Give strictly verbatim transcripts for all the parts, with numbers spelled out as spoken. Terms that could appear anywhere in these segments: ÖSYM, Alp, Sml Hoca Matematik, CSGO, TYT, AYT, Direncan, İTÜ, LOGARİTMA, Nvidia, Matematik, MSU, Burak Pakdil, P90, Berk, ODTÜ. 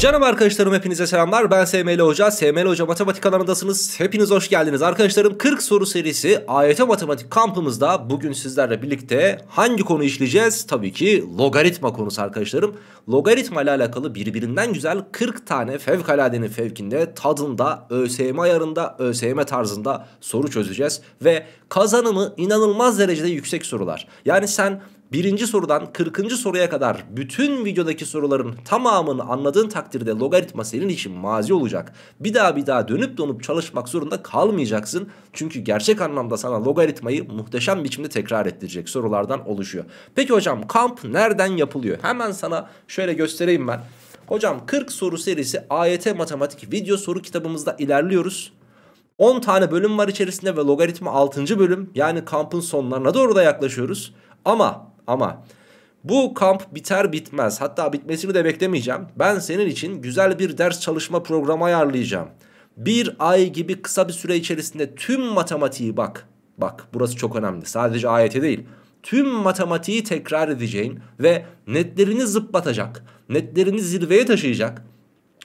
Canım arkadaşlarım, hepinize selamlar. Ben S M L Hoca. S M L Hoca Matematik kanalındasınız. Hepiniz hoş geldiniz arkadaşlarım. kırk soru serisi A Y T Matematik kampımızda bugün sizlerle birlikte hangi konu işleyeceğiz? Tabii ki logaritma konusu arkadaşlarım. Logaritma ile alakalı birbirinden güzel kırk tane fevkaladenin fevkinde, tadında, ÖSYM ayarında, ÖSYM tarzında soru çözeceğiz. Ve kazanımı inanılmaz derecede yüksek sorular. Yani sen birinci sorudan kırkıncı soruya kadar bütün videodaki soruların tamamını anladığın takdirde logaritma senin için mazi olacak. Bir daha bir daha dönüp donup çalışmak zorunda kalmayacaksın. Çünkü gerçek anlamda sana logaritmayı muhteşem biçimde tekrar ettirecek sorulardan oluşuyor. Peki hocam, kamp nereden yapılıyor? Hemen sana şöyle göstereyim ben. Hocam, kırk soru serisi A Y T matematik video soru kitabımızda ilerliyoruz. on tane bölüm var içerisinde ve logaritma altıncı bölüm. Yani kampın sonlarına doğru da yaklaşıyoruz. Ama ama bu kamp biter bitmez, hatta bitmesini de beklemeyeceğim. Ben senin için güzel bir ders çalışma programı ayarlayacağım. Bir ay gibi kısa bir süre içerisinde tüm matematiği, bak bak burası çok önemli, sadece A Y T değil, tüm matematiği tekrar edeceğin ve netlerini zıplatacak, netlerini zirveye taşıyacak,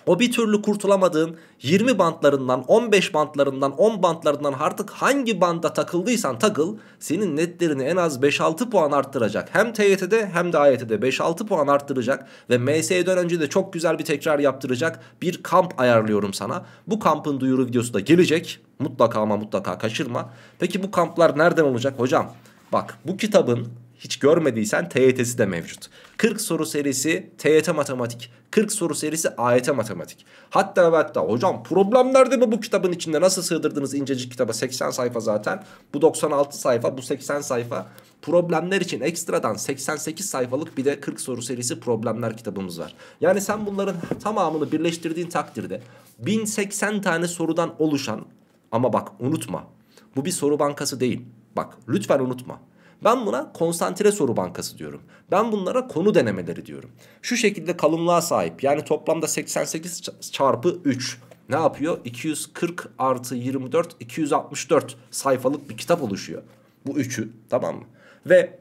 o bir türlü kurtulamadığın yirmi bantlarından, on beş bantlarından, on bantlarından, artık hangi banda takıldıysan takıl, senin netlerini en az beş altı puan arttıracak. Hem T Y T'de hem de A Y T'de beş altı puan arttıracak ve M S'den önce de çok güzel bir tekrar yaptıracak bir kamp ayarlıyorum sana. Bu kampın duyuru videosu da gelecek. Mutlaka ama mutlaka kaçırma. Peki bu kamplar nereden olacak hocam? Bak, bu kitabın hiç görmediysen T Y T'si de mevcut. kırk soru serisi T Y T matematik, kırk soru serisi A Y T matematik. Hatta ve hatta hocam, problemler de mi bu kitabın içinde? Nasıl sığdırdınız incecik kitaba? seksen sayfa zaten. Bu doksan altı sayfa, bu seksen sayfa. Problemler için ekstradan seksen sekiz sayfalık bir de kırk soru serisi problemler kitabımız var. Yani sen bunların tamamını birleştirdiğin takdirde bin seksen tane sorudan oluşan, ama bak unutma, bu bir soru bankası değil. Bak lütfen unutma. Ben buna konsantre soru bankası diyorum. Ben bunlara konu denemeleri diyorum. Şu şekilde kalınlığa sahip. Yani toplamda seksen sekiz çarpı üç. Ne yapıyor? iki yüz kırk artı yirmi dört, iki yüz altmış dört sayfalık bir kitap oluşuyor. Bu üçü, tamam mı? Ve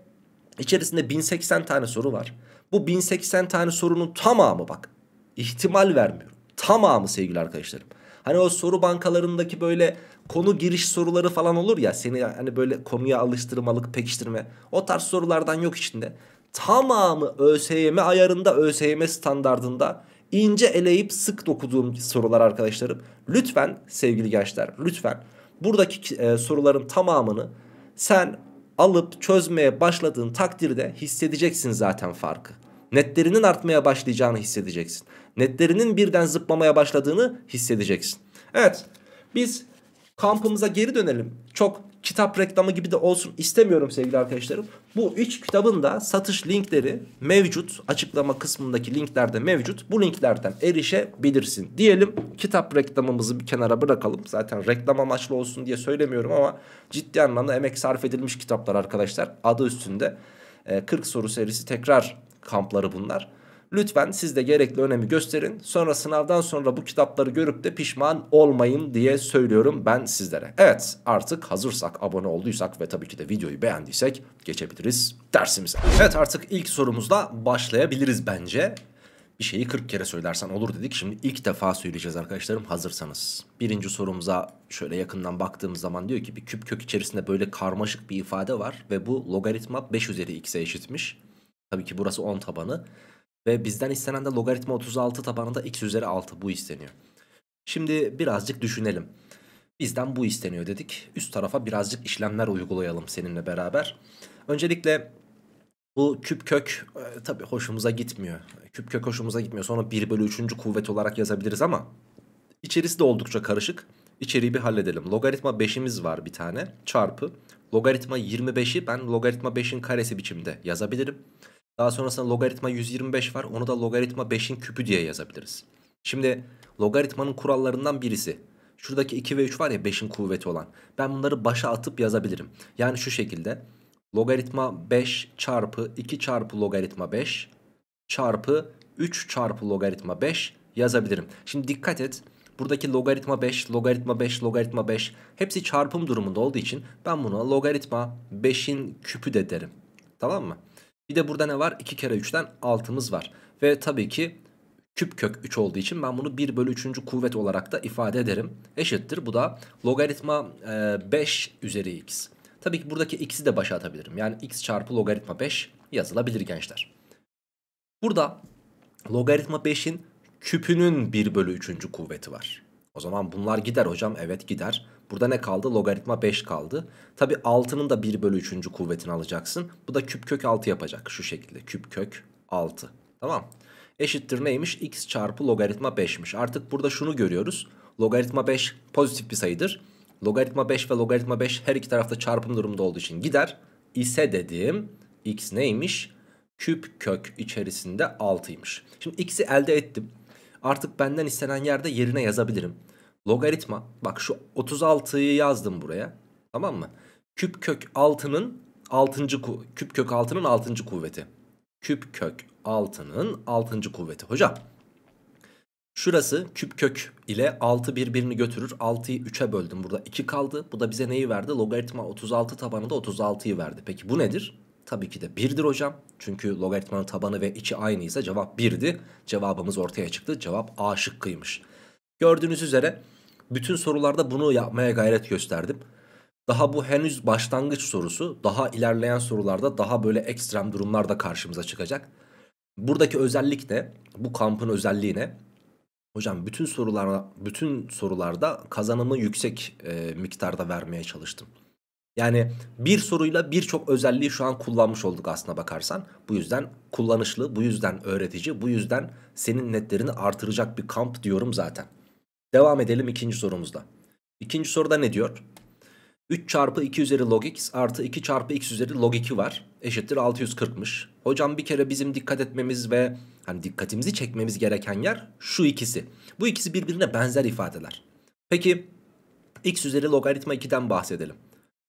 içerisinde bin seksen tane soru var. Bu bin seksen tane sorunun tamamı, bak ihtimal vermiyorum, tamamı sevgili arkadaşlarım. Hani o soru bankalarındaki böyle konu giriş soruları falan olur ya, seni hani böyle konuya alıştırmalık, pekiştirme, o tarz sorulardan yok içinde. Tamamı ÖSYM ayarında, ÖSYM standardında ince eleyip sık dokuduğum sorular arkadaşlarım. Lütfen sevgili gençler, lütfen buradaki e, soruların tamamını sen alıp çözmeye başladığın takdirde hissedeceksin zaten farkı. Netlerinin artmaya başlayacağını hissedeceksin. Netlerinin birden zıplamaya başladığını hissedeceksin. Evet, biz kampımıza geri dönelim. Çok kitap reklamı gibi de olsun istemiyorum sevgili arkadaşlarım. Bu üç kitabın da satış linkleri mevcut. Açıklama kısmındaki linklerde mevcut. Bu linklerden erişebilirsin diyelim. Kitap reklamımızı bir kenara bırakalım. Zaten reklam amaçlı olsun diye söylemiyorum ama ciddi anlamda emek sarf edilmiş kitaplar arkadaşlar. Adı üstünde kırk soru serisi tekrar kampları bunlar. Lütfen siz de gerekli önemi gösterin. Sonra sınavdan sonra bu kitapları görüp de pişman olmayın diye söylüyorum ben sizlere. Evet, artık hazırsak, abone olduysak ve tabii ki de videoyu beğendiysek geçebiliriz dersimize. Evet, artık ilk sorumuzla başlayabiliriz bence. Bir şeyi kırk kere söylersen olur dedik. Şimdi ilk defa söyleyeceğiz arkadaşlarım, hazırsanız. Birinci sorumuza şöyle yakından baktığımız zaman diyor ki bir küp kök içerisinde böyle karmaşık bir ifade var. Ve bu logaritma beş üzeri x'e eşitmiş. Tabii ki burası on tabanı. Ve bizden istenen de logaritma otuz altı tabanında x üzeri altı, bu isteniyor. Şimdi birazcık düşünelim. Bizden bu isteniyor dedik. Üst tarafa birazcık işlemler uygulayalım seninle beraber. Öncelikle bu küp kök e, tabii hoşumuza gitmiyor. Küp kök hoşumuza gitmiyor. Sonra bir bölü üçüncü kuvvet olarak yazabiliriz ama içerisi de oldukça karışık. İçeriği bir halledelim. Logaritma beşimiz var bir tane, çarpı logaritma yirmi beşi ben logaritma beşin karesi biçimde yazabilirim. Daha sonrasında logaritma yüz yirmi beş var. Onu da logaritma beşin küpü diye yazabiliriz. Şimdi logaritmanın kurallarından birisi. Şuradaki iki ve üç var ya, beşin kuvveti olan. Ben bunları başa atıp yazabilirim. Yani şu şekilde. Logaritma beş çarpı iki çarpı logaritma beş çarpı üç çarpı logaritma beş yazabilirim. Şimdi dikkat et. Buradaki logaritma beş, logaritma beş, logaritma beş hepsi çarpım durumunda olduğu için ben buna logaritma beşin küpü de derim. Tamam mı? Bir de burada ne var? iki kere üçten altımız var. Ve tabii ki küp kök üç olduğu için ben bunu bir bölü üçüncü kuvvet olarak da ifade ederim. Eşittir. Bu da logaritma beş üzeri x. Tabii ki buradaki x'i de başa atabilirim. Yani x çarpı logaritma beş yazılabilir gençler. Burada logaritma beşin küpünün bir bölü üçüncü kuvveti var. O zaman bunlar gider hocam. Evet gider. Burada ne kaldı? Logaritma beş kaldı. Tabi altının da bir bölü üçüncü kuvvetini alacaksın. Bu da küp kök altı yapacak. Şu şekilde. Küp kök altı. Tamam. Eşittir neymiş? X çarpı logaritma beşmiş. Artık burada şunu görüyoruz. Logaritma beş pozitif bir sayıdır. Logaritma beş ve logaritma beş her iki tarafta çarpım durumda olduğu için gider. İse dediğim x neymiş? Küp kök içerisinde altıymış. Şimdi x'i elde ettim. Artık benden istenen yerde yerine yazabilirim. Logaritma, bak şu otuz altıyı yazdım buraya. Tamam mı? Küp kök altının altıncı küp kök altının altıncı kuvveti. Küp kök altının altıncı kuvveti. Hocam. Şurası küp kök ile altı birbirini götürür. altıyı üçe böldüm. Burada iki kaldı. Bu da bize neyi verdi? Logaritma otuz altı tabanı da otuz altıyı verdi. Peki bu nedir? Tabii ki de birdir hocam. Çünkü logaritmanın tabanı ve içi aynıysa cevap birdi. Cevabımız ortaya çıktı. Cevap A şıkkıymış. Gördüğünüz üzere bütün sorularda bunu yapmaya gayret gösterdim. Daha bu henüz başlangıç sorusu. Daha ilerleyen sorularda daha böyle ekstrem durumlar da karşımıza çıkacak. Buradaki özellik ne? Bu kampın özelliği ne? Hocam bütün sorularda, bütün sorularda kazanımı yüksek e, miktarda vermeye çalıştım. Yani bir soruyla birçok özelliği şu an kullanmış olduk aslına bakarsan. Bu yüzden kullanışlı, bu yüzden öğretici, bu yüzden senin netlerini artıracak bir kamp diyorum zaten. Devam edelim ikinci sorumuzda. İkinci soruda ne diyor? üç çarpı iki üzeri log x artı iki çarpı x üzeri log iki var. Eşittir altı yüz kırkmış. Hocam bir kere bizim dikkat etmemiz ve hani dikkatimizi çekmemiz gereken yer şu ikisi. Bu ikisi birbirine benzer ifadeler. Peki x üzeri logaritma ikiden bahsedelim.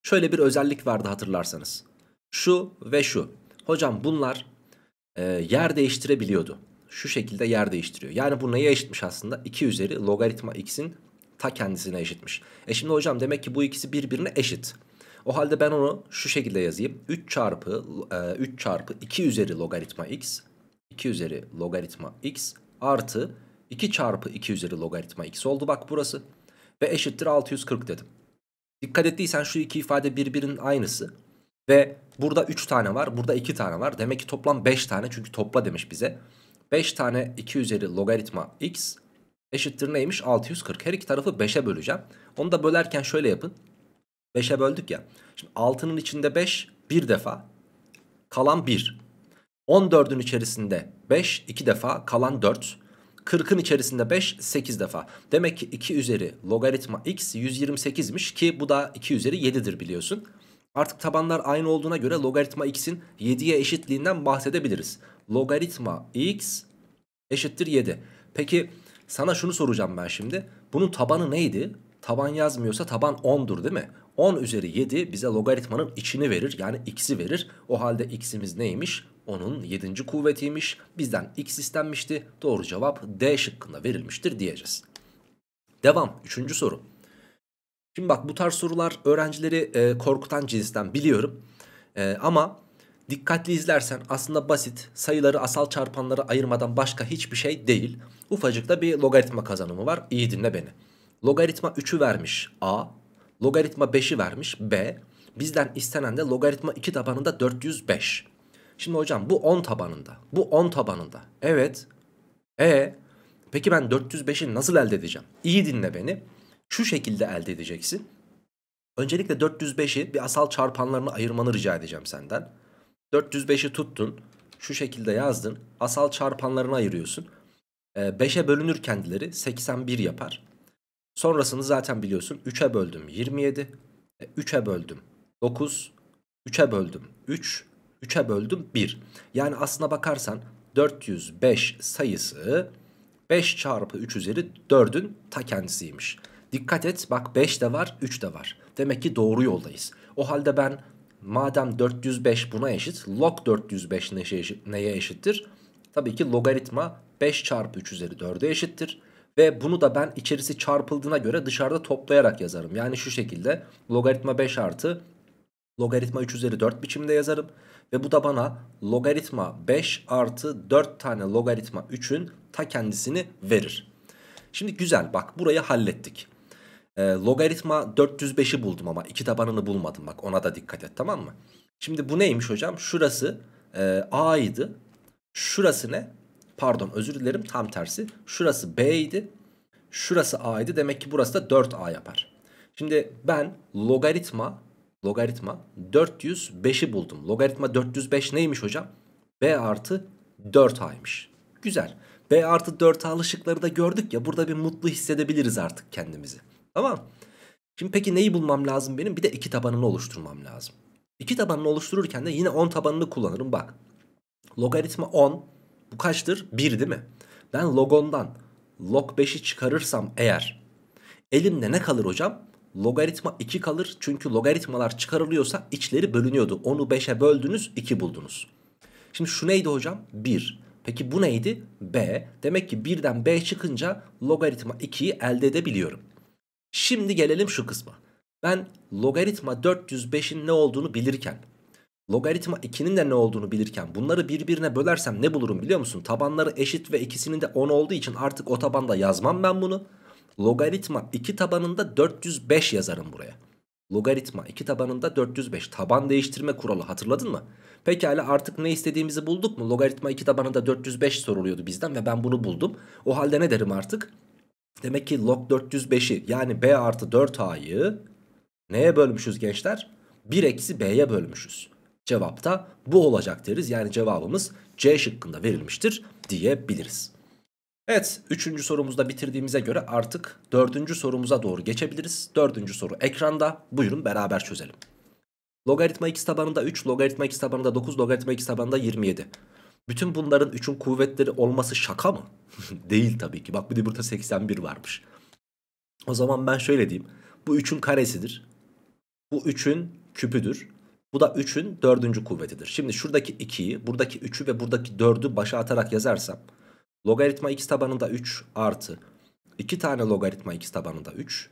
Şöyle bir özellik vardı hatırlarsanız. Şu ve şu. Hocam bunlar e, yer değiştirebiliyordu. Şu şekilde yer değiştiriyor. Yani bu neye eşitmiş aslında? iki üzeri logaritma x'in ta kendisine eşitmiş. E şimdi hocam demek ki bu ikisi birbirine eşit. O halde ben onu şu şekilde yazayım. üç çarpı e, üç çarpı iki üzeri logaritma x. iki üzeri logaritma x artı iki çarpı iki üzeri logaritma x oldu bak burası. Ve eşittir altı yüz kırk dedim. Dikkat ettiysen şu iki ifade birbirinin aynısı. Ve burada üç tane var. Burada iki tane var. Demek ki toplam beş tane. Çünkü topla demiş bize. beş tane iki üzeri logaritma x eşittir neymiş? altı yüz kırk. Her iki tarafı beşe böleceğim. Onu da bölerken şöyle yapın. beşe böldük ya. Şimdi altının içinde beş bir defa. Kalan bir. on dördün içerisinde beş iki defa. Kalan dört. kırkın içerisinde beş sekiz defa. Demek ki iki üzeri logaritma x yüz yirmi sekizmiş ki bu da iki üzeri yedidir biliyorsun. Artık tabanlar aynı olduğuna göre logaritma x'in yediye eşitliğinden bahsedebiliriz. Logaritma x eşittir yedi. Peki sana şunu soracağım ben şimdi. Bunun tabanı neydi? Taban yazmıyorsa taban on'dur değil mi? on üzeri yedi bize logaritmanın içini verir. Yani x'i verir. O halde x'imiz neymiş? Onun yedinci kuvvetiymiş. Bizden x istenmişti. Doğru cevap D şıkkında verilmiştir diyeceğiz. Devam. Üçüncü soru. Şimdi bak bu tarz sorular öğrencileri e, korkutan cinsten biliyorum. E, ama dikkatli izlersen aslında basit. Sayıları asal çarpanlara ayırmadan başka hiçbir şey değil. Ufacıkta bir logaritma kazanımı var. İyi dinle beni. Logaritma üçü vermiş A. Logaritma beşi vermiş B. Bizden istenen de logaritma iki tabanında dört yüz beş. Şimdi hocam bu on tabanında. Bu on tabanında. Evet. E peki ben dört yüz beşi nasıl elde edeceğim? İyi dinle beni. Şu şekilde elde edeceksin. Öncelikle dört yüz beşi bir asal çarpanlarına ayırmanı rica edeceğim senden. dört yüz beşi tuttun. Şu şekilde yazdın. Asal çarpanlarına ayırıyorsun. E, beşe bölünür kendileri seksen bir yapar. Sonrasını zaten biliyorsun. üçe böldüm yirmi yedi. E, üçe böldüm dokuz. üçe böldüm üç. üçe böldüm bir. Yani aslına bakarsan dört yüz beş sayısı beş çarpı üç üzeri dördün ta kendisiymiş. Dikkat et bak beş de var üç de var. Demek ki doğru yoldayız. O halde ben madem dört yüz beş buna eşit log dört yüz beş neye eşittir? Tabii ki logaritma beş çarpı üç üzeri dörde eşittir. Ve bunu da ben içerisi çarpıldığına göre dışarıda toplayarak yazarım. Yani şu şekilde logaritma beş artı Logaritma üç üzeri dört biçimde yazarım. Ve bu da bana logaritma beş artı dört tane logaritma üçün ta kendisini verir. Şimdi güzel, bak burayı hallettik. Ee, logaritma dört yüz beşi buldum ama iki tabanını bulmadım, bak ona da dikkat et, tamam mı? Şimdi bu neymiş hocam? Şurası e, a idi. Şurası ne? Pardon, özür dilerim, tam tersi. Şurası b idi. Şurası a idi. Demek ki burası da dört a yapar. Şimdi ben logaritma Logaritma dört yüz beşi buldum. Logaritma dört yüz beş neymiş hocam? B artı dört a'ymış. Güzel. B artı dört a'lı şıkları da gördük ya. Burada bir mutlu hissedebiliriz artık kendimizi. Tamam. Şimdi peki neyi bulmam lazım benim? Bir de iki tabanını oluşturmam lazım. İki tabanını oluştururken de yine on tabanını kullanırım. Bak. Logaritma on. Bu kaçtır? bir değil mi? Ben log on'dan log beşi çıkarırsam eğer elimde ne kalır hocam? Logaritma iki kalır, çünkü logaritmalar çıkarılıyorsa içleri bölünüyordu. Onu beşe böldünüz, iki buldunuz. Şimdi şu neydi hocam? bir. Peki bu neydi? B. Demek ki birden B çıkınca logaritma ikiyi elde edebiliyorum. Şimdi gelelim şu kısma. Ben logaritma dört yüz beşin ne olduğunu bilirken, logaritma ikinin de ne olduğunu bilirken bunları birbirine bölersem ne bulurum biliyor musun? Tabanları eşit ve ikisinin de on olduğu için artık o tabanda yazmam ben bunu. Logaritma iki tabanında dört yüz beş yazarım buraya. Logaritma iki tabanında dört yüz beş. Taban değiştirme kuralı, hatırladın mı? Pekala, artık ne istediğimizi bulduk mu? Logaritma iki tabanında dört yüz beş soruluyordu bizden ve ben bunu buldum. O halde ne derim artık? Demek ki log dört yüz beşi, yani b artı dört a'yı neye bölmüşüz gençler? bir eksi b'ye bölmüşüz. Cevap da bu olacak deriz. Yani cevabımız C şıkkında verilmiştir diyebiliriz. Evet, üçüncü sorumuzda bitirdiğimize göre artık dördüncü sorumuza doğru geçebiliriz. Dördüncü soru ekranda. Buyurun beraber çözelim. Logaritma x tabanında üç, logaritma x tabanında dokuz, logaritma x tabanında yirmi yedi. Bütün bunların üçün kuvvetleri olması şaka mı? Değil tabii ki. Bak bir de burada seksen bir varmış. O zaman ben şöyle diyeyim. Bu üçün karesidir. Bu üçün küpüdür. Bu da üçün dördüncü kuvvetidir. Şimdi şuradaki ikiyi, buradaki üçü ve buradaki dördü başa atarak yazarsam, logaritma x tabanında üç artı iki tane logaritma x tabanında üç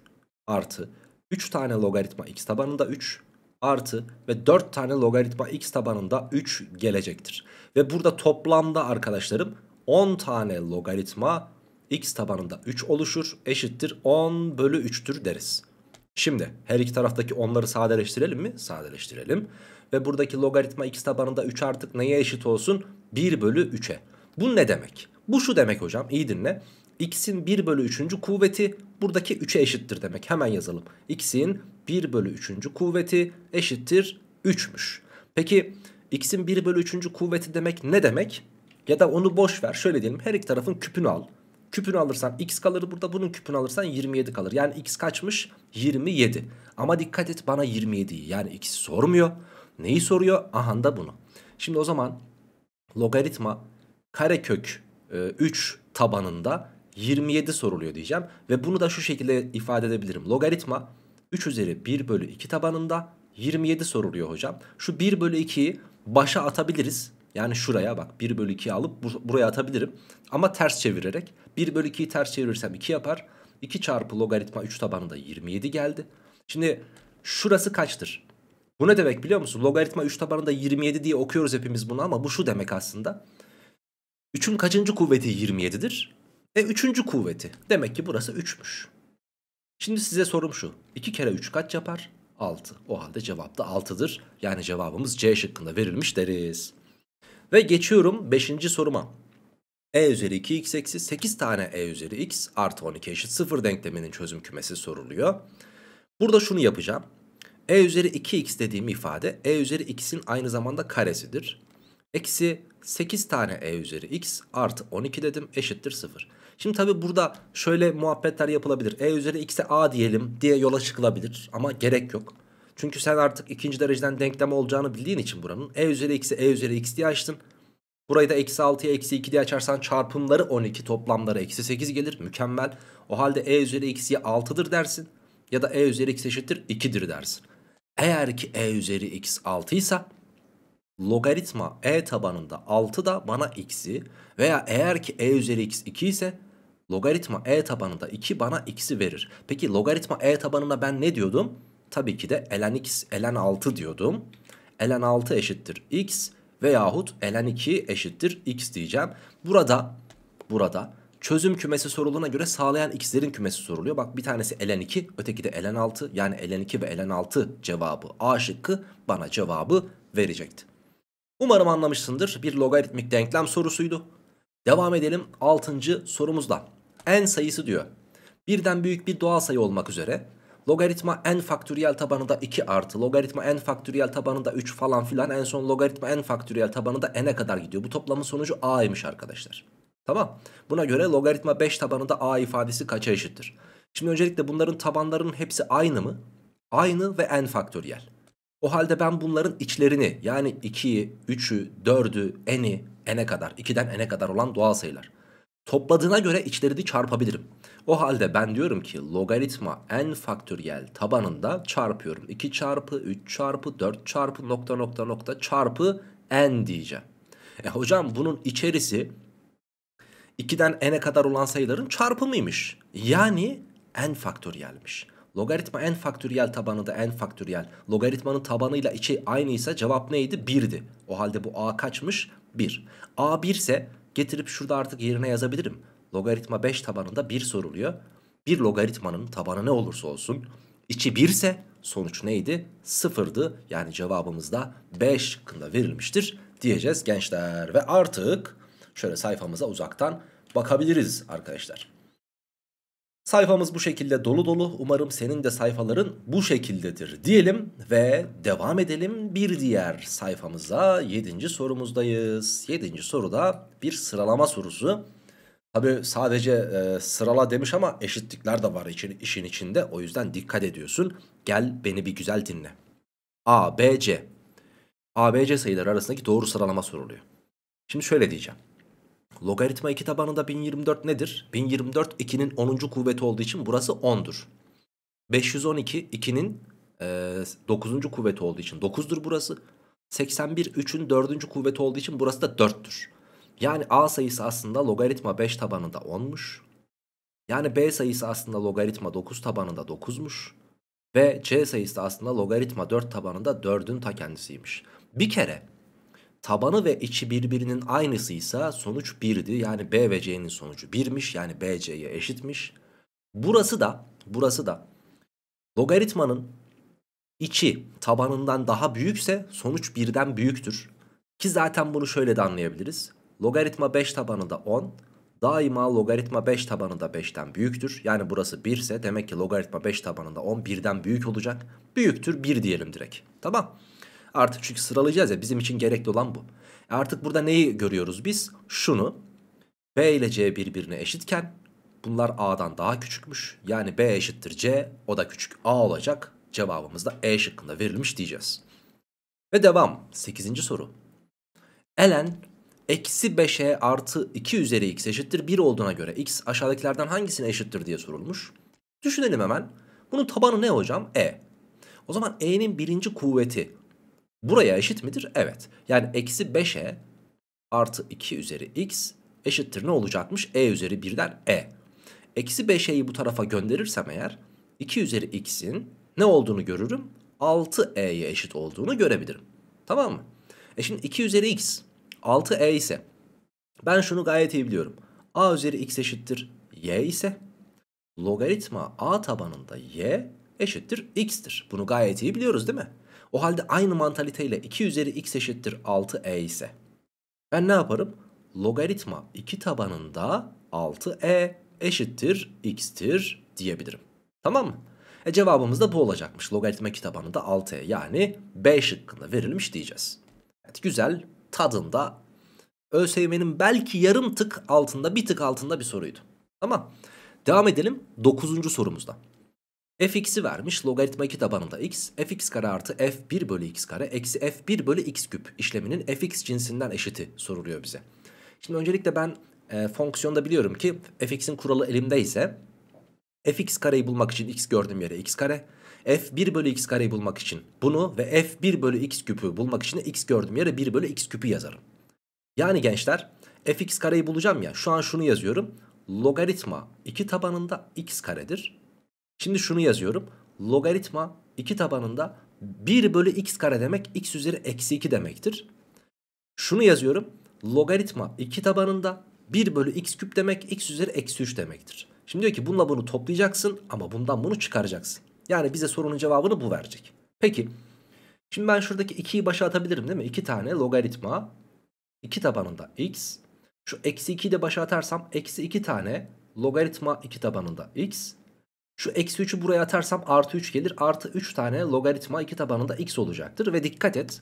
artı üç tane logaritma x tabanında üç artı ve dört tane logaritma x tabanında üç gelecektir. Ve burada toplamda arkadaşlarım on tane logaritma x tabanında üç oluşur, eşittir on bölü üç'tür deriz. Şimdi her iki taraftaki onları sadeleştirelim mi? Sadeleştirelim. Ve buradaki logaritma x tabanında üç artık neye eşit olsun? bir bölü üç'e. Bu ne demek? Bu şu demek hocam, iyi dinle. X'in bir bölü üçüncü kuvveti buradaki üç'e eşittir demek. Hemen yazalım. X'in bir bölü üçüncü kuvveti eşittir üç'müş. Peki X'in bir bölü üçüncü kuvveti demek ne demek? Ya da onu boş ver. Şöyle diyelim, her iki tarafın küpünü al. Küpünü alırsan X kalır burada, bunun küpünü alırsan yirmi yedi kalır. Yani X kaçmış? yirmi yedi. Ama dikkat et, bana yirmi yedi'yi yani X'i sormuyor. Neyi soruyor? Aha da bunu. Şimdi o zaman logaritma karekök üç tabanında yirmi yedi soruluyor diyeceğim. Ve bunu da şu şekilde ifade edebilirim. Logaritma üç üzeri bir bölü iki tabanında yirmi yedi soruluyor hocam. Şu bir bölü ikiyi başa atabiliriz. Yani şuraya bak, bir bölü ikiyi alıp bur buraya atabilirim. Ama ters çevirerek. bir bölü ikiyi ters çevirirsem iki yapar. iki çarpı logaritma üç tabanında yirmi yedi geldi. Şimdi şurası kaçtır? Bu ne demek biliyor musun? Logaritma üç tabanında yirmi yedi diye okuyoruz hepimiz bunu ama bu şu demek aslında. üçün kaçıncı kuvveti yirmi yedi'dir? E üçüncü kuvveti. Demek ki burası üç'müş. Şimdi size sorum şu. iki kere üç kaç yapar? altı. O halde cevap da altı'dır. Yani cevabımız C şıkkında verilmiş deriz. Ve geçiyorum beşinci soruma. E üzeri iki x eksi sekiz tane E üzeri x artı on iki eşit sıfır denkleminin çözüm kümesi soruluyor. Burada şunu yapacağım. E üzeri iki x dediğim ifade E üzeri x'in aynı zamanda karesidir. Eksi sekiz tane E üzeri x artı on iki dedim, eşittir sıfır. Şimdi tabi burada şöyle muhabbetler yapılabilir. E üzeri x'e a diyelim diye yola çıkılabilir ama gerek yok. Çünkü sen artık ikinci dereceden denklem olacağını bildiğin için buranın E üzeri x'e E üzeri x diye açtın. Burayı da eksi altı'ya eksi iki diye açarsan çarpımları on iki, toplamları eksi sekiz gelir. Mükemmel. O halde E üzeri x'ye altı'dır dersin ya da E üzeri x eşittir iki'dir dersin. Eğer ki E üzeri x altı ise logaritma e tabanında altı da bana x'i veya eğer ki e üzeri x iki ise logaritma e tabanında iki bana x'i verir. Peki logaritma e tabanında ben ne diyordum? tabii ki de ln x ln altı diyordum. Ln altı eşittir x veyahut ln iki eşittir x diyeceğim. Burada burada çözüm kümesi sorulduğuna göre sağlayan x'lerin kümesi soruluyor. Bak, bir tanesi ln iki, öteki de ln altı. Yani ln iki ve ln altı cevabı A şıkkı bana cevabı verecekti. Umarım anlamışsındır. Bir logaritmik denklem sorusuydu. Devam edelim altıncı sorumuzda. N sayısı diyor. Birden büyük bir doğal sayı olmak üzere logaritma n faktöriyel tabanında iki artı logaritma n faktöriyel tabanında üç falan filan, en son logaritma n faktöriyel tabanında n'e kadar gidiyor. Bu toplamın sonucu a'ymış arkadaşlar. Tamam. Buna göre logaritma beş tabanında a ifadesi kaça eşittir? Şimdi öncelikle bunların tabanlarının hepsi aynı mı? Aynı ve n faktöriyel. O halde ben bunların içlerini, yani ikiyi, üçü, dördü, n'i, n'e kadar, ikiden n'e kadar olan doğal sayılar topladığına göre içlerini çarpabilirim. O halde ben diyorum ki logaritma n faktöriyel tabanında çarpıyorum. iki çarpı, üç çarpı, dört çarpı, nokta nokta nokta çarpı n diyeceğim. E hocam, bunun içerisi ikiden n'e kadar olan sayıların çarpımıymış. Yani n faktöriyelmiş. Logaritma n faktöriyel tabanında n faktöriyel logaritmanın tabanıyla içi aynıysa cevap neydi? birdi. O halde bu a kaçmış? bir. A bir ise getirip şurada artık yerine yazabilirim. Logaritma beş tabanında bir soruluyor. Bir logaritmanın tabanı ne olursa olsun içi bir ise sonuç neydi? sıfırdı. Yani cevabımız da B şıkkında verilmiştir diyeceğiz gençler. Ve artık şöyle sayfamıza uzaktan bakabiliriz arkadaşlar. Sayfamız bu şekilde dolu dolu. Umarım senin de sayfaların bu şekildedir diyelim ve devam edelim bir diğer sayfamıza. yedinci sorumuzdayız. yedinci soruda bir sıralama sorusu. Tabii sadece e, sırala demiş ama eşitlikler de var için, işin içinde. O yüzden dikkat ediyorsun. Gel beni bir güzel dinle. A, B, C. A, B, C sayıları arasındaki doğru sıralama soruluyor. Şimdi şöyle diyeceğim. Logaritma iki tabanında bin yirmi dört nedir? bin yirmi dört ikinin onuncu kuvveti olduğu için burası on'dur. beş yüz on iki ikinin e, dokuzuncu kuvveti olduğu için dokuz'dur burası. seksen bir üçün dördüncü kuvveti olduğu için burası da dört'tür. Yani A sayısı aslında logaritma beş tabanında on'muş. Yani B sayısı aslında logaritma dokuz tabanında dokuz'muş. Ve C sayısı aslında logaritma dört tabanında dörd'ün ta kendisiymiş. Bir kere tabanı ve içi birbirinin aynısıysa sonuç birdi. Yani B ve C'nin sonucu bir'miş. Yani B, C'ye eşitmiş. Burası da, burası da logaritmanın içi tabanından daha büyükse sonuç bir'den büyüktür. Ki zaten bunu şöyle de anlayabiliriz. Logaritma beş tabanında on. Daima logaritma beş tabanında beş'ten büyüktür. Yani burası bir ise demek ki logaritma beş tabanında on bir'den büyük olacak. Büyüktür bir diyelim direkt. Tamam. Artık çünkü sıralayacağız ya, bizim için gerekli olan bu. E artık burada neyi görüyoruz biz? Şunu, B ile C birbirine eşitken bunlar A'dan daha küçükmüş. Yani B eşittir C, o da küçük A olacak. Cevabımız da E şıkkında verilmiş diyeceğiz. Ve devam. sekizinci soru. Ln eksi beş'e artı iki üzeri x eşittir bir olduğuna göre x aşağıdakilerden hangisine eşittir diye sorulmuş. Düşünelim hemen. Bunun tabanı ne hocam? E. O zaman E'nin birinci kuvveti buraya eşit midir? Evet. Yani eksi beş'e artı iki üzeri x eşittir ne olacakmış? E üzeri bir'den e. Eksi beş'e'yi bu tarafa gönderirsem eğer iki üzeri x'in ne olduğunu görürüm? altı e'ye eşit olduğunu görebilirim. Tamam mı? E şimdi iki üzeri x altı e ise ben şunu gayet iyi biliyorum. A üzeri x eşittir y ise logaritma a tabanında y eşittir x'tir. Bunu gayet iyi biliyoruz değil mi? O halde aynı mantaliteyle iki üzeri x eşittir altı e ise ben ne yaparım? Logaritma iki tabanında altı e eşittir x'tir diyebilirim. Tamam mı? E cevabımız da bu olacakmış. Logaritma iki tabanında altı e, yani B şıkkında verilmiş diyeceğiz. Evet, güzel, tadında, ÖSYM'nin belki yarım tık altında, bir tık altında bir soruydu. Tamam. Devam edelim dokuzuncu sorumuzda. Fx'i vermiş, logaritma iki tabanında x, fx kare artı f bir bölü x kare eksi f bir bölü x küp işleminin fx cinsinden eşiti soruluyor bize. Şimdi öncelikle ben e, fonksiyonda biliyorum ki fx'in kuralı elimde ise fx kareyi bulmak için x gördüğüm yere x kare, f bir bölü x kareyi bulmak için bunu ve f bir bölü x küpü bulmak için x gördüğüm yere bir bölü x küpü yazarım. Yani gençler fx kareyi bulacağım ya, şu an şunu yazıyorum, logaritma iki tabanında x karedir. Şimdi şunu yazıyorum. Logaritma iki tabanında bir bölü x kare demek x üzeri eksi iki demektir. Şunu yazıyorum. Logaritma iki tabanında bir bölü x küp demek x üzeri eksi üç demektir. Şimdi diyor ki bununla bunu toplayacaksın ama bundan bunu çıkaracaksın. Yani bize sorunun cevabını bu verecek. Peki. Şimdi ben şuradaki ikiyi başa atabilirim değil mi? iki tane logaritma iki tabanında x. Şu eksi ikiyi de başa atarsam eksi iki tane logaritma iki tabanında x. Şu eksi üçü buraya atarsam artı üç gelir. Artı üç tane logaritma iki tabanında x olacaktır. Ve dikkat et.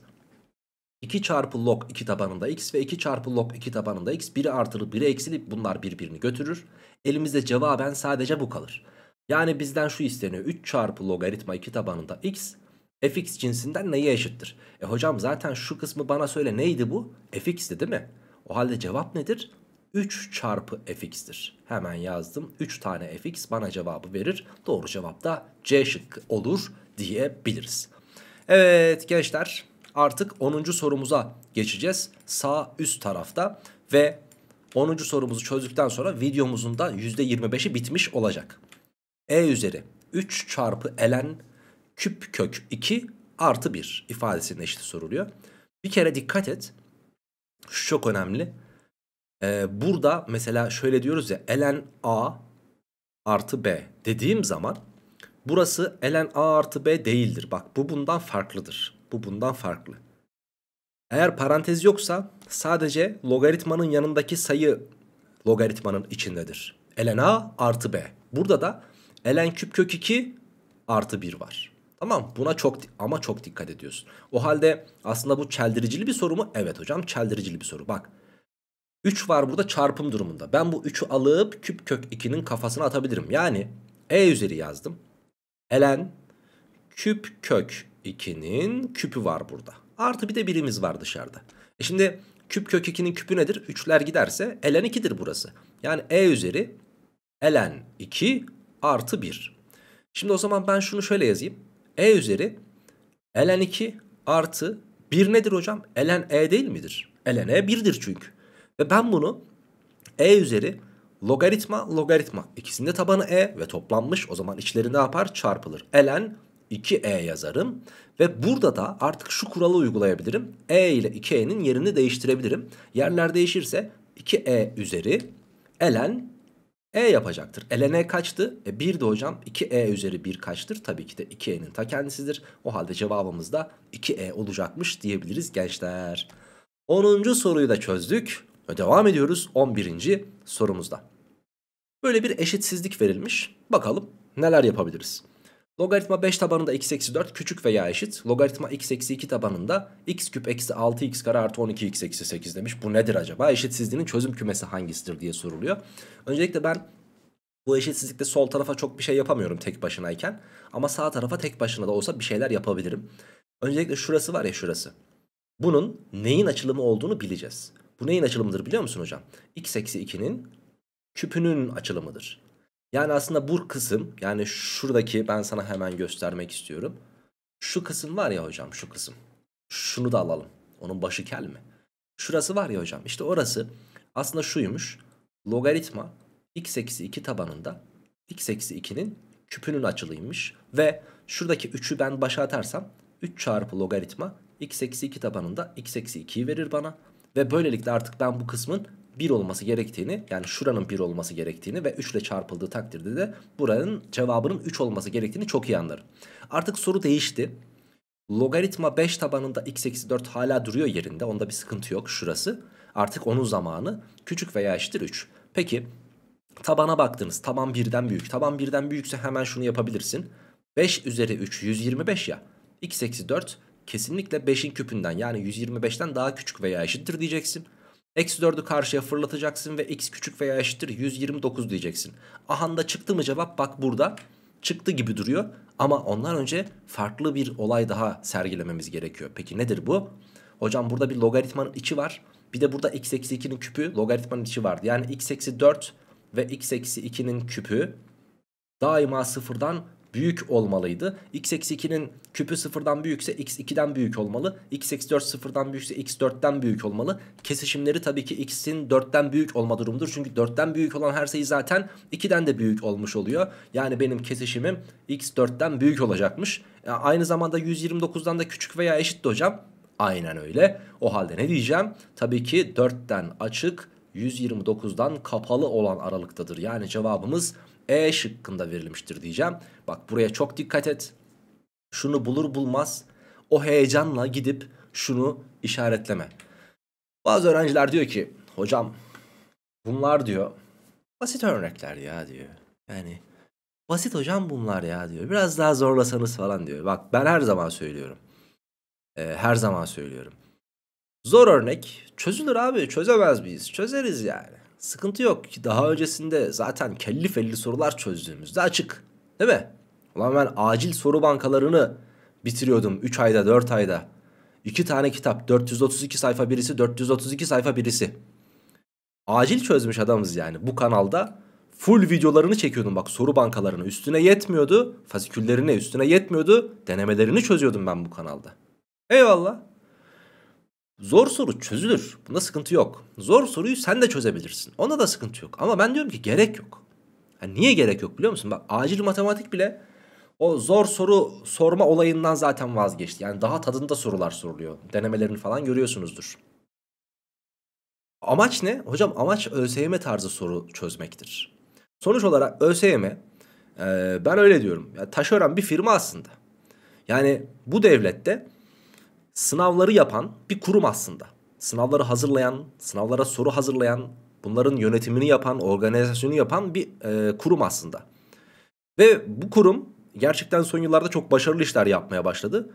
iki çarpı log iki tabanında x ve iki çarpı log iki tabanında x. Biri artılı biri eksili, bunlar birbirini götürür. Elimizde cevaben sadece bu kalır. Yani bizden şu isteniyor. üç çarpı logaritma iki tabanında x. Fx cinsinden neye eşittir? E hocam zaten şu kısmı bana söyle, neydi bu? Fx'ti değil mi? O halde cevap nedir? üç çarpı fx'tir. Hemen yazdım. üç tane fx bana cevabı verir. Doğru cevap da C şıkkı olur diyebiliriz. Evet gençler, artık onuncu sorumuza geçeceğiz. Sağ üst tarafta ve onuncu sorumuzu çözdükten sonra videomuzun da yüzde yirmi beşi bitmiş olacak. E üzeri üç çarpı ln küp kök iki artı bir ifadesinin eşiti soruluyor. Bir kere dikkat et. Şu çok önemli. Ee, burada mesela şöyle diyoruz ya, ln a artı b dediğim zaman burası ln a artı b değildir. Bak bu bundan farklıdır. Bu bundan farklı. Eğer parantez yoksa sadece logaritmanın yanındaki sayı logaritmanın içindedir. Ln a artı b. Burada da ln küp kök iki artı bir var. Tamam, buna çok ama çok dikkat ediyorsun. O halde aslında bu çeldiricili bir soru mu? Evet hocam, çeldiricili bir soru. Bak üç var burada çarpım durumunda. Ben bu üçü alıp küp kök iki'nin kafasına atabilirim. Yani e üzeri yazdım. Ln küp kök iki'nin küpü var burada. Artı bir de birimiz var dışarıda. E şimdi küp kök iki'nin küpü nedir? üçler giderse ln iki'dir burası. Yani e üzeri ln iki artı bir. Şimdi o zaman ben şunu şöyle yazayım. E üzeri ln iki artı bir nedir hocam? Ln e değil midir? Ln e bir'dir çünkü. Ve ben bunu e üzeri logaritma logaritma. İkisinde tabanı e ve toplanmış. O zaman içleri ne yapar? Çarpılır. Ln iki e yazarım. Ve burada da artık şu kuralı uygulayabilirim. E ile iki e'nin yerini değiştirebilirim. Yerler değişirse iki e üzeri ln e yapacaktır. Ln e kaçtı? E bir'di hocam. iki e üzeri bir kaçtır? Tabii ki de iki e'nin ta kendisidir. O halde cevabımız da iki e olacakmış diyebiliriz gençler. onuncu soruyu da çözdük. Ve devam ediyoruz on birinci sorumuzda. Böyle bir eşitsizlik verilmiş. Bakalım neler yapabiliriz. Logaritma beş tabanında x eksi dört küçük veya eşit. Logaritma x eksi iki tabanında x küp eksi altı x kare artı on iki x eksi sekiz demiş. Bu nedir acaba? Eşitsizliğinin çözüm kümesi hangisidir diye soruluyor. Öncelikle ben bu eşitsizlikte sol tarafa çok bir şey yapamıyorum tek başınayken. Ama sağ tarafa tek başına da olsa bir şeyler yapabilirim. Öncelikle şurası var ya, şurası. Bunun neyin açılımı olduğunu bileceğiz. Bu neyin açılımıdır biliyor musun hocam? X eksi iki'nin küpünün açılımıdır. Yani aslında bu kısım, yani şuradaki, ben sana hemen göstermek istiyorum. Şu kısım var ya hocam, şu kısım. Şunu da alalım. Onun başı kel mi? Şurası var ya hocam, işte orası aslında şuymuş. Logaritma x eksi iki tabanında x eksi iki'nin küpünün açılıymış. Ve şuradaki üçü ben başa atarsam üç çarpı logaritma x eksi iki tabanında x eksi iki'yi verir bana. Ve böylelikle artık ben bu kısmın bir olması gerektiğini, yani şuranın bir olması gerektiğini ve üç ile çarpıldığı takdirde de buranın cevabının üç olması gerektiğini çok iyi anlarım. Artık soru değişti. Logaritma beş tabanında x eksi dört hala duruyor yerinde. Onda bir sıkıntı yok, şurası. Artık onun zamanı küçük veya eşittir üç. Peki tabana baktınız, taban bir'den büyük. Taban bir'den büyükse hemen şunu yapabilirsin. beş üzeri üç yüz yirmi beş ya. X eksi dört kesinlikle beş'in küpünden, yani yüz yirmi beş'ten daha küçük veya eşittir diyeceksin. Eksi dört'ü karşıya fırlatacaksın ve x küçük veya eşittir yüz yirmi dokuz diyeceksin. Ahanda çıktı mı cevap? Bak burada çıktı gibi duruyor. Ama ondan önce farklı bir olay daha sergilememiz gerekiyor. Peki nedir bu? Hocam burada bir logaritmanın içi var. Bir de burada x eksi iki'nin küpü logaritmanın içi vardı. Yani x eksi dört ve x eksi iki'nin küpü daima sıfırdan büyük olmalıydı. X eksi ikinin küpü sıfırdan büyükse x ikiden büyük olmalı. X eksi dört sıfırdan büyükse x dörtten büyük olmalı. Kesişimleri tabii ki x'in dörtten büyük olma durumudur. Çünkü dörtten büyük olan her şey zaten ikiden de büyük olmuş oluyor. Yani benim kesişimim x dörtten büyük olacakmış. Yani aynı zamanda yüz yirmi dokuzdan da küçük veya eşitti hocam. Aynen öyle. O halde ne diyeceğim? Tabii ki dörtten açık, yüz yirmi dokuzdan kapalı olan aralıktadır. Yani cevabımız E şıkkında verilmiştir diyeceğim. Bak buraya çok dikkat et. Şunu bulur bulmaz o heyecanla gidip şunu işaretleme. Bazı öğrenciler diyor ki hocam bunlar diyor basit örnekler ya diyor. Yani basit hocam bunlar ya diyor. Biraz daha zorlasanız falan diyor. Bak ben her zaman söylüyorum. Ee, her zaman söylüyorum. Zor örnek çözülür abi, çözemez miyiz? Çözeriz yani. Sıkıntı yok ki, daha öncesinde zaten kelli felli sorular çözdüğümüzde açık değil mi? Ulan ben acil soru bankalarını bitiriyordum üç ayda dört ayda. iki tane kitap, dört yüz otuz iki sayfa birisi, dört yüz otuz iki sayfa birisi. Acil çözmüş adamız yani. Bu kanalda full videolarını çekiyordum bak, soru bankalarını üstüne yetmiyordu. Fasiküllerine üstüne yetmiyordu. Denemelerini çözüyordum ben bu kanalda. Eyvallah. Zor soru çözülür. Bunda sıkıntı yok. Zor soruyu sen de çözebilirsin. Ona da sıkıntı yok. Ama ben diyorum ki gerek yok. Yani niye gerek yok biliyor musun? Bak acil matematik bile o zor soru sorma olayından zaten vazgeçti. Yani daha tadında sorular soruluyor. Denemelerini falan görüyorsunuzdur. Amaç ne? Hocam amaç ÖSYM tarzı soru çözmektir. Sonuç olarak ÖSYM, e, ben öyle diyorum. Yani taşören bir firma aslında. Yani bu devlette sınavları yapan bir kurum aslında. Sınavları hazırlayan, sınavlara soru hazırlayan, bunların yönetimini yapan, organizasyonu yapan bir e, kurum aslında. Ve bu kurum gerçekten son yıllarda çok başarılı işler yapmaya başladı.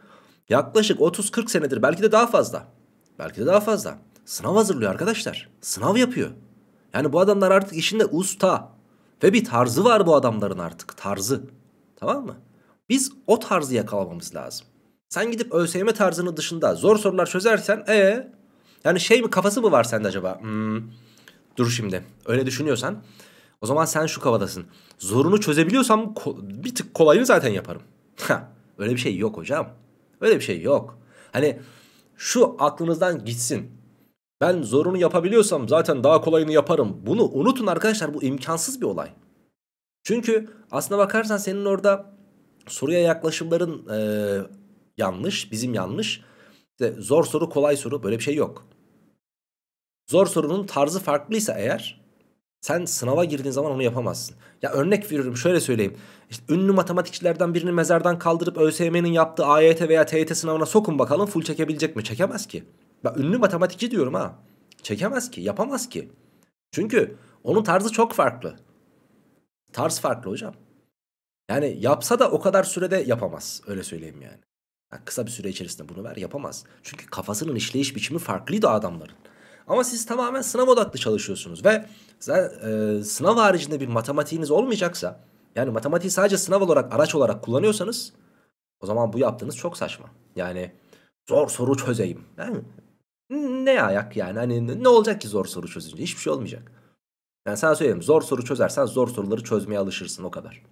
Yaklaşık otuz kırk senedir, belki de daha fazla. Belki de daha fazla. Sınav hazırlıyor arkadaşlar. Sınav yapıyor. Yani bu adamlar artık işinde usta. Ve bir tarzı var bu adamların artık. Tarzı. Tamam mı? Biz o tarzı yakalamamız lazım. Sen gidip ÖSYM tarzının dışında zor sorular çözersen ee, yani şey mi, kafası mı var sende acaba? Hmm, dur şimdi öyle düşünüyorsan o zaman sen şu kafadasın. Zorunu çözebiliyorsam bir tık kolayını zaten yaparım. Öyle bir şey yok hocam. Öyle bir şey yok. Hani şu aklınızdan gitsin. Ben zorunu yapabiliyorsam zaten daha kolayını yaparım. Bunu unutun arkadaşlar, bu imkansız bir olay. Çünkü aslına bakarsan senin orada soruya yaklaşımların... Ee, yanlış, bizim yanlış. İşte zor soru, kolay soru, böyle bir şey yok. Zor sorunun tarzı farklıysa eğer, sen sınava girdiğin zaman onu yapamazsın. Ya örnek veriyorum, şöyle söyleyeyim. İşte ünlü matematikçilerden birini mezardan kaldırıp ÖSYM'nin yaptığı A Y T veya T Y T sınavına sokun bakalım, full çekebilecek mi? Çekemez ki. Ya ünlü matematikçi diyorum ha. Çekemez ki, yapamaz ki. Çünkü onun tarzı çok farklı. Tarz farklı hocam. Yani yapsa da o kadar sürede yapamaz. Öyle söyleyeyim yani. Kısa bir süre içerisinde bunu ver, yapamaz. Çünkü kafasının işleyiş biçimi farklıydı adamların. Ama siz tamamen sınav odaklı çalışıyorsunuz. Ve e, sınav haricinde bir matematiğiniz olmayacaksa, yani matematiği sadece sınav olarak, araç olarak kullanıyorsanız, o zaman bu yaptığınız çok saçma. Yani zor soru çözeyim. Yani, ne ayak yani? Hani, ne olacak ki zor soru çözünce? Hiçbir şey olmayacak. Yani sana söyleyeyim, zor soru çözersen zor soruları çözmeye alışırsın, o kadar.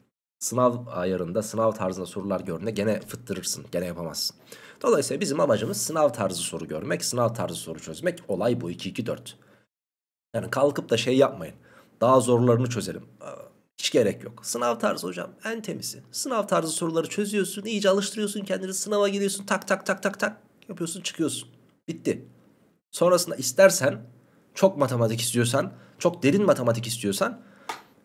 Sınav ayarında, sınav tarzında sorular gördüğünde gene fıttırırsın, gene yapamazsın. Dolayısıyla bizim amacımız sınav tarzı soru görmek, sınav tarzı soru çözmek. Olay bu, iki iki dört. Yani kalkıp da şey yapmayın, daha zorlarını çözelim. Hiç gerek yok. Sınav tarzı hocam en temizi. Sınav tarzı soruları çözüyorsun, iyice alıştırıyorsun kendini, sınava gidiyorsun, tak tak tak tak tak yapıyorsun, çıkıyorsun. Bitti. Sonrasında istersen, çok matematik istiyorsan, çok derin matematik istiyorsan,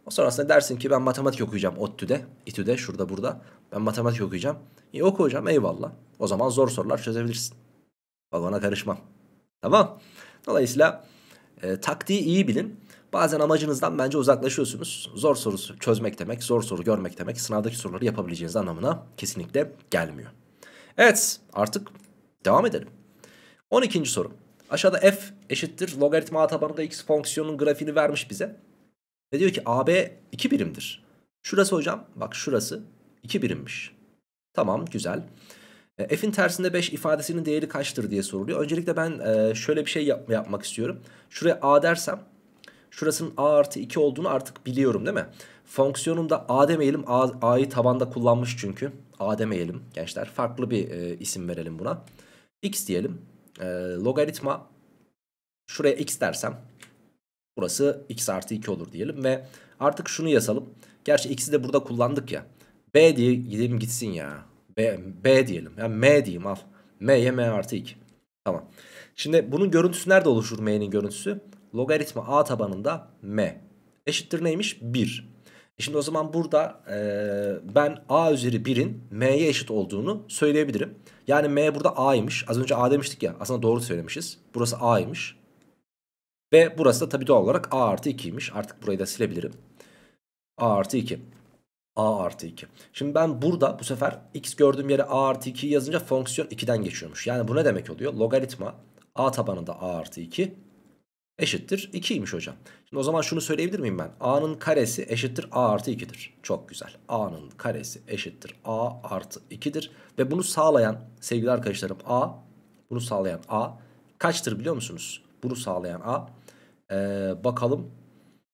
o sonrasında dersin ki ben matematik okuyacağım ODTÜ'de, İTÜ'de, şurada burada. Ben matematik okuyacağım. İyi okuyacağım, eyvallah. O zaman zor sorular çözebilirsin. Bak ona karışmam. Tamam. Dolayısıyla e, taktiği iyi bilin. Bazen amacınızdan bence uzaklaşıyorsunuz. Zor soru çözmek demek, zor soru görmek demek, sınavdaki soruları yapabileceğiniz anlamına kesinlikle gelmiyor. Evet, artık devam edelim. on ikinci soru. Aşağıda f eşittir logaritma a tabanında x fonksiyonunun grafiğini vermiş bize. Ve diyor ki A B iki birimdir. Şurası hocam, bak şurası iki birimmiş. Tamam, güzel. E, F'in tersinde beş ifadesinin değeri kaçtır diye soruluyor. Öncelikle ben e, şöyle bir şey yap yapmak istiyorum. Şuraya A dersem şurasının A artı iki olduğunu artık biliyorum değil mi? Fonksiyonumda a demeyelim. A, a'yı tabanda kullanmış çünkü. A demeyelim gençler. Farklı bir e, isim verelim buna. X diyelim. E, logaritma şuraya x dersem burası x artı iki olur diyelim ve artık şunu yazalım. Gerçi x'i de burada kullandık ya. B diye gidelim gitsin ya. B, B diyelim. Yani m diyeyim al. M'ye m artı iki. Tamam. Şimdi bunun görüntüsü nerede oluşur m'nin görüntüsü? Logaritma a tabanında m. Eşittir neymiş? bir. E şimdi o zaman burada e, ben a üzeri birin m'ye eşit olduğunu söyleyebilirim. Yani m burada a'ymış. Az önce a demiştik ya. Aslında doğru söylemişiz. Burası a'ymış. Ve burası da tabii doğal olarak a artı ikiymiş. Artık burayı da silebilirim. A artı iki. A artı iki. Şimdi ben burada bu sefer x gördüğüm yere a artı ikiyi yazınca fonksiyon ikiden geçiyormuş. Yani bu ne demek oluyor? Logaritma a tabanında a artı iki eşittir ikiymiş hocam. Şimdi o zaman şunu söyleyebilir miyim ben? A'nın karesi eşittir a artı ikidir. Çok güzel. A'nın karesi eşittir a artı ikidir. Ve bunu sağlayan sevgili arkadaşlarım a. Bunu sağlayan a kaçtır biliyor musunuz? Bunu sağlayan a. Ee, bakalım.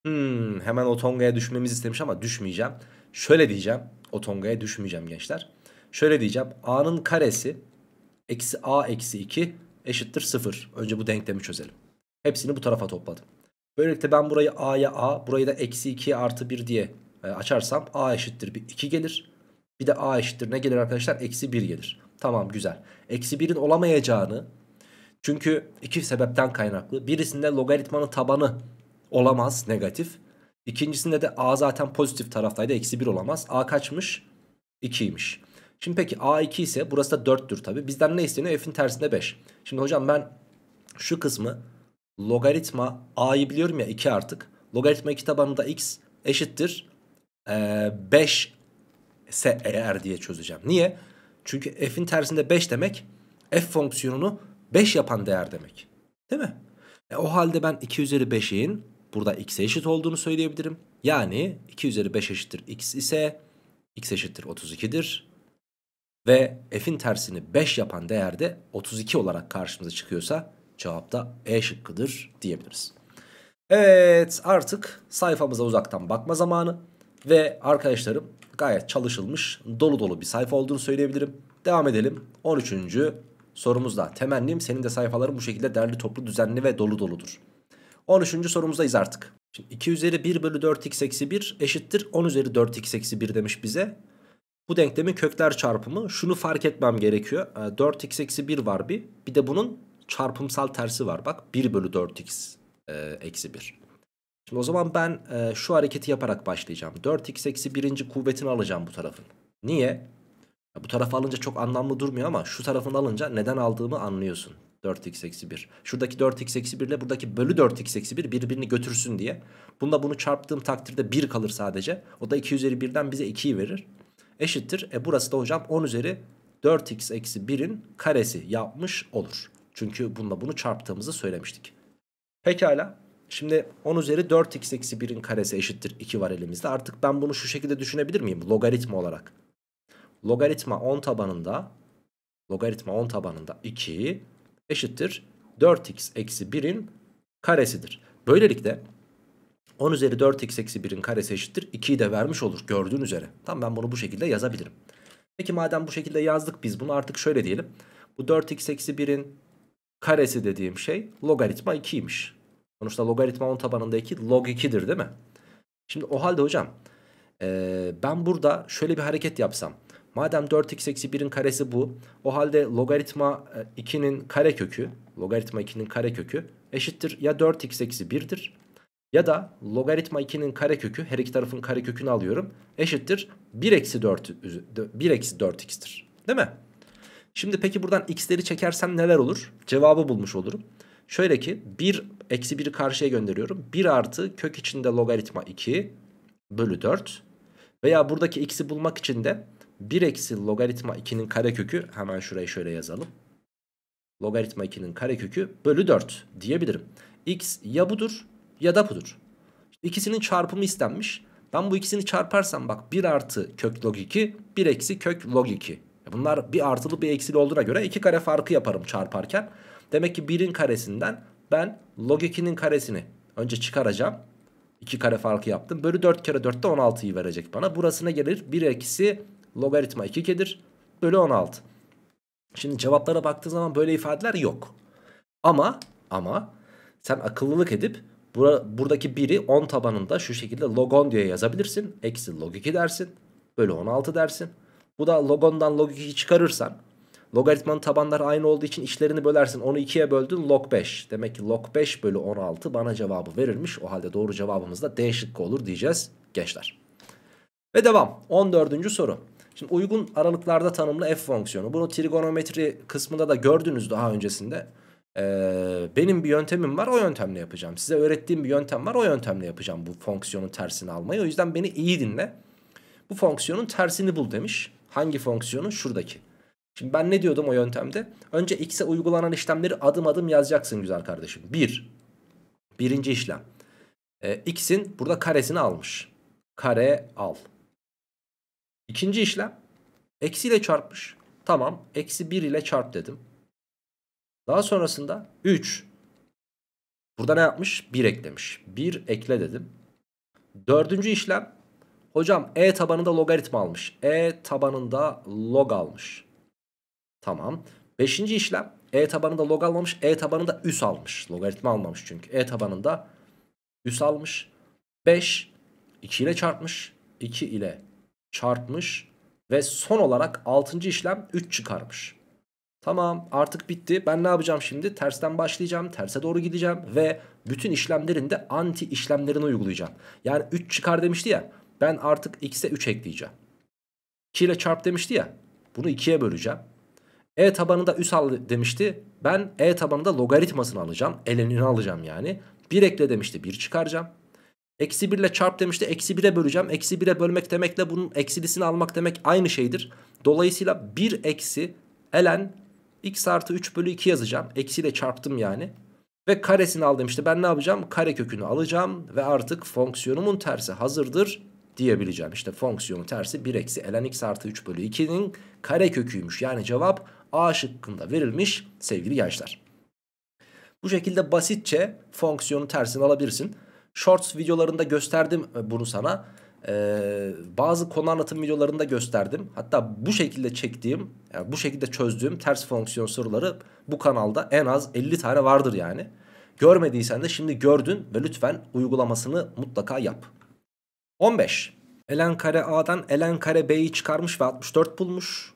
Hmm, hemen o tongaya düşmemizi istemiş ama düşmeyeceğim. Şöyle diyeceğim. O tongaya düşmeyeceğim gençler. Şöyle diyeceğim. A'nın karesi eksi a eksi iki eşittir sıfır. Önce bu denklemi çözelim. Hepsini bu tarafa topladım. Böylelikle ben burayı a'ya a, burayı da eksi ikiye artı bir diye açarsam a eşittir bir iki gelir. Bir de a eşittir ne gelir arkadaşlar? Eksi bir gelir. Tamam güzel. Eksi birin olamayacağını, çünkü iki sebepten kaynaklı. Birisinde logaritmanın tabanı olamaz, negatif. İkincisinde de a zaten pozitif taraftaydı, eksi bir olamaz. A kaçmış? ikiymiş. Şimdi peki a iki ise burası da dörttür tabi. Bizden ne isteniyor? F'in tersinde beş. Şimdi hocam ben şu kısmı logaritma a'yı biliyorum ya, iki artık. Logaritma iki tabanında x eşittir ee, beş ise eğer diye çözeceğim. Niye? Çünkü f'in tersinde beş demek f fonksiyonunu beş yapan değer demek. Değil mi? E, o halde ben iki üzeri beşin burada x'e eşit olduğunu söyleyebilirim. Yani iki üzeri beş eşittir x ise x eşittir otuz ikidir. Ve f'in tersini beş yapan değer de otuz iki olarak karşımıza çıkıyorsa cevap da E şıkkıdır diyebiliriz. Evet, artık sayfamıza uzaktan bakma zamanı ve arkadaşlarım gayet çalışılmış, dolu dolu bir sayfa olduğunu söyleyebilirim. Devam edelim. on üçüncü sorumuzda. Temennim senin de sayfaların bu şekilde derli toplu, düzenli ve dolu doludur. on üçüncü sorumuzdayız artık. Şimdi iki üzeri bir bölü dört x eksi bir eşittir on üzeri dört x eksi bir demiş bize. Bu denklemin kökler çarpımı. Şunu fark etmem gerekiyor. dört x eksi bir var bir. Bir de bunun çarpımsal tersi var. Bak bir bölü dört x eksi bir. Şimdi o zaman ben e, şu hareketi yaparak başlayacağım. dört x eksi birinci kuvvetini alacağım bu tarafın. Niye? Ya, bu tarafı alınca çok anlamlı durmuyor ama şu tarafını alınca neden aldığımı anlıyorsun. dört x eksi bir. Şuradaki dört x eksi bir ile buradaki bölü dört x eksi bir birbirini götürsün diye. Bunda bunu çarptığım takdirde bir kalır sadece. O da iki üzeri birden bize ikiyi verir. Eşittir. E burası da hocam on üzeri dört x eksi birin karesi yapmış olur. Çünkü bununla bunu çarptığımızı söylemiştik. Pekala. Şimdi on üzeri dört x eksi birin karesi eşittir iki var elimizde. Artık ben bunu şu şekilde düşünebilir miyim? Logaritma olarak. Logaritma on tabanında logaritma on tabanında iki eşittir dört x eksi birin karesidir. Böylelikle on üzeri dört x eksi birin karesi eşittir ikiyi de vermiş olur gördüğün üzere. Tamam, ben bunu bu şekilde yazabilirim. Peki madem bu şekilde yazdık biz bunu, artık şöyle diyelim. Bu dört x eksi birin karesi dediğim şey logaritma ikiymiş. Sonuçta logaritma on tabanında iki log ikidir değil mi? Şimdi o halde hocam ee, ben burada şöyle bir hareket yapsam. Madem dört x eksi birin karesi bu, o halde logaritma ikinin karekökü, logaritma ikinin karekökü eşittir ya dört x eksi birdir ya da logaritma ikinin karekökü, her iki tarafın karekökünü alıyorum, eşittir bir eksi dört, bir eksi dört x'tir. Değil mi? Şimdi peki buradan x'leri çekersem neler olur? Cevabı bulmuş olurum. Şöyle ki bir eksi biri karşıya gönderiyorum. bir artı kök içinde logaritma iki bölü dört veya buradaki x'i bulmak için de bir eksi logaritma ikinin karekökü, hemen şurayı şöyle yazalım. Logaritma ikinin karekökü bölü dört diyebilirim. X ya budur ya da budur. İkisinin çarpımı istenmiş. Ben bu ikisini çarparsam bak bir artı kök log iki, bir eksi kök log iki. Bunlar bir artılı bir eksili olduğuna göre iki kare farkı yaparım çarparken. Demek ki birin karesinden ben log ikinin karesini önce çıkaracağım. iki kare farkı yaptım. Bölü dört kere dörtte on altıyı verecek bana. Burasına gelir bir eksi logaritma iki ke'dir. Bölü on altı. Şimdi cevaplara baktığı zaman böyle ifadeler yok. Ama ama sen akıllılık edip bura, buradaki biri on tabanında şu şekilde log on diye yazabilirsin. Eksi log iki dersin. Bölü on altı dersin. Bu da log on'dan log ikiyi çıkarırsan, logaritmanın tabanları aynı olduğu için içlerini bölersin. Onu ikiye böldün, log beş. Demek ki log beş bölü on altı bana cevabı verilmiş. O halde doğru cevabımız da D şıkkı olur diyeceğiz gençler. Ve devam. on dördüncü soru. Şimdi uygun aralıklarda tanımlı f fonksiyonu. Bunu trigonometri kısmında da gördünüz daha öncesinde. Ee, benim bir yöntemim var, o yöntemle yapacağım. Size öğrettiğim bir yöntem var, o yöntemle yapacağım bu fonksiyonun tersini almayı. O yüzden beni iyi dinle. Bu fonksiyonun tersini bul demiş. Hangi fonksiyonun? Şuradaki. Şimdi ben ne diyordum o yöntemde? Önce x'e uygulanan işlemleri adım adım yazacaksın güzel kardeşim. bir. Bir, birinci işlem. Ee, x'in burada karesini almış. Kare al. İkinci işlem. Eksiyle çarpmış. Tamam. Eksi bir ile çarp dedim. Daha sonrasında üç. Burada ne yapmış? bir eklemiş. bir ekle dedim. Dördüncü işlem. Hocam e tabanında logaritma almış. E tabanında log almış. Tamam. Beşinci işlem. E tabanında log almamış. E tabanında üs almış. Logaritma almamış çünkü. E tabanında üs almış. beş. iki ile çarpmış. iki ile çarpmış. Ve son olarak altıncı işlem üç çıkarmış. Tamam, artık bitti. Ben ne yapacağım şimdi? Tersten başlayacağım. Terse doğru gideceğim. Ve bütün işlemlerin de anti işlemlerini uygulayacağım. Yani üç çıkar demişti ya. Ben artık x'e üç ekleyeceğim. iki ile çarp demişti ya. Bunu ikiye böleceğim. E tabanında üs al demişti. Ben e tabanında logaritmasını alacağım. Elenini alacağım yani. bir ekle demişti. bir çıkaracağım. Eksi bir ile çarp demişti. Eksi bire böleceğim. Eksi bire bölmek demekle bunun eksilisini almak demek aynı şeydir. Dolayısıyla bir eksi elen x artı üç bölü iki yazacağım. Eksiyle çarptım yani. Ve karesini al demişti. Ben ne yapacağım? Kare kökünü alacağım. Ve artık fonksiyonumun tersi hazırdır diyebileceğim. İşte fonksiyonun tersi bir eksi elen x artı üç bölü iki'nin kare köküymüş. Yani cevap A şıkkında verilmiş sevgili gençler. Bu şekilde basitçe fonksiyonun tersini alabilirsin. Shorts videolarında gösterdim bunu sana. Ee, bazı konu anlatım videolarında gösterdim. Hatta bu şekilde çektiğim, yani bu şekilde çözdüğüm ters fonksiyon soruları bu kanalda en az elli tane vardır yani. Görmediysen de şimdi gördün ve lütfen uygulamasını mutlaka yap. on beş. Elen kare a'dan elen kare b'yi çıkarmış ve altmış dört bulmuş.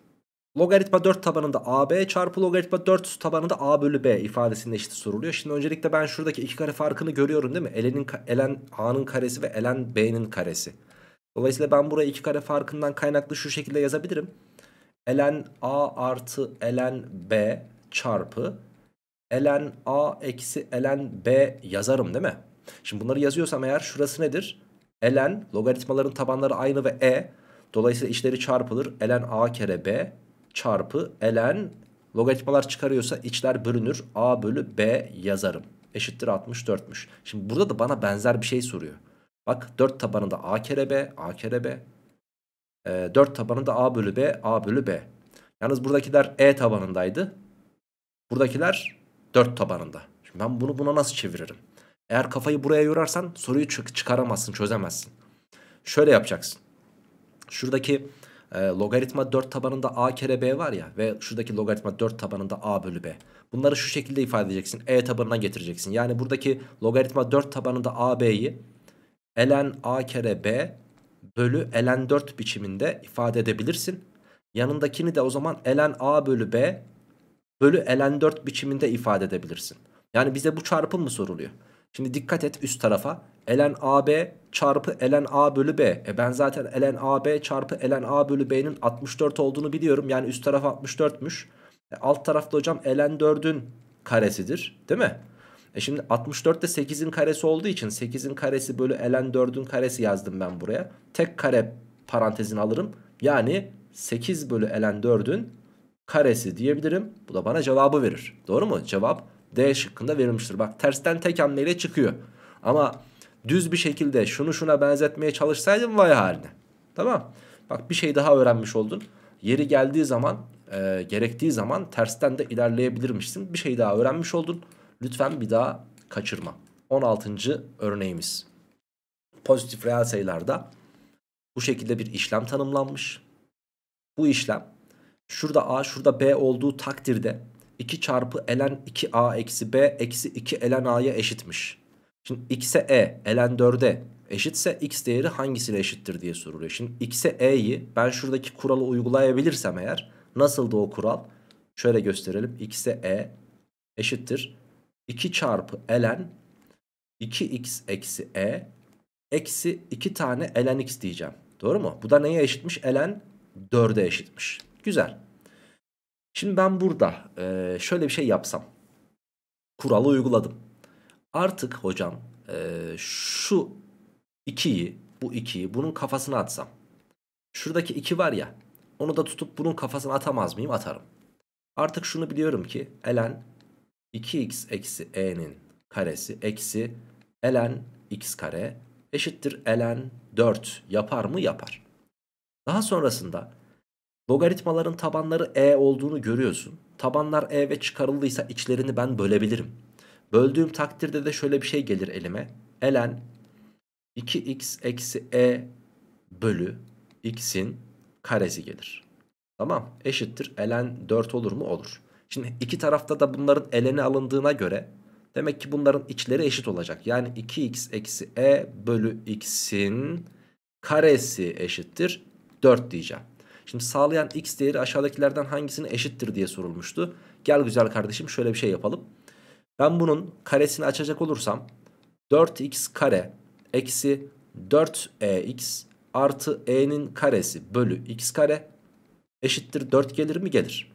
Logaritma dört tabanında ab çarpı logaritma dört tabanında a bölü b ifadesinde eşit soruluyor. Şimdi öncelikle ben şuradaki iki kare farkını görüyorum değil mi? Elenin, elen a'nın karesi ve elen b'nin karesi. Dolayısıyla ben buraya iki kare farkından kaynaklı şu şekilde yazabilirim. Elen a artı elen b çarpı elen a eksi elen b yazarım değil mi? Şimdi bunları yazıyorsam eğer şurası nedir? Elen, logaritmaların tabanları aynı ve e. Dolayısıyla içleri çarpılır. Elen a kere b çarpı elen, logaritmalar çıkarıyorsa içler bölünür. A bölü b yazarım. Eşittir altmış dört'müş. Şimdi burada da bana benzer bir şey soruyor. Bak dört tabanında a kere b, a kere b. E, dört tabanında a bölü b, a bölü b. Yalnız buradakiler e tabanındaydı. Buradakiler dört tabanında. Şimdi ben bunu buna nasıl çeviririm? Eğer kafayı buraya yorarsan soruyu çık çıkaramazsın, çözemezsin. Şöyle yapacaksın. Şuradaki e, logaritma dört tabanında a kere b var ya ve şuradaki logaritma dört tabanında a bölü b. Bunları şu şekilde ifade edeceksin. E tabanına getireceksin. Yani buradaki logaritma dört tabanında a b'yi elen a kere b bölü elen dört biçiminde ifade edebilirsin. Yanındakini de o zaman elen a bölü b bölü elen dört biçiminde ifade edebilirsin. Yani bize bu çarpım mı soruluyor? Şimdi dikkat et üst tarafa. Elen ab çarpı elen a bölü b. E ben zaten elen ab çarpı elen a bölü b'nin altmış dört olduğunu biliyorum. Yani üst taraf altmış dört'müş. E alt tarafta hocam elen dört'ün karesidir. Değil mi? E şimdi altmış dört de sekiz'in karesi olduğu için sekiz'in karesi bölü elen dört'ün karesi yazdım ben buraya. Tek kare parantezini alırım. Yani sekiz bölü elen dört'ün karesi diyebilirim. Bu da bana cevabı verir. Doğru mu? Cevap D şıkkında verilmiştir. Bak tersten tek hamleyle çıkıyor. Ama düz bir şekilde şunu şuna benzetmeye çalışsaydım vay haline. Tamam. Bak bir şey daha öğrenmiş oldun. Yeri geldiği zaman, e, gerektiği zaman tersten de ilerleyebilirmişsin. Bir şey daha öğrenmiş oldun. Lütfen bir daha kaçırma. on altıncı örneğimiz. pozitif reel sayılarda bu şekilde bir işlem tanımlanmış. Bu işlem şurada A şurada B olduğu takdirde iki çarpı ln iki a eksi B eksi iki ln A'ya eşitmiş. Şimdi x'e E ln dörde eşitse x değeri hangisiyle eşittir diye soruluyor. Şimdi x'e E'yi ben şuradaki kuralı uygulayabilirsem eğer, nasıldı o kural? Şöyle gösterelim. X'e E eşittir iki çarpı ln iki x eksi E eksi iki tane ln x diyeceğim. Doğru mu? Bu da neye eşitmiş? Ln dörde eşitmiş. Güzel. Şimdi ben burada e, şöyle bir şey yapsam. Kuralı uyguladım. Artık hocam e, şu ikiyi, bu ikiyi bunun kafasına atsam. Şuradaki iki var ya, onu da tutup bunun kafasına atamaz mıyım? Atarım. Artık şunu biliyorum ki ln iki x eksi e'nin karesi eksi ln x kare eşittir ln dört yapar mı? Yapar. Daha sonrasında logaritmaların tabanları e olduğunu görüyorsun. Tabanlar e ve çıkarıldıysa içlerini ben bölebilirim. Böldüğüm takdirde de şöyle bir şey gelir elime. Ln iki x eksi e bölü x'in karesi gelir. Tamam, eşittir ln dört olur mu? Olur. Şimdi iki tarafta da bunların ln'i alındığına göre demek ki bunların içleri eşit olacak. Yani iki x eksi e bölü x'in karesi eşittir dört diyeceğim. Şimdi sağlayan x değeri aşağıdakilerden hangisine eşittir diye sorulmuştu. Gel güzel kardeşim, şöyle bir şey yapalım. Ben bunun karesini açacak olursam dört x kare eksi dört e x artı e'nin karesi bölü x kare eşittir dört gelir mi? Gelir.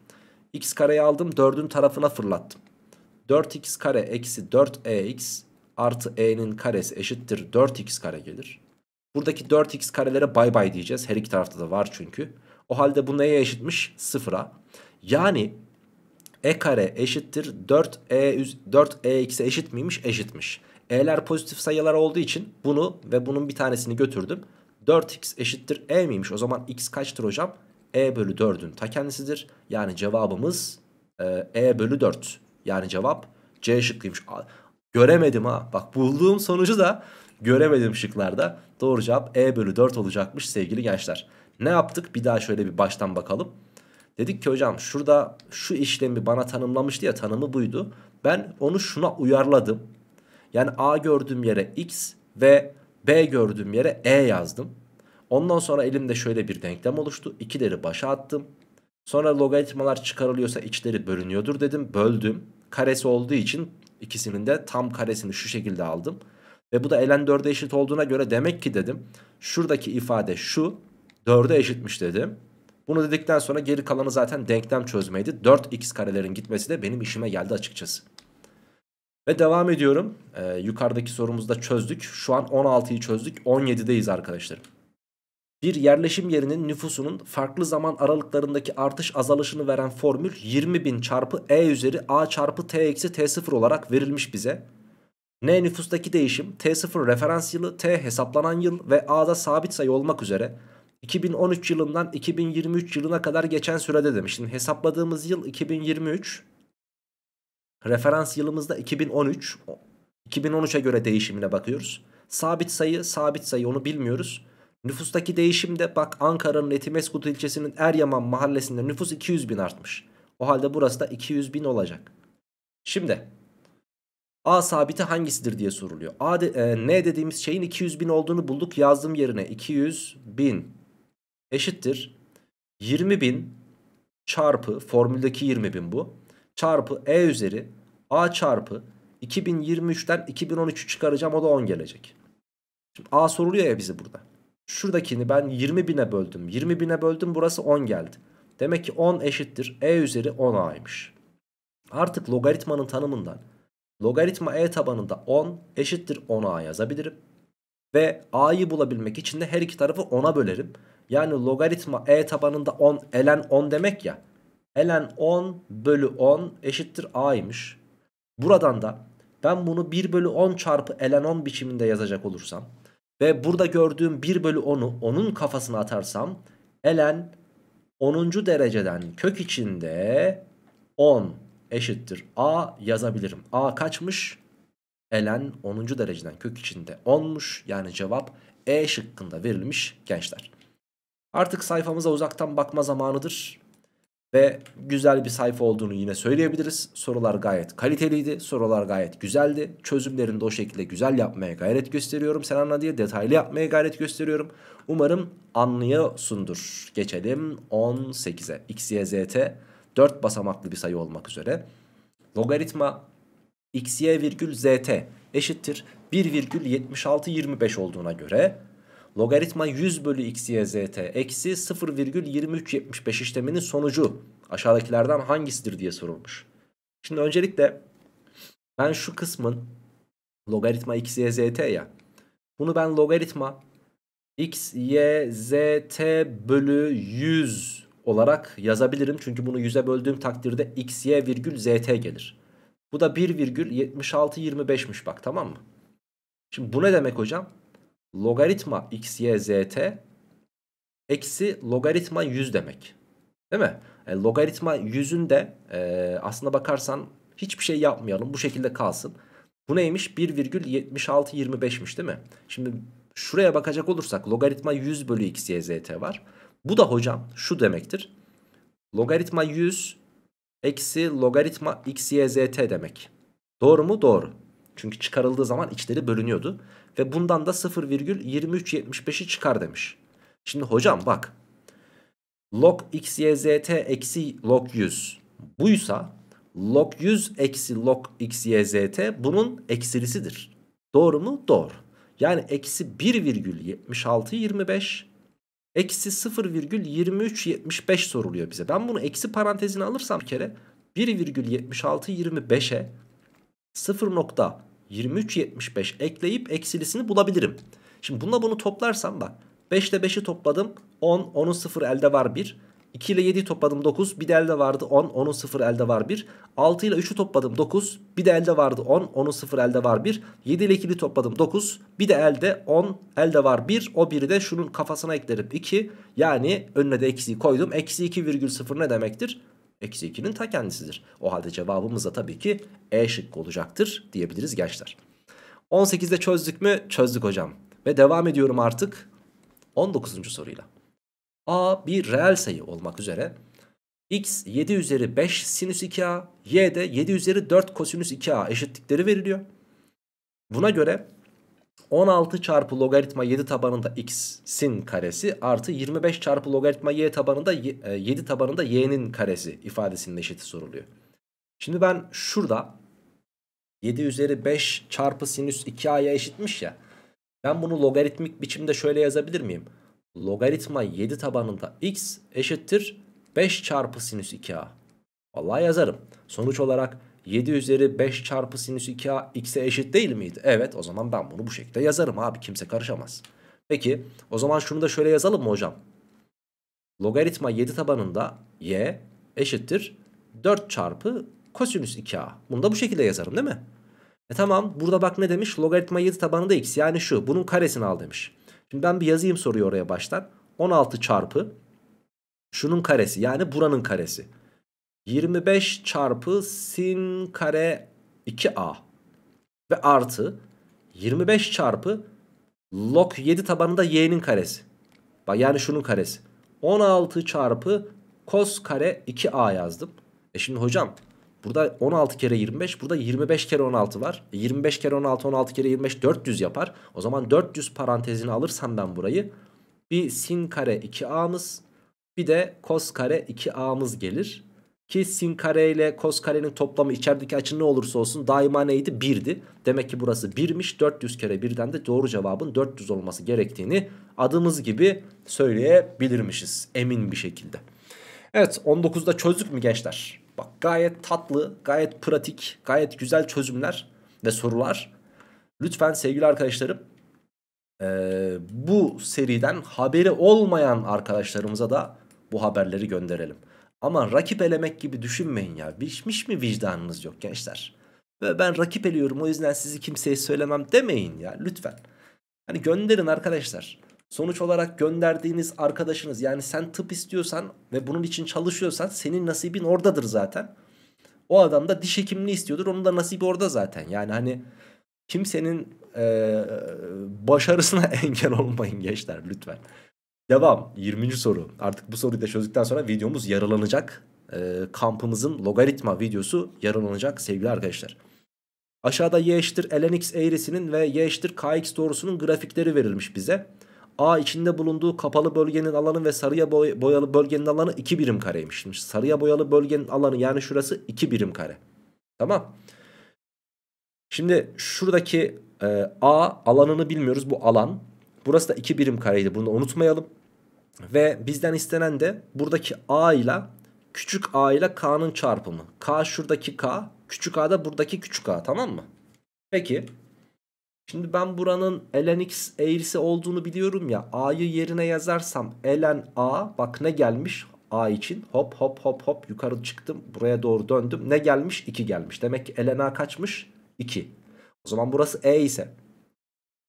X kareyi aldım, dördün tarafına fırlattım. dört x kare eksi dört e x artı e'nin karesi eşittir dört x kare gelir. Buradaki dört x karelere bay bay diyeceğiz. Her iki tarafta da var çünkü. O halde bu neye eşitmiş? Sıfıra. Yani e kare eşittir dört e dört e x'e eşit miymiş? Eşitmiş. E'ler pozitif sayılar olduğu için bunu ve bunun bir tanesini götürdüm. dört x eşittir e miymiş? O zaman x kaçtır hocam? E bölü dördün ta kendisidir. Yani cevabımız e bölü dört. Yani cevap C şıkkıymış. Göremedim ha. Bak, bulduğum sonucu da göremedim şıklarda. Doğru cevap E bölü dört olacakmış sevgili gençler. Ne yaptık? Bir daha şöyle bir baştan bakalım. Dedik ki hocam şurada şu işlemi bana tanımlamıştı ya, tanımı buydu. Ben onu şuna uyarladım. Yani A gördüğüm yere X ve B gördüğüm yere E yazdım. Ondan sonra elimde şöyle bir denklem oluştu. İkileri başa attım. Sonra logaritmalar çıkarılıyorsa içleri bölünüyordur dedim. Böldüm. Karesi olduğu için ikisinin de tam karesini şu şekilde aldım. Ve bu da ln dörde eşit olduğuna göre demek ki dedim, şuradaki ifade şu dörde eşitmiş dedim. Bunu dedikten sonra geri kalanı zaten denklem çözmeydi. dört x karelerin gitmesi de benim işime geldi açıkçası. Ve devam ediyorum. Ee, yukarıdaki sorumuzda çözdük. Şu an on altıyı çözdük. on yedideyiz arkadaşlarım. Bir yerleşim yerinin nüfusunun farklı zaman aralıklarındaki artış azalışını veren formül yirmi bin çarpı e üzeri a çarpı t eksi t sıfır olarak verilmiş bize. N nüfustaki değişim t sıfır referans yılı, t hesaplanan yıl ve a'da sabit sayı olmak üzere iki bin on üç yılından iki bin yirmi üç yılına kadar geçen sürede demiş. Şimdi hesapladığımız yıl iki bin yirmi üç, referans yılımız da iki bin on üç. iki bin on üçe göre değişimine bakıyoruz. Sabit sayı sabit sayı, onu bilmiyoruz. Nüfustaki değişim de bak, Ankara'nın Etimesgut ilçesinin Eryaman mahallesinde nüfus iki yüz bin artmış. O halde burası da iki yüz bin olacak. Şimdi A sabiti hangisidir diye soruluyor. A de, e, N dediğimiz şeyin iki yüz bin olduğunu bulduk. Yazdım yerine iki yüz bin eşittir yirmi bin çarpı, formüldeki yirmi bin bu, çarpı E üzeri A çarpı iki bin yirmi üçten iki bin on üçü çıkaracağım, o da on gelecek. Şimdi A soruluyor ya bize burada. Şuradakini ben yirmi bine böldüm. yirmi bine böldüm, burası on geldi. Demek ki on eşittir E üzeri on a'ymış. Artık logaritmanın tanımından logaritma e tabanında on eşittir on a yazabilirim. Ve a'yı bulabilmek için de her iki tarafı ona bölerim. Yani logaritma e tabanında on ln on demek ya. Ln on bölü on eşittir a'ymış. Buradan da ben bunu bir bölü on çarpı ln on biçiminde yazacak olursam ve burada gördüğüm bir bölü onu onun kafasına atarsam ln onuncu dereceden kök içinde on eşittir a yazabilirim. A kaçmış? Elen onuncu dereceden kök içinde onmuş. Yani cevap E şıkkında verilmiş gençler. Artık sayfamıza uzaktan bakma zamanıdır. Ve güzel bir sayfa olduğunu yine söyleyebiliriz. Sorular gayet kaliteliydi. Sorular gayet güzeldi. Çözümlerini de o şekilde güzel yapmaya gayret gösteriyorum. Sen anla diye detaylı yapmaya gayret gösteriyorum. Umarım anlıyorsundur. Geçelim on sekize. X, Y, Z, T dört basamaklı bir sayı olmak üzere. Logaritma X, Y virgül Z, T eşittir bir virgül yetmiş altı yirmi beş olduğuna göre... Logaritma yüz bölü x, y, z, t eksi sıfır virgül yirmi üç yetmiş beş işleminin sonucu aşağıdakilerden hangisidir diye sorulmuş. Şimdi öncelikle ben şu kısmın logaritma x, y, z, t ya. Bunu ben logaritma x, y, z, t bölü yüz olarak yazabilirim. Çünkü bunu yüze böldüğüm takdirde x, y virgül z, t gelir. Bu da bir virgül yetmiş altı yirmi beş'miş bak, tamam mı? Şimdi bu ne demek hocam? Logaritma x, y, z, t eksi logaritma yüz demek. Değil mi? E, logaritma yüz'ün de e, aslına bakarsan hiçbir şey yapmayalım. Bu şekilde kalsın. Bu neymiş? bir virgül yetmiş altı yirmi beş'miş değil mi? Şimdi şuraya bakacak olursak logaritma yüz bölü x, y, z, t var. Bu da hocam şu demektir. Logaritma yüz eksi logaritma x, y, z, t demek. Doğru mu? Doğru. Çünkü çıkarıldığı zaman içleri bölünüyordu. Ve bundan da sıfır virgül yirmi üç yetmiş beş'i çıkar demiş. Şimdi hocam bak. Log x, y, z, t eksi log yüz. Buysa log yüz eksi log x, y, z, t bunun eksilisidir. Doğru mu? Doğru. Yani eksi bir virgül yetmiş altı yirmi beş eksi sıfır virgül yirmi üç yetmiş beş soruluyor bize. Ben bunu eksi parantezine alırsam bir kere bir virgül yetmiş altı yirmi beş'e sıfır nokta yirmi üç yetmiş beş ekleyip eksilisini bulabilirim. Şimdi bununla bunu toplarsam bak. beş ile beş'i topladım. on. onun sıfır elde var bir. iki ile yedi'yi topladım dokuz. Bir de elde vardı on. onun sıfır elde var bir. altı ile üç'ü topladım dokuz. Bir de elde vardı on. onun sıfır elde var bir. yedi ile iki'yi topladım dokuz. Bir de elde on elde var bir. O biri de şunun kafasına eklerim iki. Yani önüne de eksiyi koydum. Eksi iki virgül sıfır ne demektir? Eksi iki'nin ta kendisidir. O halde cevabımız da tabii ki E şıkkı olacaktır diyebiliriz gençler. on sekiz'de çözdük mü? Çözdük hocam. Ve devam ediyorum artık on dokuzuncu soruyla. A bir reel sayı olmak üzere. X yedi üzeri beş sinüs iki a, Y de yedi üzeri dört kosinüs iki a eşitlikleri veriliyor. Buna göre on altı çarpı logaritma yedi tabanında x'in karesi artı yirmi beş çarpı logaritma y tabanında yedi tabanında y'nin karesi ifadesinin eşiti soruluyor. Şimdi ben şurada yedi üzeri beş çarpı sinüs iki a'ya eşitmiş ya. Ben bunu logaritmik biçimde şöyle yazabilir miyim? Logaritma yedi tabanında x eşittir beş çarpı sinüs iki a. Vallahi yazarım. Sonuç olarak yedi üzeri beş çarpı sinüs iki a x'e eşit değil miydi? Evet, o zaman ben bunu bu şekilde yazarım abi, kimse karışamaz. Peki o zaman şunu da şöyle yazalım mı hocam? Logaritma yedi tabanında y eşittir dört çarpı kosinüs iki a. Bunu da bu şekilde yazarım değil mi? E tamam, burada bak ne demiş? Logaritma yedi tabanında x, yani şu, bunun karesini al demiş. Şimdi ben bir yazayım soruyu oraya baştan. on altı çarpı şunun karesi, yani buranın karesi. yirmi beş çarpı sin kare iki a ve artı yirmi beş çarpı log yedi tabanında y'nin karesi. Bak, yani şunun karesi. on altı çarpı cos kare iki a yazdım. E şimdi hocam burada on altı kere yirmi beş, burada yirmi beş kere on altı var. E yirmi beş kere on altı, on altı kere yirmi beş dört yüz yapar. O zaman dört yüz parantezini alırsam ben burayı, bir sin kare iki a'mız bir de cos kare iki a'mız gelir. Ki sin kare ile cos karenin toplamı içerideki açı ne olursa olsun daima neydi? bir'di. Demek ki burası bir'miş. dört yüz kere bir'den de doğru cevabın dört yüz olması gerektiğini adımız gibi söyleyebilirmişiz. Emin bir şekilde. Evet, on dokuz'da çözdük mü gençler? Bak, gayet tatlı, gayet pratik, gayet güzel çözümler ve sorular. Lütfen sevgili arkadaşlarım, ee, bu seriden haberi olmayan arkadaşlarımıza da bu haberleri gönderelim. Ama rakip elemek gibi düşünmeyin ya. Biçmiş mi vicdanınız yok gençler? Ve ben rakip eliyorum, o yüzden sizi kimseye söylemem demeyin ya lütfen. Hani gönderin arkadaşlar. Sonuç olarak gönderdiğiniz arkadaşınız, yani sen tıp istiyorsan ve bunun için çalışıyorsan senin nasibin oradadır zaten. O adam da diş hekimliği istiyordur, onun da nasibi orada zaten. Yani hani Kimsenin e, başarısına engel olmayın gençler lütfen. Devam. yirminci soru. Artık bu soruyu da çözdükten sonra videomuz yarılanacak. E, kampımızın logaritma videosu yarılanacak sevgili arkadaşlar. Aşağıda y eşittir lnx eğrisinin ve y eşittir kx doğrusunun grafikleri verilmiş bize. A içinde bulunduğu kapalı bölgenin alanı ve sarıya boyalı bölgenin alanı iki birim kareymiş. Şimdi sarıya boyalı bölgenin alanı yani şurası iki birim kare. Tamam. Şimdi şuradaki e, A alanını bilmiyoruz, bu alan. Burası da iki birim kareydi, bunu unutmayalım. Ve bizden istenen de buradaki A ile küçük A ile K'nın çarpımı. K şuradaki K, küçük A da buradaki küçük A, tamam mı? Peki. Şimdi ben buranın lnx eğrisi olduğunu biliyorum ya. A'yı yerine yazarsam ln A, bak ne gelmiş A için. Hop hop hop hop yukarı çıktım. Buraya doğru döndüm. Ne gelmiş? iki gelmiş. Demek ki ln A kaçmış? iki. O zaman burası E ise.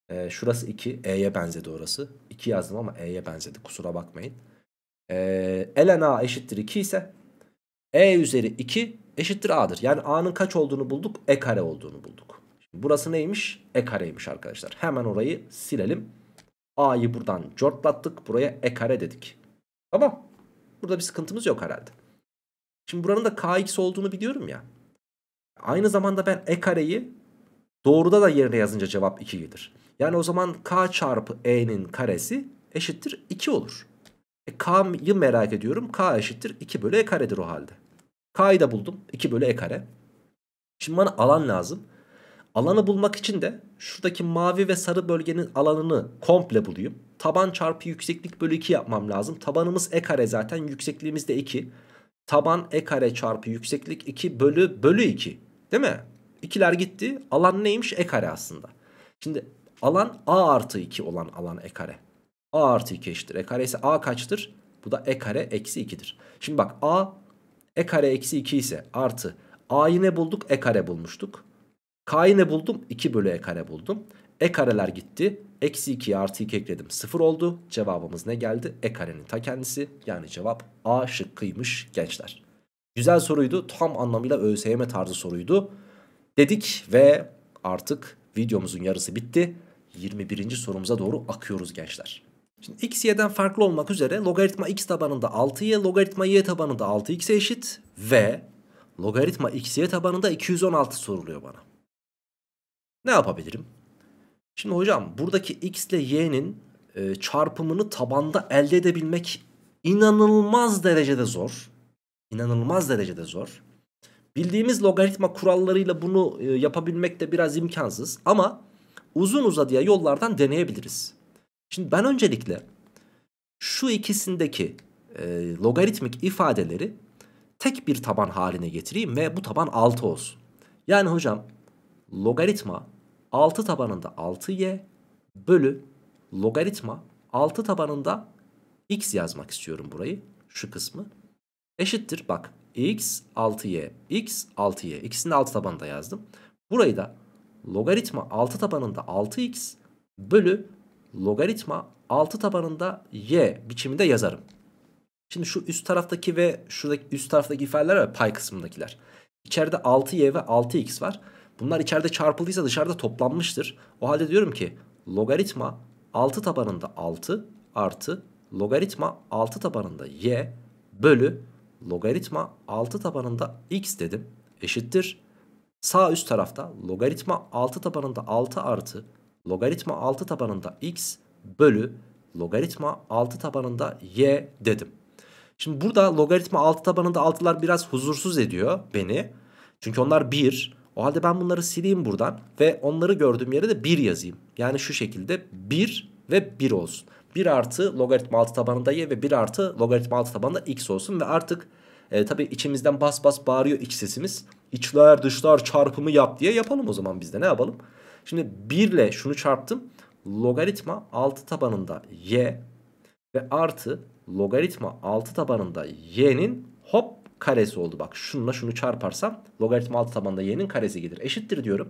E, şurası iki. E'ye benzedi orası. iki yazdım ama E'ye benzedi. Kusura bakmayın. E, ln A eşittir iki ise. E üzeri iki eşittir A'dır. Yani A'nın kaç olduğunu bulduk? E kare olduğunu bulduk. Burası neymiş? E kareymiş arkadaşlar. Hemen orayı silelim. A'yı buradan cortlattık. Buraya E kare dedik. Tamam. Burada bir sıkıntımız yok herhalde. Şimdi buranın da Kx olduğunu biliyorum ya. Aynı zamanda ben E kareyi doğruda da yerine yazınca cevap iki gelir. Yani o zaman K çarpı E'nin karesi eşittir iki olur. E K'yı merak ediyorum. K eşittir iki bölü E karedir o halde. K'yı da buldum. iki bölü E kare. Şimdi bana alan lazım. Alanı bulmak için de şuradaki mavi ve sarı bölgenin alanını komple bulayım. Taban çarpı yükseklik bölü iki yapmam lazım. Tabanımız E kare zaten, yüksekliğimiz de iki. Taban E kare çarpı yükseklik iki bölü bölü iki. Değil mi? ikiler gitti. Alan neymiş? E kare aslında. Şimdi alan A artı iki olan alan E kare. A artı iki eşittir E kare ise A kaçtır? Bu da E kare eksi ikidir. Şimdi bak A E kare eksi iki ise artı A'yı ne bulduk? E kare bulmuştuk. K'yı ne buldum? iki bölü E kare buldum. E kareler gitti. Eksi ikiye artı iki ekledim. sıfır oldu. Cevabımız ne geldi? E karenin ta kendisi. Yani cevap A şıkkıymış gençler. Güzel soruydu. Tam anlamıyla ÖSYM tarzı soruydu. Dedik ve artık videomuzun yarısı bitti. yirmi birinci sorumuza doğru akıyoruz gençler. Şimdi x, y'den farklı olmak üzere logaritma x tabanında altı y, logaritma y tabanında altı x'e eşit ve logaritma x, y tabanında iki yüz on altı soruluyor bana. Ne yapabilirim? Şimdi hocam buradaki x ile y'nin e, çarpımını tabanda elde edebilmek inanılmaz derecede zor. İnanılmaz derecede zor. Bildiğimiz logaritma kurallarıyla bunu e, yapabilmek de biraz imkansız. Ama uzun uzadıya yollardan deneyebiliriz. Şimdi ben öncelikle şu ikisindeki e, logaritmik ifadeleri tek bir taban haline getireyim ve bu taban altı olsun. Yani hocam logaritma altı tabanında altı y bölü logaritma altı tabanında x yazmak istiyorum burayı. Şu kısmı. Eşittir. Bak x altı y. X altı y. İkisini de altı tabanında yazdım. Burayı da logaritma altı tabanında altı x bölü logaritma altı tabanında y biçiminde yazarım. Şimdi şu üst taraftaki ve şuradaki üst taraftaki ifadeler ve pay kısmındakiler. İçeride altı y ve altı x var. Bunlar içeride çarpıldıysa dışarıda toplanmıştır. O halde diyorum ki logaritma altı tabanında altı artı logaritma altı tabanında y bölü logaritma altı tabanında x dedim. Eşittir. Sağ üst tarafta logaritma altı tabanında altı artı logaritma altı tabanında x bölü logaritma altı tabanında y dedim. Şimdi burada logaritma altı tabanında altılar biraz huzursuz ediyor beni. Çünkü onlar bir. O halde ben bunları sileyim buradan ve onları gördüğüm yere de bir yazayım. Yani şu şekilde bir ve bir olsun. bir artı logaritma altı tabanında y ve bir artı logaritma altı tabanında x olsun. Ve artık e, tabii içimizden bas bas bağırıyor iç sesimiz. İçler dışlar çarpımı yap diye yapalım o zaman biz de, ne yapalım? Şimdi bir ile şunu çarptım. Logaritma altı tabanında y ve artı logaritma altı tabanında y'nin hop karesi oldu. Bak şununla şunu çarparsam logaritma altı tabanında y'nin karesi gelir. Eşittir diyorum.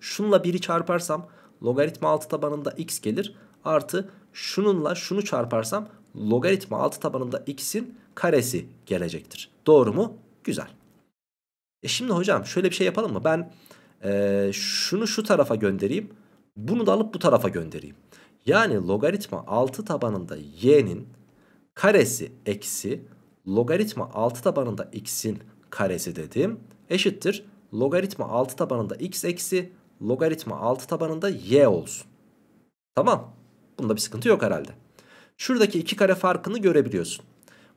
Şununla biri çarparsam logaritma altı tabanında x gelir. Artı şununla şunu çarparsam logaritma altı tabanında x'in karesi gelecektir. Doğru mu? Güzel. E şimdi hocam şöyle bir şey yapalım mı? Ben e, şunu şu tarafa göndereyim, bunu da alıp bu tarafa göndereyim. Yani logaritma altı tabanında y'nin karesi eksi logaritma altı tabanında x'in karesi dedim eşittir logaritma altı tabanında x eksi logaritma altı tabanında y olsun. Tamam. Bunda bir sıkıntı yok herhalde. Şuradaki iki kare farkını görebiliyorsun.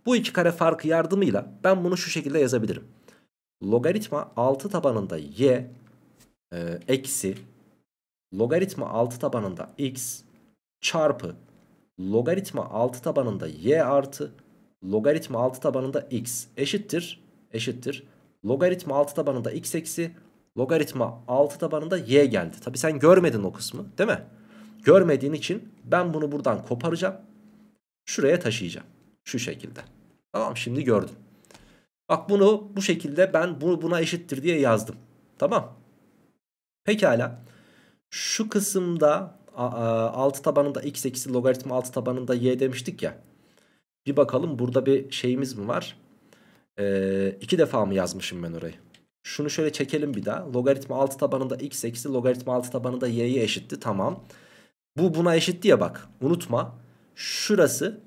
Bu iki kare farkı yardımıyla ben bunu şu şekilde yazabilirim. Logaritma altı tabanında y e, eksi logaritma altı tabanında x çarpı logaritma altı tabanında y artı logaritma altı tabanında x eşittir eşittir logaritma altı tabanında x eksi logaritma altı tabanında y geldi. Tabi sen görmedin o kısmı, değil mi? Görmediğin için ben bunu buradan koparacağım. Şuraya taşıyacağım. Şu şekilde. Tamam, şimdi gördüm. Bak, bunu bu şekilde ben bunu buna eşittir diye yazdım. Tamam. Pekala. Şu kısımda altı tabanında x eksi logaritma altı tabanında y demiştik ya. Bir bakalım, burada bir şeyimiz mi var? Ee, iki defa mı yazmışım ben orayı? Şunu şöyle çekelim bir daha. Logaritma altı tabanında x eksi logaritma altı tabanında y'ye eşitti. Tamam. Bu buna eşitti ya, bak. Unutma. Şurası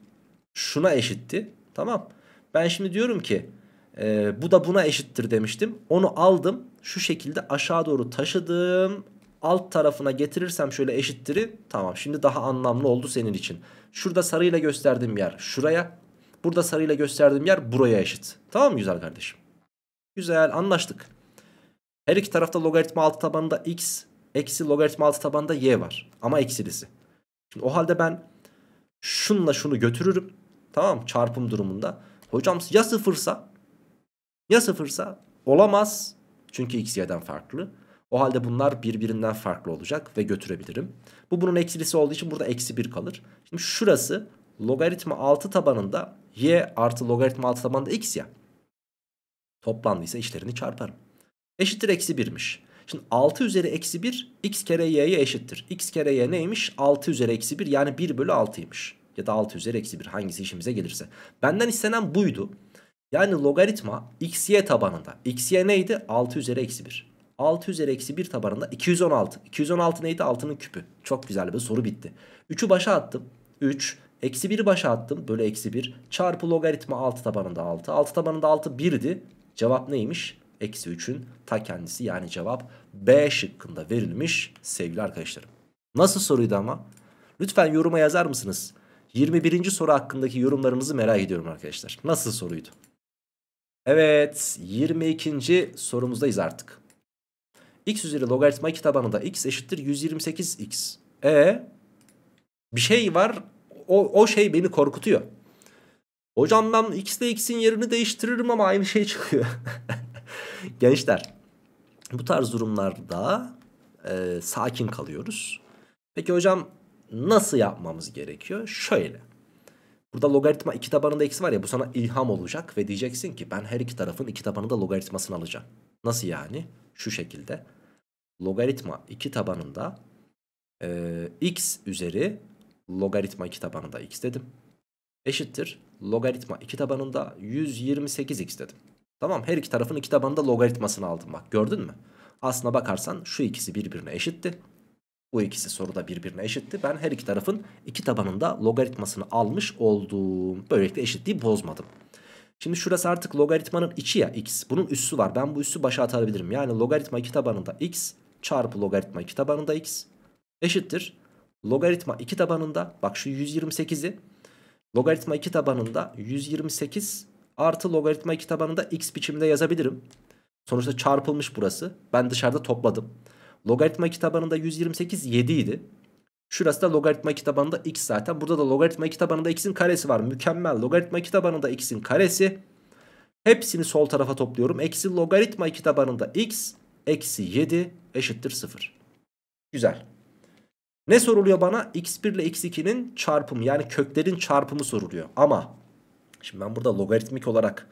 şuna eşitti. Tamam. Ben şimdi diyorum ki e, bu da buna eşittir demiştim. Onu aldım. Şu şekilde aşağı doğru taşıdım. Alt tarafına getirirsem şöyle eşittiri. Tamam. Şimdi daha anlamlı oldu senin için. Şurada sarıyla gösterdiğim yer şuraya. Burada sarıyla gösterdiğim yer buraya eşit. Tamam mı güzel kardeşim? Güzel, anlaştık. Her iki tarafta logaritma altı tabanında x eksi logaritma altı tabanında y var. Ama eksilisi. Şimdi o halde ben şunla şunu götürürüm. Tamam, çarpım durumunda. Hocam ya sıfırsa? Ya sıfırsa? Olamaz. Çünkü x y'den farklı. O halde bunlar birbirinden farklı olacak ve götürebilirim. Bu bunun eksilisi olduğu için burada eksi bir kalır. Şimdi şurası logaritma altı tabanında y artı logaritma altı tabanında x ya. Toplandıysa işlerini çarparım. Eşittir eksi birmiş. Şimdi altı üzeri eksi bir x kere y'ye eşittir. X kere y neymiş? altı üzeri eksi bir, yani bir bölü altı'ymış. Ya da altı üzeri eksi bir, hangisi işimize gelirse. Benden istenen buydu. Yani logaritma x y tabanında. X y neydi? altı üzeri eksi bir. altı üzeri eksi bir tabanında iki yüz on altı. iki yüz on altı neydi? altının küpü. Çok güzel bir soru, bitti. üçü başa attım. üç. Eksi bir'i başa attım. Bölü eksi bir. Çarpı logaritma altı tabanında altı. altı tabanında altı bir'di. Cevap neymiş? Eksi üçün ta kendisi, yani cevap B şıkkında verilmiş sevgili arkadaşlarım. Nasıl soruydu ama? Lütfen yoruma yazar mısınız? yirmi birinci soru hakkındaki yorumlarınızı merak ediyorum arkadaşlar. Nasıl soruydu? Evet, yirmi ikinci sorumuzdayız artık. X üzeri logaritma iki tabanında x eşittir yüz yirmi sekiz x. E bir şey var, o, o şey beni korkutuyor. Hocam ben x ile x'in yerini değiştiririm ama aynı şey çıkıyor. Gençler, bu tarz durumlarda e, sakin kalıyoruz. Peki hocam nasıl yapmamız gerekiyor? Şöyle. Burada logaritma iki tabanında x var ya, bu sana ilham olacak ve diyeceksin ki ben her iki tarafın iki tabanında logaritmasını alacağım. Nasıl yani? Şu şekilde. Logaritma iki tabanında e, x üzeri logaritma iki tabanında x dedim. Eşittir logaritma iki tabanında yüz yirmi sekiz x dedim. Tamam, her iki tarafın iki tabanında logaritmasını aldım, bak gördün mü? Aslına bakarsan şu ikisi birbirine eşitti. Bu ikisi soruda birbirine eşitti. Ben her iki tarafın iki tabanında logaritmasını almış oldum. Böylelikle eşitliği bozmadım. Şimdi şurası artık logaritmanın içi ya, x. Bunun üssü var. Ben bu üssü başa atabilirim. Yani logaritma iki tabanında x çarpı logaritma iki tabanında x eşittir logaritma iki tabanında, bak şu yüz yirmi sekizi logaritma iki tabanında yüz yirmi sekiz artı logaritma iki tabanında x biçimde yazabilirim. Sonuçta çarpılmış burası. Ben dışarıda topladım. Logaritma iki tabanında yüz yirmi sekiz yedi idi. Şurası da logaritma iki tabanında x zaten. Burada da logaritma iki tabanında x'in karesi var. Mükemmel. Logaritma iki tabanında x'in karesi. Hepsini sol tarafa topluyorum. Eksi logaritma iki tabanında x eksi yedi eşittir sıfır. Güzel. Ne soruluyor bana? x bir ile x iki'nin çarpımı, yani köklerin çarpımı soruluyor. Ama şimdi ben burada logaritmik olarak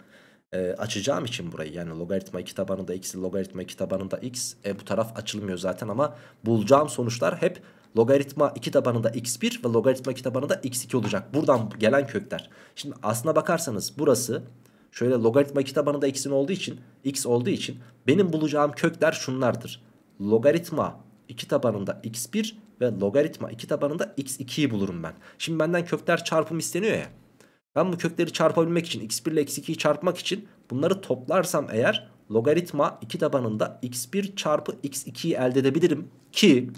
e, açacağım için burayı, yani logaritma iki tabanında x, logaritma iki tabanında x, e, bu taraf açılmıyor zaten ama bulacağım sonuçlar hep logaritma iki tabanında x bir ve logaritma iki tabanında x iki olacak. Buradan gelen kökler. Şimdi aslına bakarsanız burası şöyle logaritma iki tabanında x'in olduğu için, x olduğu için benim bulacağım kökler şunlardır. logaritma iki tabanında x bir ve logaritma iki tabanında x iki'yi bulurum ben. Şimdi benden kökler çarpımı isteniyor ya. Ben bu kökleri çarpabilmek için, x bir ile x iki'yi çarpmak için bunları toplarsam eğer logaritma iki tabanında x bir çarpı x iki'yi elde edebilirim ki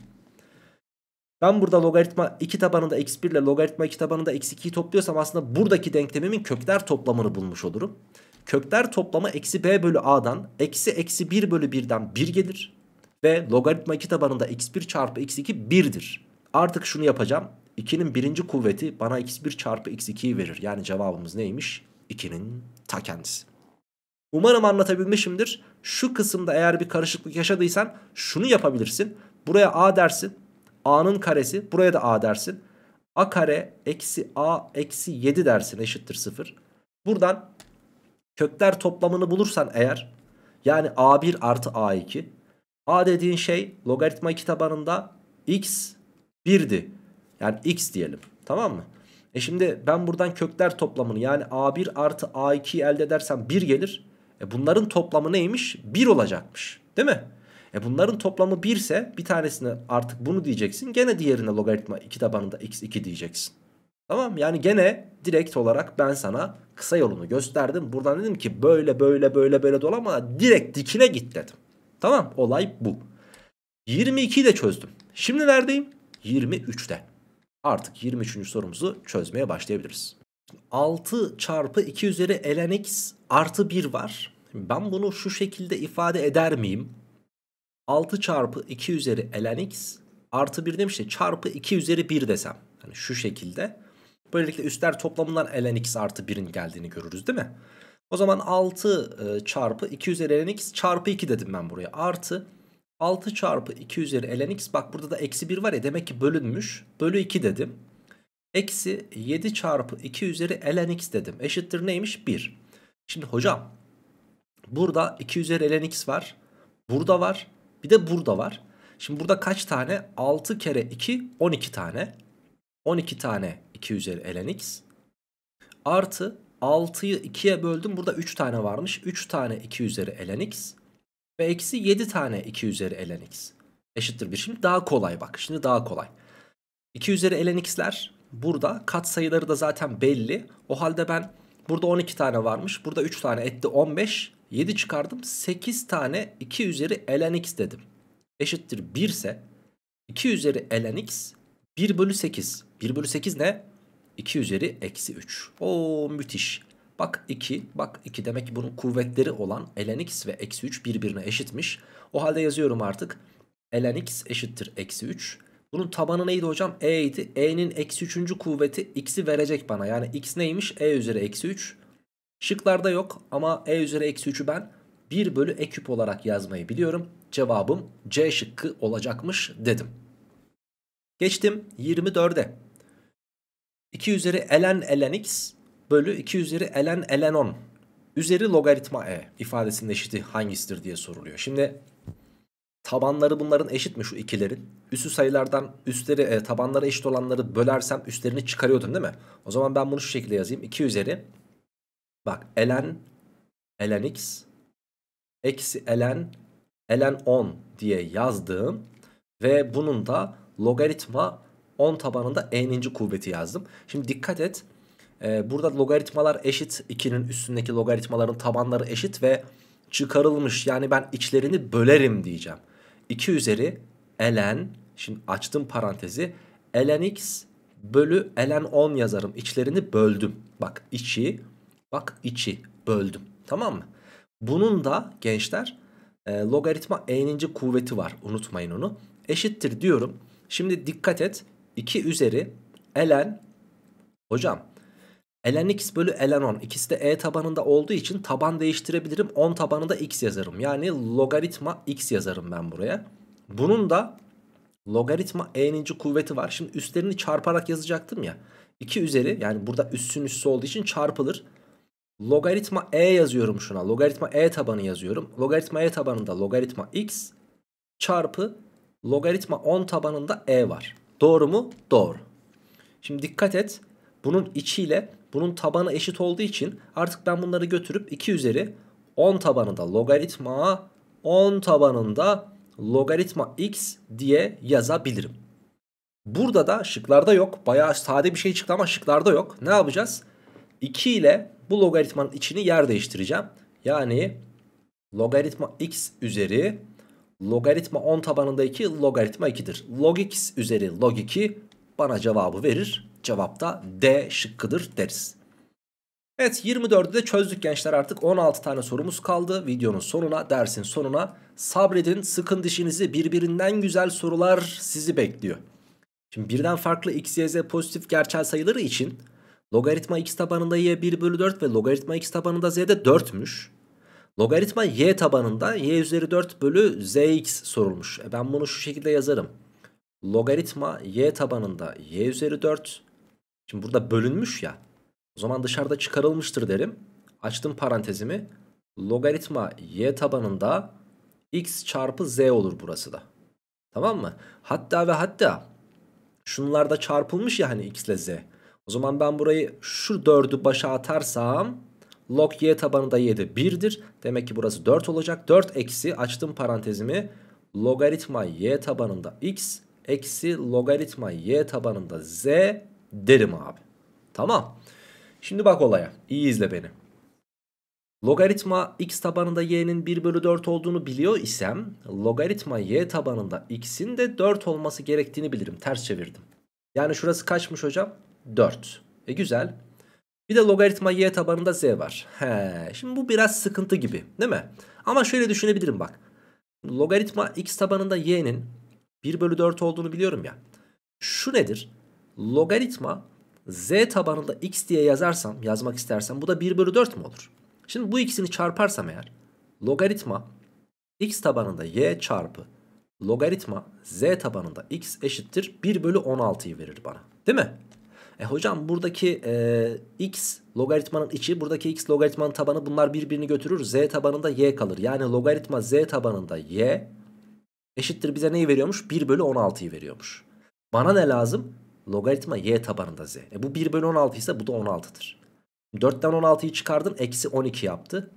ben burada logaritma iki tabanında x bir ile logaritma iki tabanında x iki'yi topluyorsam aslında buradaki denklemimin kökler toplamını bulmuş olurum. Kökler toplamı eksi b bölü a'dan eksi eksi bir bölü bir'den bir gelir. Ve logaritma iki tabanında x bir çarpı x iki bir'dir. Artık şunu yapacağım. iki'nin birinci kuvveti bana x bir çarpı x iki'yi verir. Yani cevabımız neymiş? iki'nin ta kendisi. Umarım anlatabilmişimdir. Şu kısımda eğer bir karışıklık yaşadıysan şunu yapabilirsin. Buraya a dersin. A'nın karesi. Buraya da a dersin. A kare eksi a eksi yedi dersin eşittir sıfır. Buradan kökler toplamını bulursan eğer, yani a bir artı a iki. A dediğin şey logaritma iki tabanında x bir'di. Yani x diyelim. Tamam mı? E şimdi ben buradan kökler toplamını, yani a bir artı a iki'yi elde edersem bir gelir. E bunların toplamı neymiş? bir olacakmış. Değil mi? E bunların toplamı bir ise bir tanesine artık bunu diyeceksin. Gene diğerine logaritma iki tabanında x iki diyeceksin. Tamam, yani gene direkt olarak ben sana kısa yolunu gösterdim. Buradan dedim ki böyle böyle böyle böyle dolama, direkt dikine git dedim. Tamam, olay bu. yirmi iki'yi de çözdüm. Şimdi neredeyim? yirmi üç'te. Artık yirmi üçüncü sorumuzu çözmeye başlayabiliriz. altı çarpı iki üzeri ln x artı bir var. Ben bunu şu şekilde ifade eder miyim? altı çarpı iki üzeri ln x artı bir demişti. Çarpı iki üzeri bir desem. Yani şu şekilde. Böylelikle üstler toplamından ln x artı bir'in geldiğini görürüz değil mi? O zaman altı çarpı iki üzeri ln x çarpı iki dedim ben buraya. Artı altı çarpı iki üzeri ln x. Bak burada da eksi bir var ya, demek ki bölünmüş. Bölü iki dedim. Eksi yedi çarpı iki üzeri ln x dedim. Eşittir neymiş? bir. Şimdi hocam burada iki üzeri ln x var. Burada var. Bir de burada var. Şimdi burada kaç tane? altı kere iki on iki tane. on iki tane iki üzeri ln x. Artı altı'yı iki'ye böldüm. Burada üç tane varmış. üç tane iki üzeri ln x. Ve eksi yedi tane iki üzeri ln x. Eşittir bir. Şimdi daha kolay bak. Şimdi daha kolay. iki üzeri ln x'ler burada. Katsayıları da zaten belli. O halde ben burada on iki tane varmış. Burada üç tane etti on beş. yedi çıkardım. sekiz tane iki üzeri ln x dedim. Eşittir bir ise iki üzeri ln x bir bölü sekiz. bir bölü sekiz ne? iki üzeri eksi üç. Ooo müthiş. Bak iki. Bak iki demek ki bunun kuvvetleri olan ln x ve eksi üç birbirine eşitmiş. O halde yazıyorum artık. Ln x eşittir eksi üç. Bunun tabanı neydi hocam? E idi. E'nin eksi üçüncü kuvveti x'i verecek bana. Yani x neymiş? E üzeri eksi üç. Şıklarda yok ama e üzeri eksi üç'ü ben bir bölü e küp olarak yazmayı biliyorum. Cevabım C şıkkı olacakmış dedim. Geçtim yirmi dört'e. iki üzeri ln ln x bölü iki üzeri ln ln on üzeri logaritma e ifadesinin eşiti hangisidir diye soruluyor. Şimdi tabanları bunların eşit mi şu ikilerin? Üssü sayılardan üstleri e, tabanlara eşit olanları bölersem üstlerini çıkarıyordum değil mi? O zaman ben bunu şu şekilde yazayım. iki üzeri bak ln ln x eksi ln ln on diye yazdım ve bunun da logaritma on tabanında n'inci kuvveti yazdım. Şimdi dikkat et. Ee, burada logaritmalar eşit. iki'nin üstündeki logaritmaların tabanları eşit ve çıkarılmış. Yani ben içlerini bölerim diyeceğim. iki üzeri ln, şimdi açtım parantezi, ln x bölü ln on yazarım. İçlerini böldüm. Bak içi, bak içi böldüm. Tamam mı? Bunun da gençler e, logaritma n'inci kuvveti var. Unutmayın onu. Eşittir diyorum. Şimdi dikkat et. iki üzeri ln, hocam ln x bölü ln on, ikisi de e tabanında olduğu için taban değiştirebilirim. on tabanında x yazarım. Yani logaritma x yazarım ben buraya. Bunun da logaritma e'ninci kuvveti var. Şimdi üstlerini çarparak yazacaktım ya. iki üzeri, yani burada üssün üssü olduğu için çarpılır. Logaritma e yazıyorum şuna. Logaritma e tabanı yazıyorum. Logaritma e tabanında logaritma x çarpı logaritma on tabanında e var. Doğru mu? Doğru. Şimdi dikkat et. Bunun içiyle bunun tabanı eşit olduğu için artık ben bunları götürüp iki üzeri on tabanında logaritma on tabanında logaritma x diye yazabilirim. Burada da şıklarda yok. Bayağı sade bir şey çıktı ama şıklarda yok. Ne yapacağız? iki ile bu logaritmanın içini yer değiştireceğim. Yani logaritma x üzeri logaritma on tabanındaki logaritma iki'dir. Log x üzeri log iki bana cevabı verir. Cevap da D şıkkıdır deriz. Evet, yirmi dördü de çözdük gençler, artık on altı tane sorumuz kaldı. Videonun sonuna, dersin sonuna sabredin, sıkın dişinizi, birbirinden güzel sorular sizi bekliyor. Şimdi birden farklı x, y, z pozitif gerçel sayıları için logaritma x tabanında y bir bölü dört ve logaritma x tabanında z'de dört'müş. Logaritma y tabanında y üzeri dört bölü zx sorulmuş. E ben bunu şu şekilde yazarım. Logaritma y tabanında y üzeri dört. Şimdi burada bölünmüş ya. O zaman dışarıda çıkarılmıştır derim. Açtım parantezimi. Logaritma y tabanında x çarpı z olur burası da. Tamam mı? Hatta ve hatta şunlar da çarpılmış ya hani x ile z. O zaman ben burayı şu dördü başa atarsam log y tabanında y'de bir'dir. Demek ki burası dört olacak. dört eksi açtım parantezimi. Logaritma y tabanında x eksi logaritma y tabanında z derim abi. Tamam. Şimdi bak olaya. İyi izle beni. Logaritma x tabanında y'nin bir bölü dört olduğunu biliyor isem logaritma y tabanında x'in de dört olması gerektiğini bilirim. Ters çevirdim. Yani şurası kaçmış hocam? dört. E güzel. Bir de logaritma y tabanında z var. He, şimdi bu biraz sıkıntı gibi değil mi? Ama şöyle düşünebilirim bak. Logaritma x tabanında y'nin bir bölü dört olduğunu biliyorum ya. Şu nedir? Logaritma z tabanında x diye yazarsam, yazmak istersem bu da bir bölü dört mü olur? Şimdi bu ikisini çarparsam eğer logaritma x tabanında y çarpı logaritma z tabanında x eşittir bir bölü on altı'yı verir bana. Değil mi? E hocam buradaki e, x logaritmanın içi, buradaki x logaritmanın tabanı, bunlar birbirini götürür. Z tabanında y kalır. Yani logaritma z tabanında y eşittir bize neyi veriyormuş? bir bölü on altı'yı veriyormuş. Bana ne lazım? Logaritma y tabanında z. E bu bir bölü on altı ise bu da on altı'dır. dört'ten on altı'yı çıkardın. Eksi on iki yaptı.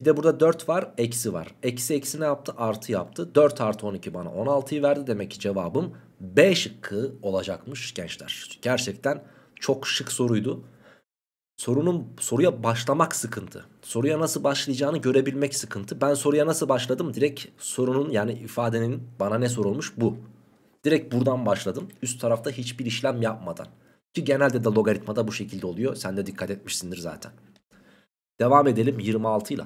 Bir de burada dört var. Eksi var. Eksi eksi ne yaptı? Artı yaptı. dört artı on iki bana on altı'yı verdi. Demek ki cevabım B şıkkı olacakmış gençler. Gerçekten çok şık soruydu. Sorunun, soruya başlamak sıkıntı. Soruya nasıl başlayacağını görebilmek sıkıntı. Ben soruya nasıl başladım? Direkt sorunun, yani ifadenin bana ne sorulmuş bu. Direkt buradan başladım. Üst tarafta hiçbir işlem yapmadan. Ki genelde de logaritmada bu şekilde oluyor. Sen de dikkat etmişsindir zaten. Devam edelim yirmi altı ile.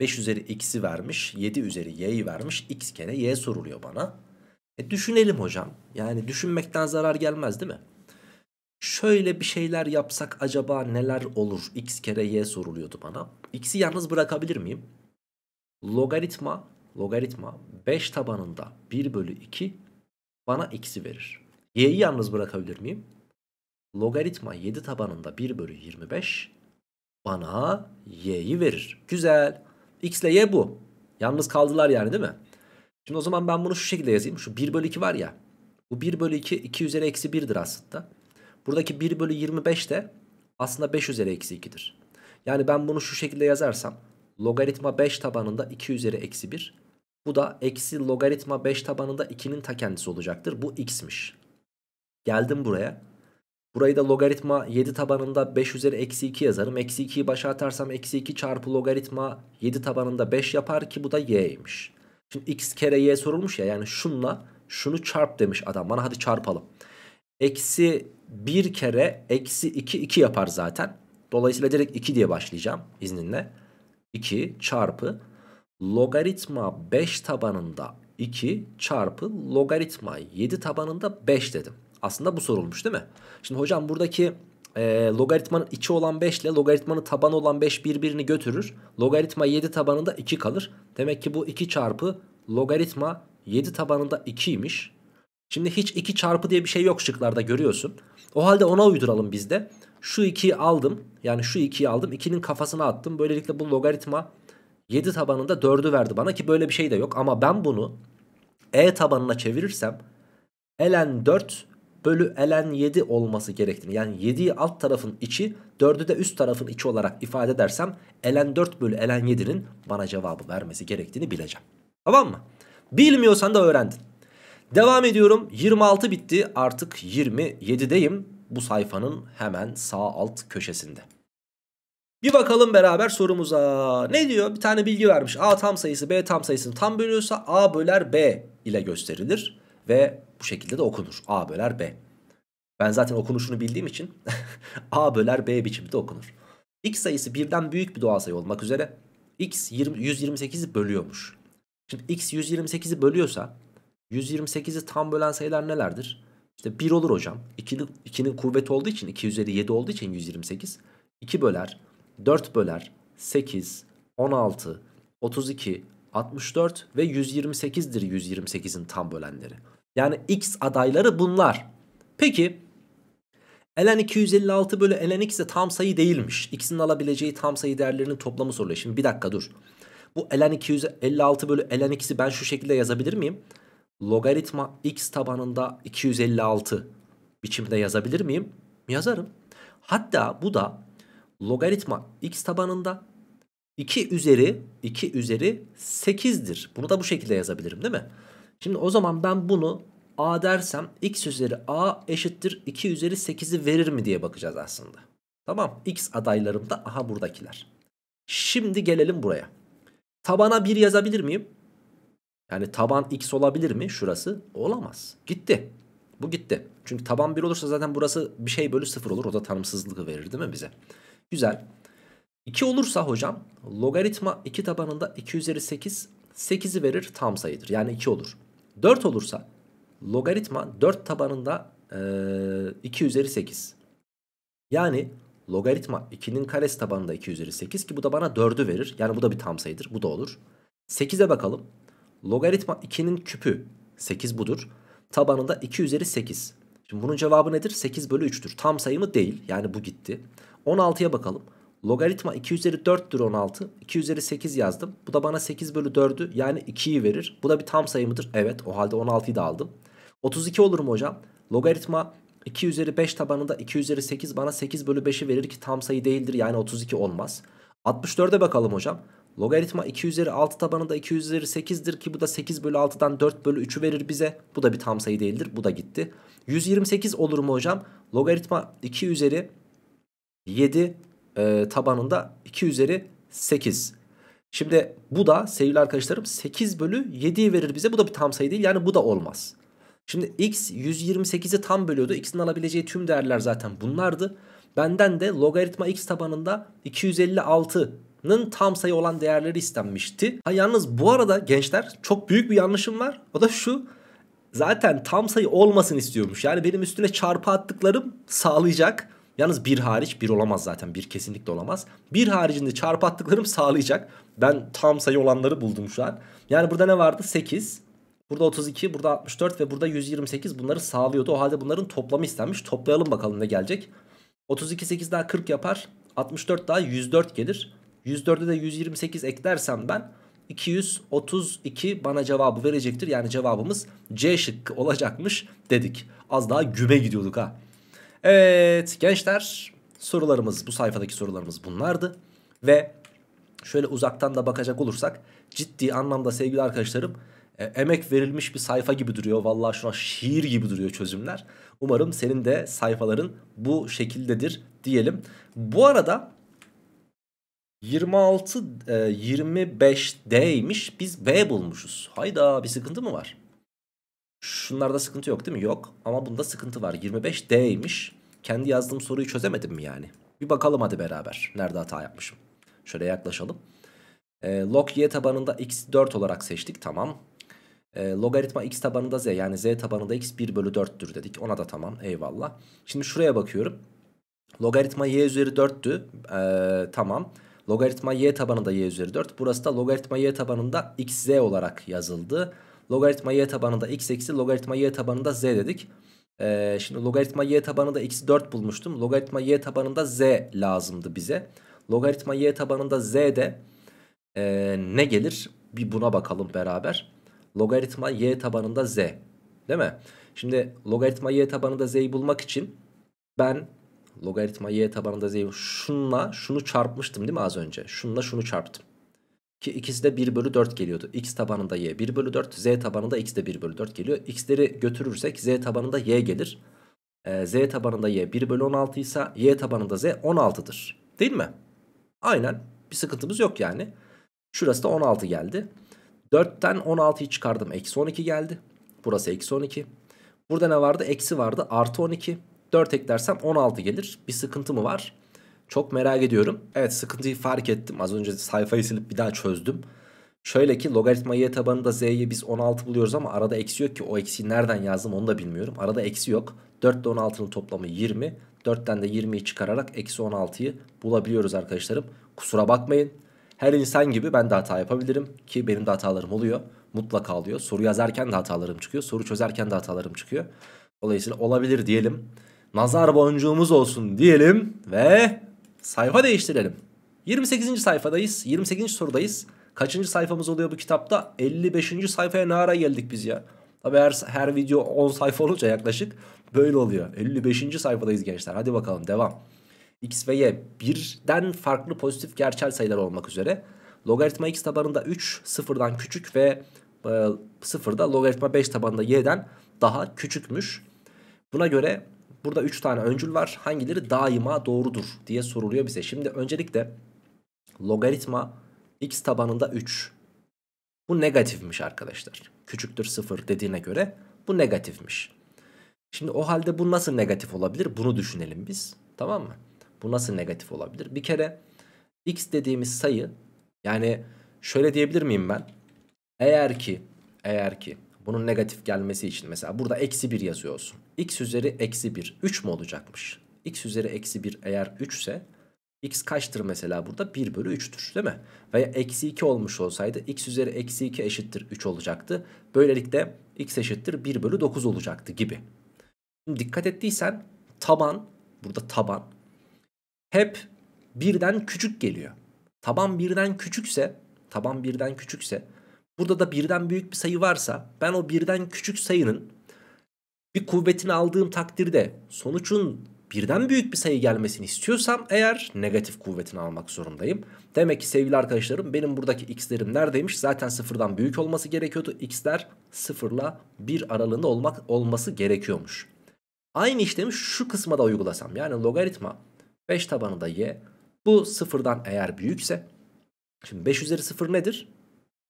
beş üzeri x'i vermiş. yedi üzeri y'yi vermiş. X kere y soruluyor bana. E düşünelim hocam. Yani düşünmekten zarar gelmez değil mi? Şöyle bir şeyler yapsak acaba neler olur? X kere y soruluyordu bana. X'i yalnız bırakabilir miyim? Logaritma, logaritma beş tabanında bir bölü iki bana x'i verir. Y'yi yalnız bırakabilir miyim? Logaritma yedi tabanında bir bölü yirmi beş bana y'yi verir. Güzel. X ile y bu. Yalnız kaldılar yani değil mi? Şimdi o zaman ben bunu şu şekilde yazayım. Şu bir bölü iki var ya. Bu bir bölü iki iki üzeri eksi bir'dir aslında. Buradaki bir bölü yirmi beş de aslında beş üzeri eksi iki'dir. Yani ben bunu şu şekilde yazarsam. Logaritma beş tabanında iki üzeri eksi bir. Bu da eksi logaritma beş tabanında iki'nin ta kendisi olacaktır. Bu x'miş. Geldim buraya. Burayı da logaritma yedi tabanında beş üzeri eksi iki yazarım. Eksi iki'yi başa atarsam eksi iki çarpı logaritma yedi tabanında beş yapar ki bu da y'ymiş. Şimdi x kere y sorulmuş ya, yani şunla şunu çarp demiş adam bana, hadi çarpalım. Eksi bir kere eksi iki iki yapar zaten. Dolayısıyla direkt iki diye başlayacağım izninle. iki çarpı logaritma beş tabanında iki çarpı logaritma yedi tabanında beş dedim. Aslında bu sorulmuş değil mi? Şimdi hocam buradaki e, logaritmanın içi olan beş ile logaritmanın tabanı olan beş birbirini götürür. Logaritma yedi tabanında iki kalır. Demek ki bu iki çarpı logaritma yedi tabanında iki'ymiş. Şimdi hiç iki çarpı diye bir şey yok şıklarda, görüyorsun. O halde ona uyduralım biz de. Şu iki'yi aldım. Yani şu iki'yi aldım. iki'nin kafasına attım. Böylelikle bu logaritma yedi tabanında dört'ü verdi bana ki böyle bir şey de yok. Ama ben bunu e tabanına çevirirsem ln dört bölü ln yedi olması gerektiğini, yani yedi'yi alt tarafın içi, dört'ü de üst tarafın içi olarak ifade edersem ln dört bölü ln yedi'nin bana cevabı vermesi gerektiğini bileceğim. Tamam mı? Bilmiyorsan da öğrendin. Devam ediyorum. yirmi altı bitti. Artık yirmi yedideyim. Bu sayfanın hemen sağ alt köşesinde. Bir bakalım beraber sorumuza. Ne diyor? Bir tane bilgi vermiş. A tam sayısı B tam sayısını tam bölüyorsa A böler B ile gösterilir. Ve bu şekilde de okunur. A böler B. Ben zaten okunuşunu bildiğim için A böler B biçimde okunur. X sayısı birden büyük bir doğal sayı olmak üzere X yüz yirmi sekizi bölüyormuş. Şimdi X yüz yirmi sekizi bölüyorsa yüz yirmi sekizi tam bölen sayılar nelerdir? İşte bir olur hocam. ikinin kuvveti olduğu için iki üzeri yedi olduğu için yüz yirmi sekiz. iki böler, dört böler, sekiz, on altı, otuz iki, altmış dört ve yüz yirmi sekizdir yüz yirmi sekizin tam bölenleri. Yani X adayları bunlar. Peki ln iki yüz elli altı bölü ln x de tam sayı değilmiş. X'in alabileceği tam sayı değerlerinin toplamı soruluyor. Şimdi bir dakika dur. Bu ln iki yüz elli altı bölü ln x'i ben şu şekilde yazabilir miyim? Logaritma x tabanında iki yüz elli altı biçimde yazabilir miyim? Yazarım. Hatta bu da logaritma x tabanında iki üzeri iki üzeri sekizdir. Bunu da bu şekilde yazabilirim değil mi? Şimdi o zaman ben bunu a dersem x üzeri a eşittir iki üzeri sekizi verir mi diye bakacağız aslında. Tamam, x adaylarım da aha buradakiler. Şimdi gelelim buraya. Tabana bir yazabilir miyim? Yani taban x olabilir mi? Şurası olamaz. Gitti. Bu gitti. Çünkü taban bir olursa zaten burası bir şey bölü sıfır olur. O da tanımsızlığı verir değil mi bize? Güzel. iki olursa hocam logaritma iki tabanında iki üzeri sekiz sekizi verir, tam sayıdır. Yani iki olur. dört olursa logaritma dört tabanında e, iki üzeri sekiz. Yani logaritma ikinin karesi tabanında iki üzeri sekiz ki bu da bana dördü verir. Yani bu da bir tam sayıdır. Bu da olur. sekize bakalım. Logaritma ikinin küpü sekiz budur. Tabanında iki üzeri sekiz. Şimdi bunun cevabı nedir? sekiz bölü üçtür. Tam sayı mı? Değil. Yani bu gitti. on altıya bakalım. Logaritma iki üzeri dörttür on altı. iki üzeri sekiz yazdım. Bu da bana sekiz bölü dördü yani ikiyi verir. Bu da bir tam sayı mıdır? Evet. O halde on altıyı da aldım. otuz iki olur mu hocam? Logaritma iki üzeri beş tabanında iki üzeri sekiz bana sekiz bölü beşi verir ki tam sayı değildir. Yani otuz iki olmaz. altmış dörde bakalım hocam. Logaritma iki üzeri altı tabanında iki üzeri sekizdir ki bu da sekiz bölü altıdan dört bölü üçü verir bize. Bu da bir tam sayı değildir. Bu da gitti. yüz yirmi sekiz olur mu hocam? Logaritma iki üzeri yedi e, tabanında iki üzeri sekiz. Şimdi bu da sevgili arkadaşlarım sekiz bölü yediyi verir bize. Bu da bir tam sayı değil. Yani bu da olmaz. Şimdi x yüz yirmi sekizi tam bölüyordu. X'in alabileceği tüm değerler zaten bunlardı. Benden de logaritma x tabanında iki yüz elli altının tam sayı olan değerleri istenmişti. Ha, yalnız bu arada gençler çok büyük bir yanlışım var. O da şu. Zaten tam sayı olmasın istiyormuş. Yani benim üstüne çarpı attıklarım sağlayacak. Yalnız bir hariç, bir olamaz zaten. Bir kesinlikle olamaz. Bir haricinde çarpı attıklarım sağlayacak. Ben tam sayı olanları buldum şu an. Yani burada ne vardı? sekiz. Burada otuz iki, burada altmış dört ve burada yüz yirmi sekiz bunları sağlıyordu. O halde bunların toplamı istenmiş. Toplayalım bakalım ne gelecek. otuz iki sekiz daha kırk yapar. altmış dört daha yüz dört gelir. yüz dörde de yüz yirmi sekiz eklersem ben iki yüz otuz iki bana cevabı verecektir. Yani cevabımız C şıkkı olacakmış dedik. Az daha güme gidiyorduk ha. Evet gençler, sorularımız, bu sayfadaki sorularımız bunlardı. Ve şöyle uzaktan da bakacak olursak ciddi anlamda sevgili arkadaşlarım e, emek verilmiş bir sayfa gibi duruyor. Vallahi şu an şiir gibi duruyor çözümler. Umarım senin de sayfaların bu şekildedir diyelim. Bu arada yirmi altı yirmi beşdeymiş. Biz B bulmuşuz. Hayda, bir sıkıntı mı var? Şunlarda sıkıntı yok değil mi? Yok. Ama bunda sıkıntı var. yirmi beş deymiş. Kendi yazdığım soruyu çözemedim mi yani? Bir bakalım hadi beraber. Nerede hata yapmışım? Şöyle yaklaşalım. E, log y tabanında x dört olarak seçtik. Tamam. E, logaritma x tabanında z. Yani z tabanında x bir bölü dörttür dedik. Ona da tamam. Eyvallah. Şimdi şuraya bakıyorum. Logaritma y üzeri dörttü. E, tamam. Logaritma y tabanında y üzeri dört. Burası da logaritma y tabanında xz olarak yazıldı. Logaritma y tabanında x eksi logaritma y tabanında z dedik. Ee, şimdi logaritma y tabanında x dört bulmuştum. Logaritma y tabanında z lazımdı bize. Logaritma y tabanında z de e, ne gelir? Bir buna bakalım beraber. Logaritma y tabanında z. Değil mi? Şimdi logaritma y tabanında z'yi bulmak için ben... Logaritma y tabanında z'yi şunla şunu çarpmıştım değil mi az önce? Şunla şunu çarptım. Ki ikisi de bir bölü dört geliyordu. X tabanında y bir bölü dört. Z tabanında x de bir bölü dört geliyor. X'leri götürürsek z tabanında y gelir. Ee, z tabanında y bir bölü on altı ise y tabanında z on altıdır. Değil mi? Aynen. Bir sıkıntımız yok yani. Şurası da on altı geldi. dörtten on altıyı çıkardım. eksi on iki geldi. Burası eksi on iki. Burada ne vardı? Eksi vardı. Artı on iki. dört eklersem on altı gelir. Bir sıkıntı mı var? Çok merak ediyorum. Evet, sıkıntıyı fark ettim. Az önce sayfayı silip bir daha çözdüm. Şöyle ki logaritma y tabanında z'yi biz on altı buluyoruz ama arada eksi yok ki. O eksiyi nereden yazdım onu da bilmiyorum. Arada eksi yok. dört ile on altının toplamı yirmi. dörtten de yirmiyi çıkararak eksi on altıyı bulabiliyoruz arkadaşlarım. Kusura bakmayın. Her insan gibi ben de hata yapabilirim. Ki benim de hatalarım oluyor. Mutlaka oluyor. Soru yazarken de hatalarım çıkıyor. Soru çözerken de hatalarım çıkıyor. Dolayısıyla olabilir diyelim. Nazar boncuğumuz olsun diyelim. Ve sayfa değiştirelim. yirmi sekizinci sayfadayız. yirmi sekizinci sorudayız. Kaçıncı sayfamız oluyor bu kitapta? elli beşinci sayfaya ne ara geldik biz ya? Tabii her, her video on sayfa olunca yaklaşık böyle oluyor. elli beşinci sayfadayız gençler. Hadi bakalım devam. X ve y birden farklı pozitif gerçel sayılar olmak üzere. Logaritma x tabanında üç sıfırdan küçük ve e, sıfırda logaritma beş tabanında y'den daha küçükmüş. Buna göre burada üç tane öncül var. Hangileri daima doğrudur diye soruluyor bize. Şimdi öncelikle logaritma x tabanında üç. Bu negatifmiş arkadaşlar. Küçüktür sıfır dediğine göre bu negatifmiş. Şimdi o halde bu nasıl negatif olabilir? Bunu düşünelim biz. Tamam mı? Bu nasıl negatif olabilir? Bir kere x dediğimiz sayı, yani şöyle diyebilir miyim ben? Eğer ki, eğer ki bunun negatif gelmesi için mesela burada eksi bir yazıyor olsun. X üzeri eksi bir üç mü olacakmış? X üzeri eksi bir eğer üç ise x kaçtır mesela burada? bir bölü üçtür değil mi? Veya eksi iki olmuş olsaydı x üzeri eksi iki eşittir üç olacaktı. Böylelikle x eşittir bir bölü dokuz olacaktı gibi. Şimdi dikkat ettiysen taban, burada taban hep birden küçük geliyor. Taban birden küçükse, taban birden küçükse, burada da birden büyük bir sayı varsa ben o birden küçük sayının bir kuvvetini aldığım takdirde sonucun birden büyük bir sayı gelmesini istiyorsam eğer negatif kuvvetini almak zorundayım. Demek ki sevgili arkadaşlarım benim buradaki x'lerim neredeymiş? Zaten sıfırdan büyük olması gerekiyordu. X'ler sıfırla bir aralığında olmak olması gerekiyormuş. Aynı işlemi şu kısma da uygulasam, yani logaritma beş tabanında y, bu sıfırdan eğer büyükse, şimdi beş üzeri sıfır nedir?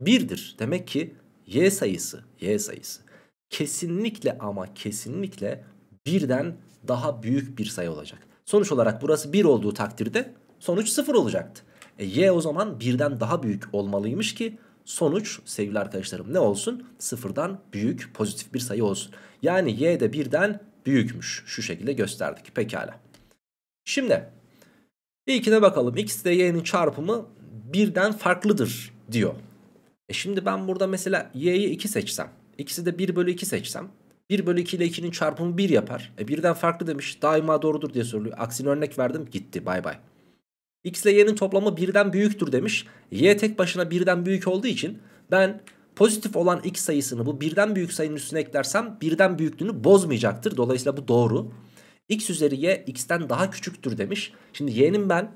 birdir. Demek ki y sayısı, y sayısı kesinlikle ama kesinlikle birden daha büyük bir sayı olacak. Sonuç olarak burası bir olduğu takdirde sonuç sıfır olacaktı. E, y o zaman birden daha büyük olmalıymış ki sonuç sevgili arkadaşlarım ne olsun? Sıfırdan büyük pozitif bir sayı olsun. Yani y de birden büyükmüş. Şu şekilde gösterdik. Pekala. Şimdi ilkine bakalım. X ile y'nin çarpımı birden farklıdır diyor. E şimdi ben burada mesela y'yi iki seçsem, ikisi de bir bölü iki seçsem, bir bölü iki ile ikinin çarpımı bir yapar. E birden farklı demiş, daima doğrudur diye soruluyor. Aksine örnek verdim, gitti, bay bay. X ile y'nin toplamı birden büyüktür demiş. Y tek başına birden büyük olduğu için ben pozitif olan x sayısını bu birden büyük sayının üstüne eklersem birden büyüklüğünü bozmayacaktır. Dolayısıyla bu doğru. X üzeri y x'ten daha küçüktür demiş. Şimdi y'nin ben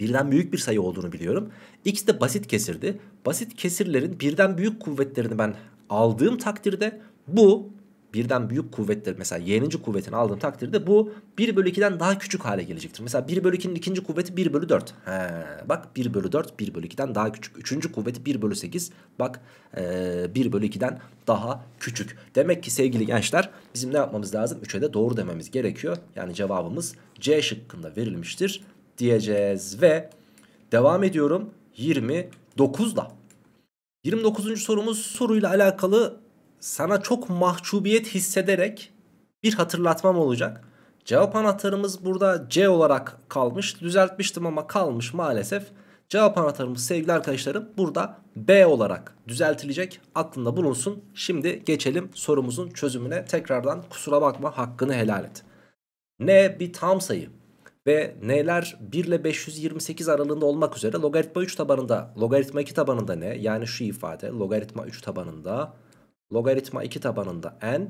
birden büyük bir sayı olduğunu biliyorum. X de basit kesirdi. Basit kesirlerin birden büyük kuvvetlerini ben aldığım takdirde bu birden büyük kuvvetleri, mesela y'nin kuvvetini aldığım takdirde bu bir bölü ikiden daha küçük hale gelecektir. Mesela bir bölü ikinin ikinci kuvveti bir bölü dört. He, bak bir bölü dört bir bölü ikiden daha küçük. Üçüncü kuvveti bir bölü sekiz. Bak ee, bir bölü ikiden daha küçük. Demek ki sevgili gençler bizim ne yapmamız lazım? üçe de doğru dememiz gerekiyor. Yani cevabımız C şıkkında verilmiştir diyeceğiz ve devam ediyorum yirmi dokuzla. yirmi dokuzuncu sorumuz soruyla alakalı sana çok mahcubiyet hissederek bir hatırlatmam olacak. Cevap anahtarımız burada C olarak kalmış. Düzeltmiştim ama kalmış maalesef. Cevap anahtarımız sevgili arkadaşlarım burada B olarak düzeltilecek. Aklında bulunsun. Şimdi geçelim sorumuzun çözümüne. Tekrardan kusura bakma, hakkını helal et. N bir tam sayı ve n'ler bir ile beş yüz yirmi sekiz aralığında olmak üzere logaritma üç tabanında, logaritma iki tabanında n, yani şu ifade logaritma üç tabanında, logaritma iki tabanında n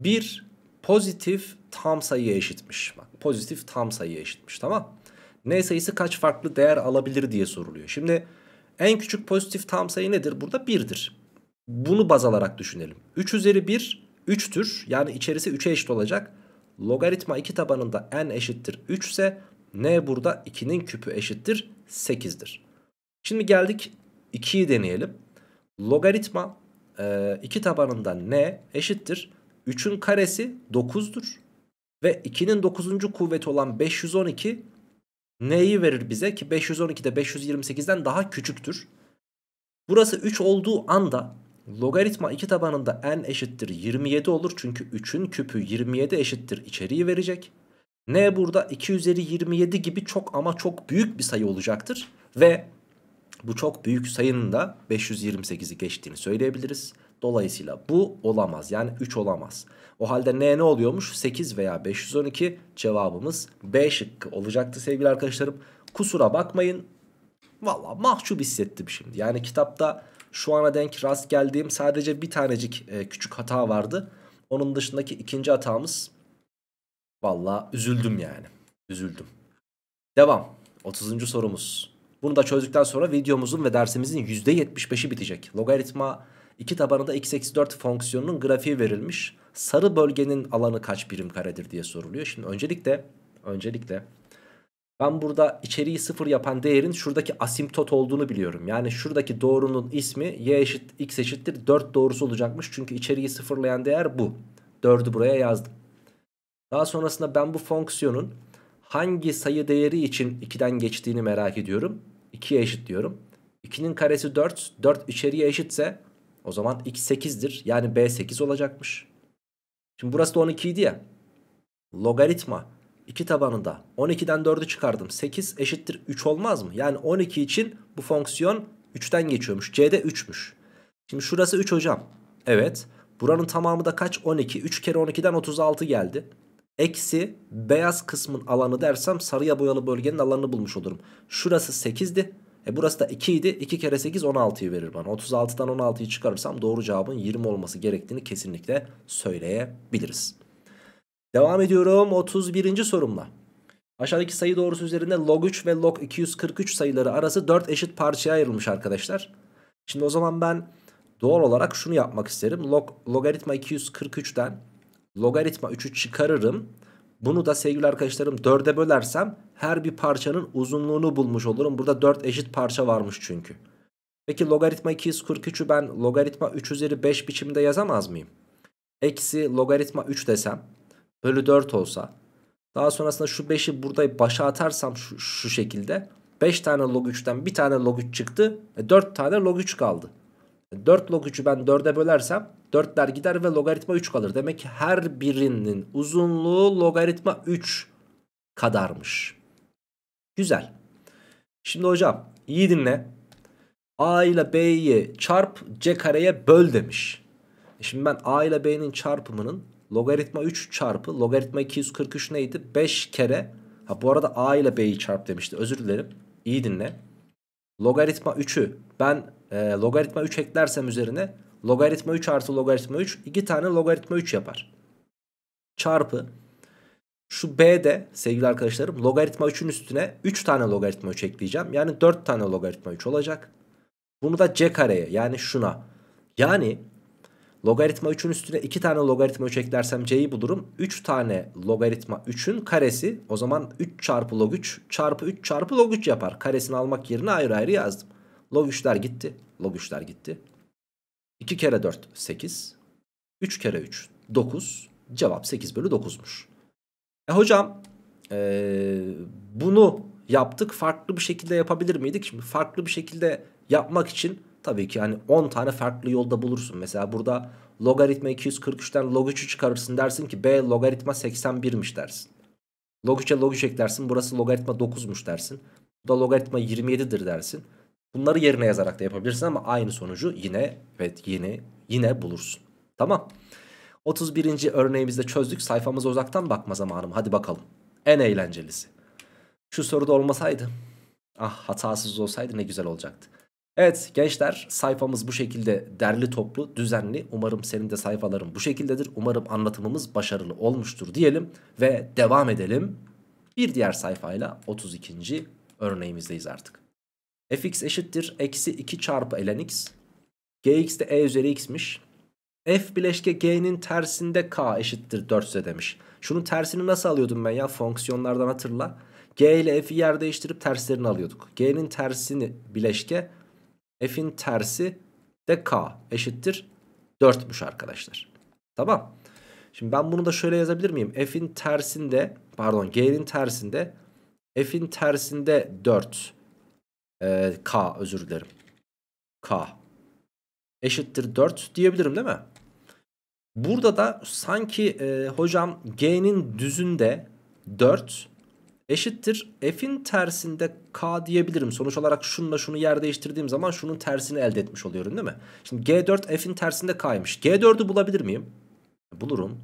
bir pozitif tam sayıya eşitmiş. Bak, pozitif tam sayıya eşitmiş, tamam. N sayısı kaç farklı değer alabilir diye soruluyor. Şimdi En küçük pozitif tam sayı nedir? Burada birdir. Bunu baz alarak düşünelim. üç üzeri bir üçtür. Yani içerisi üçe eşit olacak. Logaritma iki tabanında n eşittir üç ise n burada ikinin küpü eşittir sekizdir. Şimdi geldik ikiyi deneyelim. Logaritma iki tabanında n eşittir üçün karesi dokuzdur. Ve ikinin dokuzuncu kuvveti olan beş yüz on iki n'yi verir bize ki beş yüz on iki de beş yüz yirmi sekizden daha küçüktür. Burası üç olduğu anda logaritma iki tabanında n eşittir yirmi yedi olur. Çünkü üçün küpü yirmi yedi eşittir içeriği verecek. N burada iki üzeri yirmi yedi gibi çok ama çok büyük bir sayı olacaktır. Ve bu çok büyük sayının da beş yüz yirmi sekizi geçtiğini söyleyebiliriz. Dolayısıyla bu olamaz, yani üç olamaz. O halde n ne oluyormuş? sekiz veya beş yüz on iki, cevabımız B şıkkı olacaktı sevgili arkadaşlarım. Kusura bakmayın. Valla mahcup hissettim şimdi. Yani kitapta şu ana denk rast geldiğim sadece bir tanecik e, küçük hata vardı. Onun dışındaki ikinci hatamız, valla üzüldüm yani. Üzüldüm. Devam. otuzuncu sorumuz. Bunu da çözdükten sonra videomuzun ve dersimizin yüzde yetmiş beşi bitecek. Logaritma iki tabanında x eksi dört fonksiyonunun grafiği verilmiş. Sarı bölgenin alanı kaç birim karedir diye soruluyor. Şimdi öncelikle öncelikle ben burada içeriği sıfır yapan değerin şuradaki asimtot olduğunu biliyorum. Yani şuradaki doğrunun ismi y eşit x eşittir dört doğrusu olacakmış. Çünkü içeriği sıfırlayan değer bu. dördü buraya yazdım. Daha sonrasında ben bu fonksiyonun hangi sayı değeri için ikiden geçtiğini merak ediyorum. ikiye eşit diyorum. ikinin karesi dört. dört içeriye eşitse o zaman x sekizdir. Yani b sekiz olacakmış. Şimdi burası da on iki idi ya. Logaritma iki tabanında on ikiden dördü çıkardım. sekiz eşittir üç olmaz mı? Yani on iki için bu fonksiyon üçten geçiyormuş. C'de üçmüş. Şimdi şurası üç hocam. Evet. Buranın tamamı da kaç? on iki. üç kere on ikiden otuz altı geldi. Eksi beyaz kısmın alanı dersem sarıya boyalı bölgenin alanını bulmuş olurum. Şurası sekizdi. E burası da iki idi. iki kere sekiz on altıyı verir bana. otuz altıdan on altıyı çıkarırsam doğru cevabın yirmi olması gerektiğini kesinlikle söyleyebiliriz. Devam ediyorum otuz birinci sorumla. Aşağıdaki sayı doğrusu üzerinde log üç ve log iki yüz kırk üç sayıları arası dört eşit parçaya ayrılmış arkadaşlar. Şimdi o zaman ben doğal olarak şunu yapmak isterim. Log, logaritma iki yüz kırk üçten logaritma üçü çıkarırım. Bunu da sevgili arkadaşlarım dörde bölersem her bir parçanın uzunluğunu bulmuş olurum. Burada dört eşit parça varmış çünkü. Peki logaritma iki yüz kırk üçü ben logaritma üç üzeri beş biçiminde yazamaz mıyım? Eksi logaritma üç desem bölü dört olsa. Daha sonrasında şu beşi burada başa atarsam şu, şu şekilde. beş tane log üçten bir tane log üç çıktı. E dört tane log üç kaldı. dört log üçü ben dörde bölersem dörtler gider ve logaritma üç kalır. Demek ki her birinin uzunluğu logaritma üç kadarmış. Güzel. Şimdi hocam iyi dinle. A ile B'yi çarp C kareye böl demiş. Şimdi ben A ile B'nin çarpımının logaritma üç çarpı logaritma iki yüz kırk üç neydi? beş kere. Ha bu arada A ile B'yi çarp demişti. Özür dilerim. İyi dinle. Logaritma üçü ben e, logaritma üç eklersem üzerine logaritma üç artı logaritma üç iki tane logaritma üç yapar. Çarpı şu B'de sevgili arkadaşlarım logaritma üçün üstüne üç tane logaritma üç ekleyeceğim. Yani dört tane logaritma üç olacak. Bunu da C kareye yani şuna. Yani logaritma üçün üstüne iki tane logaritma üç eklersem C'yi bulurum. üç tane logaritma üçün karesi o zaman üç çarpı log üç çarpı üç çarpı log üç yapar. Karesini almak yerine ayrı ayrı yazdım. Log üçler gitti. Log üçler gitti. iki kere dört sekiz. üç kere üç dokuz. Cevap sekiz bölü dokuzmuş. E hocam ee, bunu yaptık. Farklı bir şekilde yapabilir miydik? Şimdi farklı bir şekilde yapmak için tabii ki hani on tane farklı yolda bulursun. Mesela burada logaritma iki yüz kırk üçten log üçü çıkarırsın dersin ki B logaritma seksen birmiş dersin. Log üçe log üç eklersin. Burası logaritma dokuzmuş dersin. Bu da logaritma yirmi yedidir dersin. Bunları yerine yazarak da yapabilirsin ama aynı sonucu yine evet yine yine bulursun. Tamam. otuz birinci örneğimizde çözdük. Sayfamıza uzaktan bakma zamanım. Hadi bakalım. En eğlencelisi. Şu soruda olmasaydı. Ah hatasız olsaydı ne güzel olacaktı. Evet gençler sayfamız bu şekilde derli toplu düzenli. Umarım senin de sayfaların bu şekildedir. Umarım anlatımımız başarılı olmuştur diyelim ve devam edelim. Bir diğer sayfayla otuz ikinci örneğimizdeyiz artık. fx eşittir eksi iki çarpı ln x. Gx de e üzeri x'miş. F bileşke g'nin tersinde k eşittir dörtse demiş. Şunun tersini nasıl alıyordum ben ya? Fonksiyonlardan hatırla. G ile f'i yer değiştirip terslerini alıyorduk. G'nin tersini bileşke, f'in tersi de k eşittir dörtmüş arkadaşlar. Tamam. Şimdi ben bunu da şöyle yazabilir miyim? F'in tersinde, pardon, g'nin tersinde, f'in tersinde dört e, k, özür dilerim, k eşittir dört diyebilirim değil mi? Burada da sanki e, hocam g'nin düzünde dört eşittir f'in tersinde k diyebilirim. Sonuç olarak şununla şunu yer değiştirdiğim zaman şunun tersini elde etmiş oluyorum değil mi? Şimdi g dört f'in tersinde k'ymış. G dördü bulabilir miyim? Bulurum.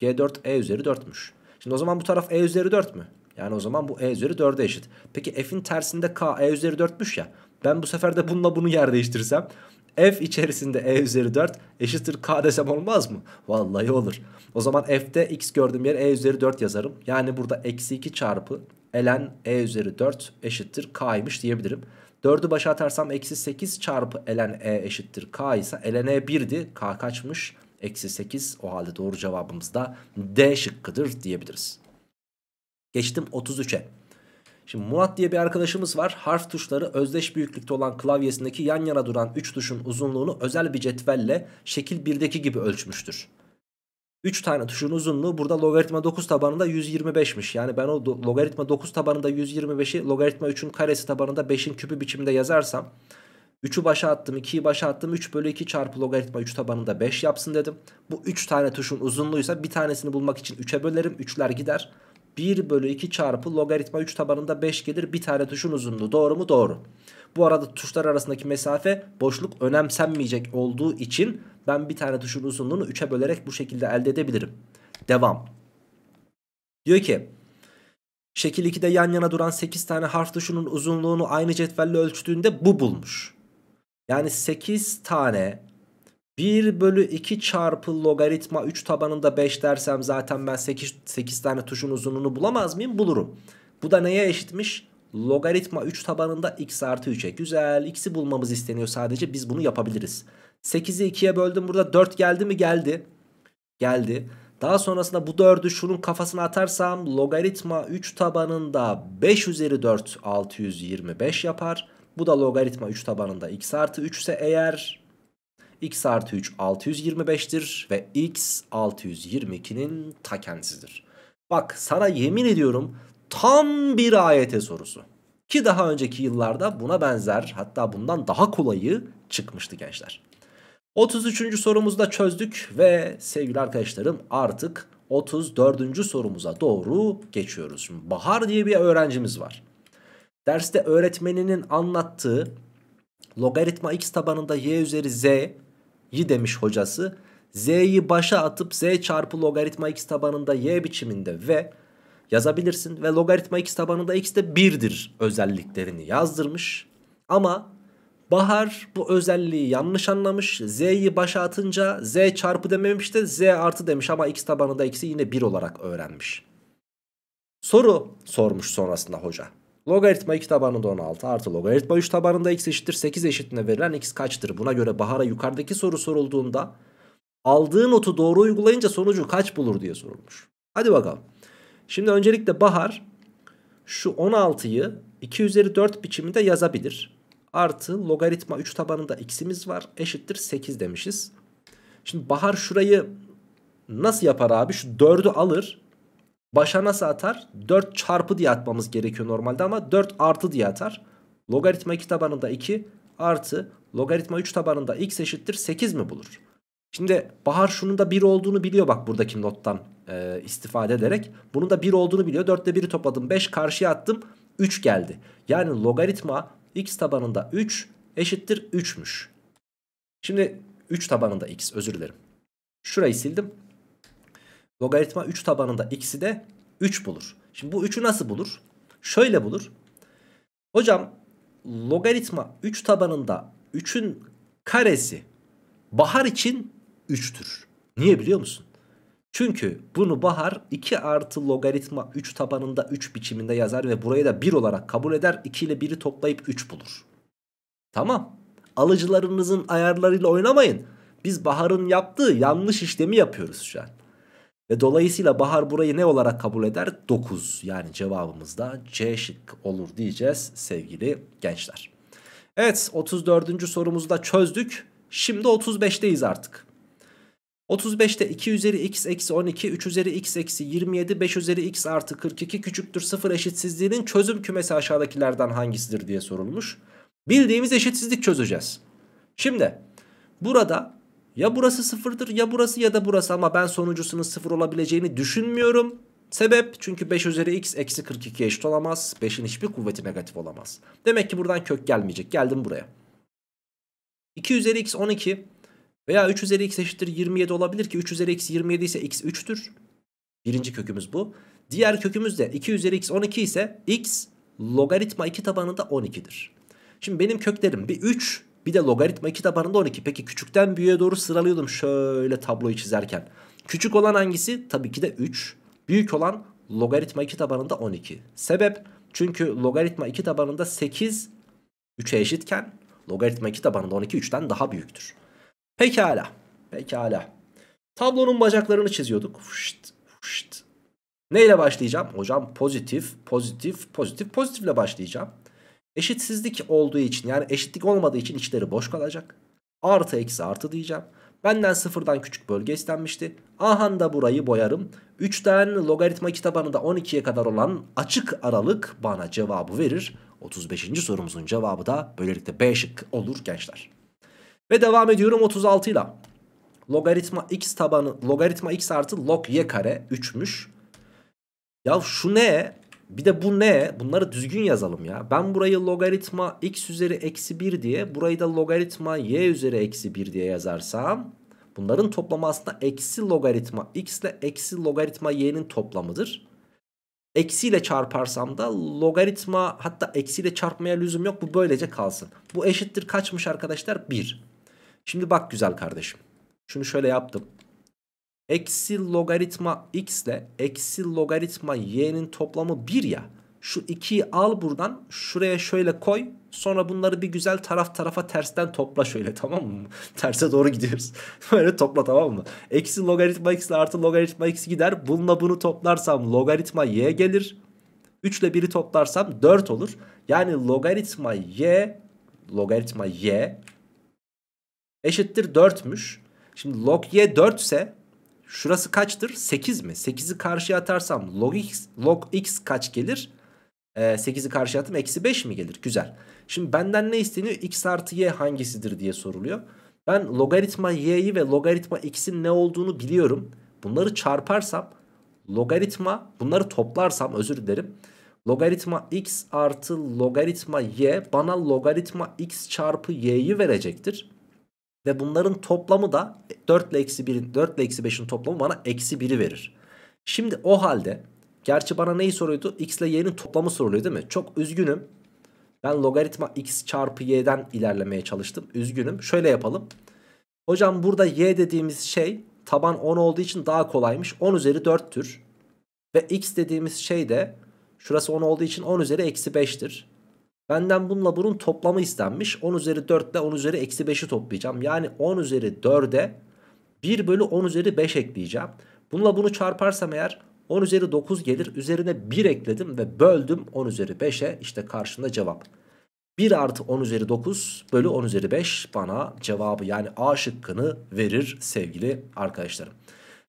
G dört e üzeri dörtmüş. Şimdi o zaman bu taraf e üzeri dört mü? Yani o zaman bu e üzeri dörde eşit. Peki f'in tersinde k e üzeri dörtmüş ya. Ben bu sefer de bununla bunu yer değiştirsem, f içerisinde e üzeri dört eşittir k desem olmaz mı? Vallahi olur. O zaman f'de x gördüğüm yer e üzeri dört yazarım. Yani burada eksi iki çarpı ln e üzeri dört eşittir k'ymış diyebilirim. dördü başa atarsam eksi sekiz çarpı ln e eşittir k ise ln e birdi. K kaçmış? Eksi sekiz. O halde doğru cevabımız da D şıkkıdır diyebiliriz. Geçtim otuz üç'e. Şimdi Murat diye bir arkadaşımız var. Harf tuşları özdeş büyüklükte olan klavyesindeki yan yana duran üç tuşun uzunluğunu özel bir cetvelle şekil bir'deki gibi ölçmüştür. üç tane tuşun uzunluğu burada logaritma dokuz tabanında yüz yirmi beş'miş. Yani ben o logaritma dokuz tabanında yüz yirmi beş'i logaritma üç'ün karesi tabanında beş'in küpü biçiminde yazarsam, üç'ü başa attım, iki'yi başa attım, üç bölü iki çarpı logaritma üç tabanında beş yapsın dedim. Bu üç tane tuşun uzunluğuysa bir tanesini bulmak için üç'e bölerim, üç'ler gider. bir bölü iki çarpı logaritma üç tabanında beş gelir, bir tane tuşun uzunluğu. Doğru mu? Doğru. Bu arada tuşlar arasındaki mesafe, boşluk önemsenmeyecek olduğu için ben bir tane tuşun uzunluğunu üç'e bölerek bu şekilde elde edebilirim. Devam. Diyor ki şekil iki'de yan yana duran sekiz tane harf tuşunun uzunluğunu aynı cetvelle ölçtüğünde bu bulmuş. Yani sekiz tane bir bölü iki çarpı logaritma üç tabanında beş dersem zaten ben sekiz, sekiz tane tuşun uzunluğunu bulamaz mıyım? Bulurum. Bu da neye eşitmiş? Logaritma üç tabanında x artı üç'e. Güzel. X'i bulmamız isteniyor sadece. Biz bunu yapabiliriz. sekizi iki'ye böldüm. Burada dört geldi mi? Geldi. Geldi. Daha sonrasında bu dördü şunun kafasına atarsam logaritma üç tabanında beş üzeri dört altı yüz yirmi beş yapar. Bu da logaritma üç tabanında x artı üç ise eğer x artı üç altı yüz yirmi beş'tir ve x altı yüz yirmi iki'nin ta kendisidir. Bak sana yemin ediyorum tam bir A Y T sorusu. Ki daha önceki yıllarda buna benzer, hatta bundan daha kolayı çıkmıştı gençler. otuz üçüncü sorumuzu da çözdük ve sevgili arkadaşlarım artık otuz dördüncü sorumuza doğru geçiyoruz. Şimdi Bahar diye bir öğrencimiz var. Derste öğretmeninin anlattığı logaritma x tabanında y üzeri z'yi demiş hocası. Z'yi başa atıp z çarpı logaritma x tabanında y biçiminde ve yazabilirsin. Ve logaritma x tabanında x de bir'dir özelliklerini yazdırmış. Ama Bahar bu özelliği yanlış anlamış. Z'yi başa atınca z çarpı dememiş de z artı demiş ama x tabanında x'i yine bir olarak öğrenmiş. Soru sormuş sonrasında hoca. Logaritma iki tabanında on altı artı logaritma üç tabanında x eşittir sekiz eşitliğine verilen x kaçtır? Buna göre Bahar'a yukarıdaki soru sorulduğunda aldığı notu doğru uygulayınca sonucu kaç bulur diye sorulmuş. Hadi bakalım. Şimdi öncelikle Bahar şu on altı'yı iki üzeri dört biçiminde yazabilir. Artı logaritma üç tabanında x'imiz var eşittir sekiz demişiz. Şimdi Bahar şurayı nasıl yapar abi? Şu dördü alır. Başa nasıl atar? dört çarpı diye atmamız gerekiyor normalde ama dört artı diye atar. Logaritma iki tabanında iki artı logaritma üç tabanında x eşittir sekiz mi bulur? Şimdi Bahar şunun da bir olduğunu biliyor, bak buradaki nottan e, istifade ederek. Bunun da bir olduğunu biliyor. dörtte bir'i topladım, beş karşıya attım, üç geldi. Yani logaritma x tabanında üç eşittir üç'müş. Şimdi üç tabanında x, özür dilerim. Şurayı sildim. Logaritma üç tabanında x'i de üç bulur. Şimdi bu üç'ü nasıl bulur? Şöyle bulur. Hocam logaritma üç tabanında üç'ün karesi Bahar için üç'tür. Niye biliyor musun? Çünkü bunu Bahar iki artı logaritma üç tabanında üç biçiminde yazar ve burayı da bir olarak kabul eder. iki ile bir'i toplayıp üç bulur. Tamam. Alıcılarınızın ayarlarıyla oynamayın. Biz Bahar'ın yaptığı yanlış işlemi yapıyoruz şu an. Ve dolayısıyla Bahar burayı ne olarak kabul eder? dokuz. Yani cevabımız da C şık olur diyeceğiz sevgili gençler. Evet, otuz dördüncü sorumuzu da çözdük. Şimdi otuz beşteyiz artık. otuz beşte iki üzeri x eksi on iki, üç üzeri x eksi yirmi yedi, beş üzeri x artı kırk iki küçüktür sıfır eşitsizliğinin çözüm kümesi aşağıdakilerden hangisidir diye sorulmuş. Bildiğimiz eşitsizlik çözeceğiz. Şimdi burada ya burası sıfırdır ya burası ya da burası, ama ben sonuncusunun sıfır olabileceğini düşünmüyorum. Sebep, çünkü beş üzeri x eksi kırk ikiye eşit olamaz. beşin hiçbir kuvveti negatif olamaz. Demek ki buradan kök gelmeyecek. Geldim buraya. iki üzeri x on iki veya üç üzeri x eşittir yirmi yedi olabilir ki üç üzeri x yirmi yedi ise x üçtür. Birinci kökümüz bu. Diğer kökümüz de iki üzeri x on iki ise x logaritma iki tabanında on ikidir. Şimdi benim köklerim bir üç, bir de logaritma iki tabanında on iki. Peki küçükten büyüğe doğru sıralıyordum şöyle tabloyu çizerken. Küçük olan hangisi? Tabii ki de üç. Büyük olan logaritma iki tabanında on iki. Sebep, çünkü logaritma iki tabanında sekiz üçe eşitken logaritma iki tabanında on iki üçten daha büyüktür. Pekala. Pekala. Tablonun bacaklarını çiziyorduk. Fışt, fışt. Neyle başlayacağım? Hocam pozitif, pozitif, pozitif, pozitifle başlayacağım. Eşitsizlik olduğu için, yani eşitlik olmadığı için içleri boş kalacak. Artı eksi artı diyeceğim. Benden sıfırdan küçük bölge istenmişti. Ahan da burayı boyarım. üçten logaritma iki tabanında on ikiye kadar olan açık aralık bana cevabı verir. otuz beşinci sorumuzun cevabı da böylelikle B şıkkı olur gençler. Ve devam ediyorum otuz altı ile. Logaritma x tabanı logaritma x artı log y kare üçmüş. Ya şu ne? Bir de bu ne? Bunları düzgün yazalım ya. Ben burayı logaritma x üzeri eksi bir diye, burayı da logaritma y üzeri eksi bir diye yazarsam, bunların toplamı aslında eksi logaritma x ile eksi logaritma y'nin toplamıdır. Eksiyle çarparsam da logaritma, hatta eksiyle çarpmaya lüzum yok, bu böylece kalsın. Bu eşittir kaçmış arkadaşlar? bir. Şimdi bak güzel kardeşim. Şunu şöyle yaptım. Eksi logaritma x ile eksi logaritma y'nin toplamı bir ya. Şu ikiyi al buradan, şuraya şöyle koy. Sonra bunları bir güzel taraf tarafa tersten topla şöyle, tamam mı? Terse doğru gidiyoruz. Böyle topla, tamam mı? Eksi logaritma x ile artı logaritma x gider. Bununla bunu toplarsam logaritma y gelir. üç ile biri toplarsam dört olur. Yani logaritma y logaritma y eşittir dörtmüş. Şimdi log y dört ise şurası kaçtır? sekiz mi? sekizi karşıya atarsam log x, log x kaç gelir? Ee, sekizi karşıya attım. Eksi beş mi gelir? Güzel. Şimdi benden ne isteniyor? X artı y hangisidir diye soruluyor. Ben logaritma y'yi ve logaritma x'in ne olduğunu biliyorum. Bunları çarparsam logaritma, bunları toplarsam özür dilerim. Logaritma x artı logaritma y bana logaritma x çarpı y'yi verecektir. Ve bunların toplamı da dört ile eksi birin, dört ile eksi beşin toplamı bana eksi biri verir. Şimdi o halde, gerçi bana neyi soruyordu? X ile y'nin toplamı soruluyor değil mi? Çok üzgünüm. Ben logaritma x çarpı y'den ilerlemeye çalıştım. Üzgünüm. Şöyle yapalım. Hocam burada y dediğimiz şey taban on olduğu için daha kolaymış. on üzeri dörttür. Ve x dediğimiz şey de şurası on olduğu için on üzeri eksi beştir. Benden bununla bunun toplamı istenmiş. on üzeri dört ile on üzeri eksi beşi toplayacağım. Yani on üzeri dörde bir bölü on üzeri beş ekleyeceğim. Bununla bunu çarparsam eğer on üzeri dokuz gelir. Üzerine bir ekledim ve böldüm on üzeri beşe. İşte karşında cevap. bir artı on üzeri dokuz bölü on üzeri beş bana cevabı, yani A şıkkını verir sevgili arkadaşlarım.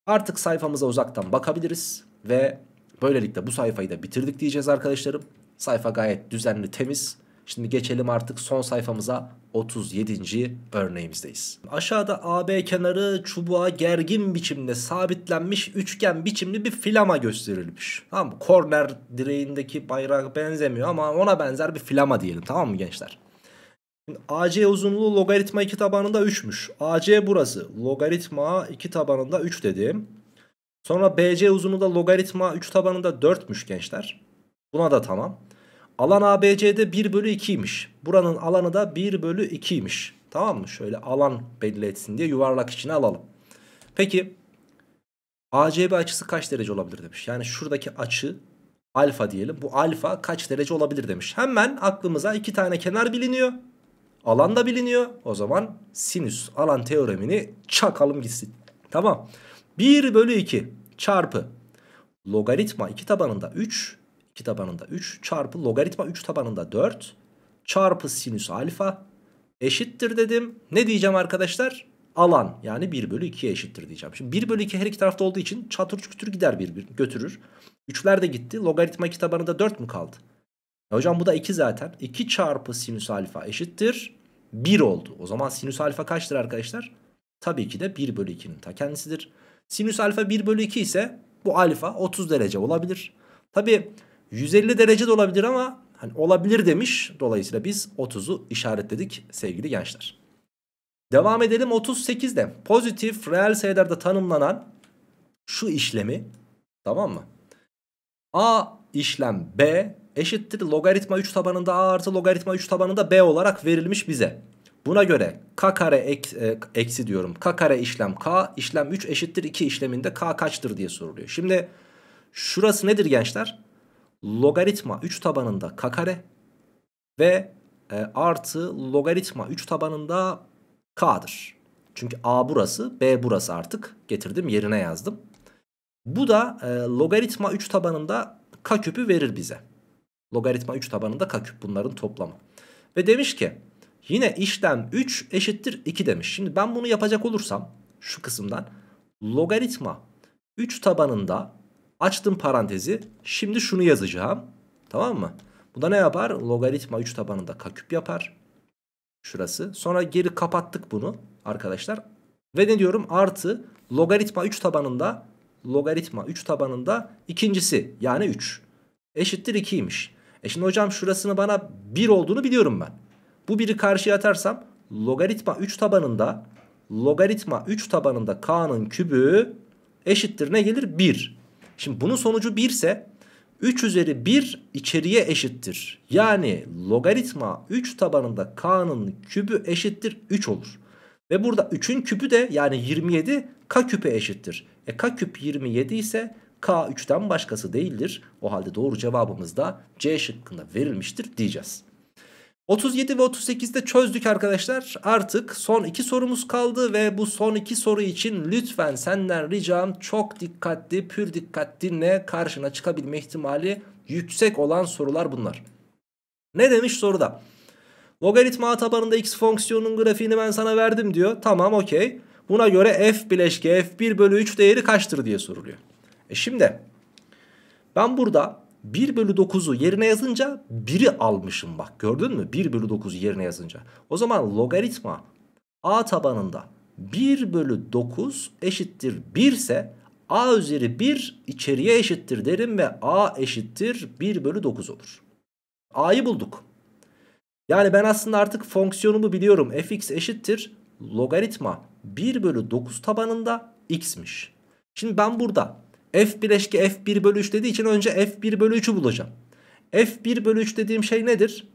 Artık sayfamıza uzaktan bakabiliriz. Ve böylelikle bu sayfayı da bitirdik diyeceğiz arkadaşlarım. Sayfa gayet düzenli, temiz. Şimdi geçelim artık son sayfamıza, otuz yedinci örneğimizdeyiz. Aşağıda A B kenarı çubuğa gergin biçimde sabitlenmiş üçgen biçimli bir filama gösterilmiş. Tamam mı? Korner direğindeki bayrağa benzemiyor ama ona benzer bir filama diyelim, tamam mı gençler? Şimdi A C uzunluğu logaritma iki tabanında üçmüş. A C burası. Logaritma iki tabanında üç dedim. Sonra B C uzunluğu da logaritma üç tabanında dörtmüş gençler. Buna da tamam. Alan A B C'de bir bölü ikiymiş. Buranın alanı da bir bölü ikiymiş. Tamam mı? Şöyle alan belli etsin diye yuvarlak içine alalım. Peki A C B açısı kaç derece olabilir demiş. Yani şuradaki açı alfa diyelim. Bu alfa kaç derece olabilir demiş. Hemen aklımıza iki tane kenar biliniyor. Alan da biliniyor. O zaman sinüs alan teoremini çakalım gitsin. Tamam. bir bölü iki çarpı logaritma iki tabanında üç. iki tabanında üç çarpı logaritma üç tabanında dört çarpı sinüs alfa eşittir dedim. Ne diyeceğim arkadaşlar? Alan yani bir bölü ikiye eşittir diyeceğim. Şimdi bir bölü iki her iki tarafta olduğu için çatır çütür gider birbir götürür. üçler de gitti. Logaritma iki tabanında dört mü kaldı? Ya hocam bu da iki zaten. iki çarpı sinüs alfa eşittir bir oldu. O zaman sinüs alfa kaçtır arkadaşlar? Tabii ki de bir bölü ikinin ta kendisidir. Sinüs alfa bir bölü iki ise bu alfa otuz derece olabilir. Tabii yüz elli derece de olabilir ama hani olabilir demiş. Dolayısıyla biz otuzu işaretledik sevgili gençler. Devam edelim otuz sekizde. Pozitif reel sayılarda tanımlanan şu işlemi, tamam mı? A işlem B eşittir logaritma üç tabanında A artı logaritma üç tabanında B olarak verilmiş bize. Buna göre K kare ek, e, eksi diyorum. K kare işlem K işlem üç eşittir iki işleminde K kaçtır diye soruluyor. Şimdi şurası nedir gençler? Logaritma üç tabanında K kare ve e, artı logaritma üç tabanında K'dır. Çünkü A burası, B burası artık. Getirdim yerine yazdım. Bu da e, logaritma üç tabanında K küpü verir bize. Logaritma üç tabanında K küp bunların toplamı. Ve demiş ki yine işlem üç eşittir iki demiş. Şimdi ben bunu yapacak olursam şu kısımdan logaritma üç tabanında açtım parantezi. Şimdi şunu yazacağım. Tamam mı? Bu da ne yapar? Logaritma üç tabanında K küp yapar. Şurası. Sonra geri kapattık bunu arkadaşlar. Ve ne diyorum? Artı logaritma üç tabanında logaritma üç tabanında ikincisi yani üç. Eşittir ikiymiş. E şimdi hocam şurasını bana bir olduğunu biliyorum ben. Bu biri karşıya atarsam logaritma üç tabanında logaritma üç tabanında K'nın kübü eşittir ne gelir? bir. Şimdi bunun sonucu bir ise üç üzeri bir içeriye eşittir. Yani logaritma üç tabanında K'nın kübü eşittir üç olur. Ve burada üçün küpü de yani yirmi yedi K küpe eşittir. E K küp yirmi yedi ise K üçten başkası değildir. O halde doğru cevabımız da C şıkkında verilmiştir diyeceğiz. otuz yedi ve otuz sekizde çözdük arkadaşlar. Artık son iki sorumuz kaldı ve bu son iki soru için lütfen senden ricam çok dikkatli, pür dikkat dinle. Karşına çıkabilme ihtimali yüksek olan sorular bunlar. Ne demiş soruda? Logaritma A tabanında x fonksiyonunun grafiğini ben sana verdim diyor. Tamam, okey. Buna göre f bileşke f bir bölü üç değeri kaçtır diye soruluyor. E şimdi ben burada bir bölü dokuzu yerine yazınca biri almışım bak, gördün mü? bir bölü dokuzu yerine yazınca. O zaman logaritma A tabanında bir bölü dokuz eşittir bir ise A üzeri bir içeriye eşittir derim ve A eşittir bir bölü dokuz olur. A'yı bulduk. Yani ben aslında artık fonksiyonumu biliyorum. Fx eşittir logaritma bir bölü dokuz tabanında x'miş. Şimdi ben burada f bileşke f bir bölü üç dediği için önce f bir bölü üçü bulacağım. f bir bölü üç dediğim şey nedir?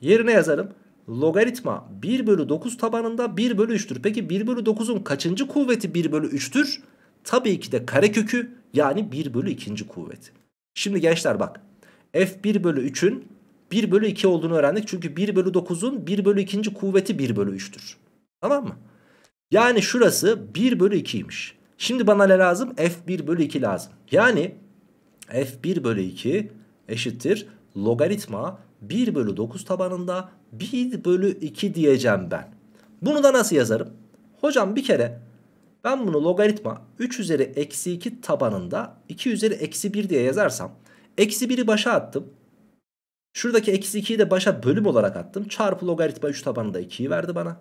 Yerine yazarım. Logaritma bir bölü dokuz tabanında bir bölü üçtür. Peki bir bölü dokuzun kaçıncı kuvveti bir bölü üçtür? Tabii ki de karekökü yani bir bölü ikinci kuvveti. Şimdi gençler bak. f bir bölü üçün bir bölü iki olduğunu öğrendik. Çünkü bir bölü dokuzun bir bölü ikinci kuvveti bir bölü üçtür. Tamam mı? Yani şurası bir bölü ikiymiş. Şimdi bana ne lazım? f bir bölü iki lazım. Yani f bir bölü iki eşittir logaritma bir bölü dokuz tabanında bir bölü iki diyeceğim ben. Bunu da nasıl yazarım? Hocam bir kere ben bunu logaritma üç üzeri eksi iki tabanında iki üzeri eksi bir diye yazarsam eksi biri başa attım. Şuradaki eksi ikiyi de başa bölüm olarak attım. Çarpı logaritma üç tabanında ikiyi verdi bana.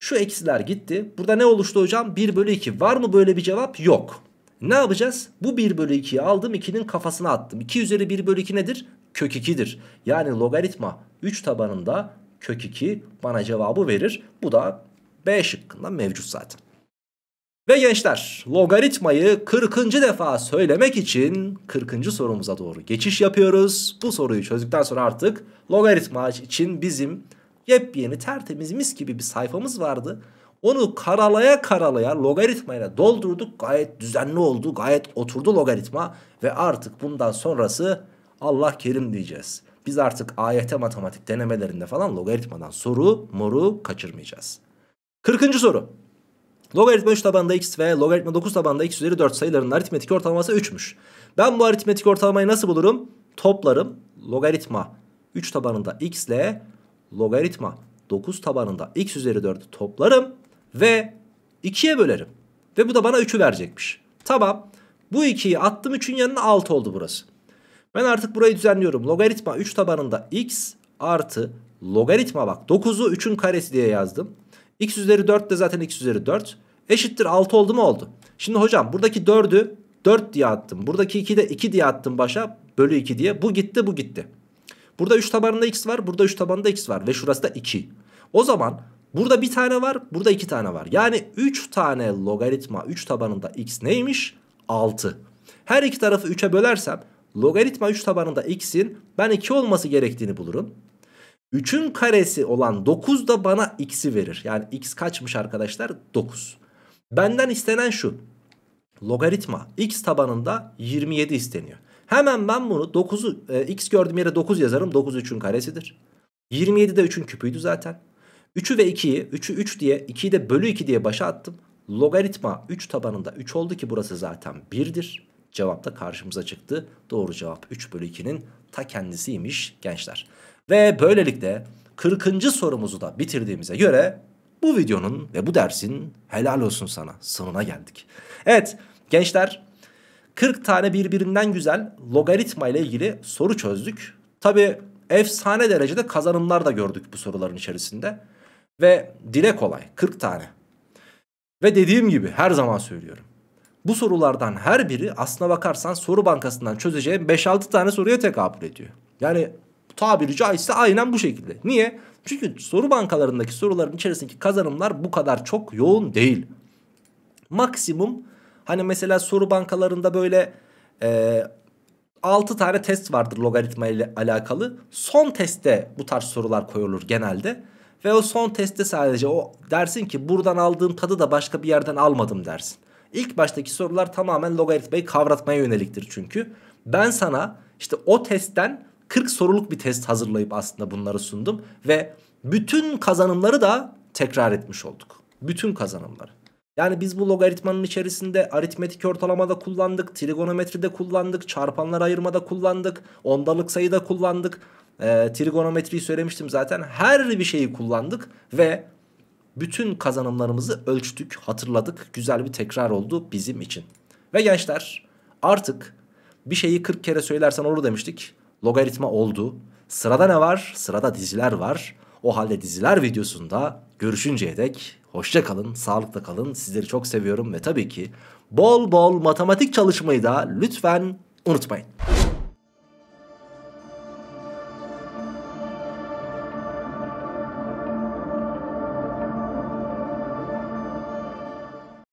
Şu eksiler gitti. Burada ne oluştu hocam? bir bölü iki. Var mı böyle bir cevap? Yok. Ne yapacağız? Bu bir bölü ikiyi aldım. ikinin kafasına attım. iki üzeri bir bölü iki nedir? Kök ikidir. Yani logaritma üç tabanında kök iki bana cevabı verir. Bu da B şıkkında mevcut zaten. Ve gençler logaritmayı kırkıncı defa söylemek için kırkıncı sorumuza doğru geçiş yapıyoruz. Bu soruyu çözdükten sonra artık logaritma için bizim yepyeni tertemiz mis gibi bir sayfamız vardı. Onu karalaya karalaya logaritmayla doldurduk. Gayet düzenli oldu. Gayet oturdu logaritma. Ve artık bundan sonrası Allah kerim diyeceğiz. biz artık A Y T matematik denemelerinde falan logaritmadan soru moru kaçırmayacağız. kırkıncı soru. Logaritma üç tabanında x ve logaritma dokuz tabanında x üzeri dört sayılarının aritmetik ortalaması üçmüş. Ben bu aritmetik ortalamayı nasıl bulurum? Toplarım logaritma üç tabanında x ile logaritma dokuz tabanında x üzeri dördü toplarım ve ikiye bölerim. Ve bu da bana üçü verecekmiş. Tamam. Bu ikiyi attım, üçün yanına altı oldu burası. Ben artık burayı düzenliyorum. Logaritma üç tabanında x artı logaritma bak dokuzu üçün karesi diye yazdım. X üzeri dört de zaten x üzeri dört. Eşittir altı oldu mu? Oldu. Şimdi hocam buradaki dördü dört diye attım. Buradaki ikiyi de iki diye attım başa. Bölü iki diye. Bu gitti, bu gitti. Burada üç tabanında x var. Burada üç tabanında x var. Ve şurası da iki. O zaman burada bir tane var. Burada iki tane var. Yani üç tane logaritma üç tabanında x neymiş? altı. Her iki tarafı üçe bölersem logaritma üç tabanında x'in ben iki olması gerektiğini bulurum. üçün karesi olan dokuz da bana x'i verir. Yani x kaçmış arkadaşlar? dokuz. Benden istenen şu. Logaritma x tabanında yirmi yedi isteniyor. Hemen ben bunu dokuzu e, x gördüğüm yere dokuz yazarım. dokuz üçün karesidir. yirmi yedi de üçün küpüydü zaten. üçü ve ikiyi, üçü üç diye, ikiyi de bölü iki diye başa attım. Logaritma üç tabanında üç oldu ki burası zaten birdir. Cevap da karşımıza çıktı. Doğru cevap üç bölü ikinin ta kendisiymiş gençler. Ve böylelikle kırkıncı sorumuzu da bitirdiğimize göre bu videonun ve bu dersin helal olsun sana sonuna geldik. Evet gençler, kırk tane birbirinden güzel logaritma ile ilgili soru çözdük. Tabi efsane derecede kazanımlar da gördük bu soruların içerisinde. Ve dile kolay kırk tane. Ve dediğim gibi her zaman söylüyorum. Bu sorulardan her biri aslına bakarsan soru bankasından çözeceğim beş altı tane soruya tekabül ediyor. Yani tabiri caizse aynen bu şekilde. Niye? Çünkü soru bankalarındaki soruların içerisindeki kazanımlar bu kadar çok yoğun değil. Maksimum hani mesela soru bankalarında böyle e, altı tane test vardır logaritma ile alakalı. Son testte bu tarz sorular koyulur genelde. Ve o son testte sadece o dersin ki buradan aldığım tadı da başka bir yerden almadım dersin. İlk baştaki sorular tamamen logaritmayı kavratmaya yöneliktir çünkü. Ben sana işte o testten kırk soruluk bir test hazırlayıp aslında bunları sundum. Ve bütün kazanımları da tekrar etmiş olduk. Bütün kazanımları. Yani biz bu logaritmanın içerisinde aritmetik ortalamada kullandık, trigonometride kullandık, çarpanlar ayırmada kullandık, ondalık sayıda kullandık. E, trigonometriyi söylemiştim zaten. Her bir şeyi kullandık ve bütün kazanımlarımızı ölçtük, hatırladık. Güzel bir tekrar oldu bizim için. Ve gençler artık bir şeyi kırk kere söylersen olur demiştik. Logaritma oldu. Sırada ne var? Sırada diziler var. O halde diziler videosunda görüşünceye dek hoşça kalın, sağlıkla kalın. Sizleri çok seviyorum ve tabii ki bol bol matematik çalışmayı da lütfen unutmayın.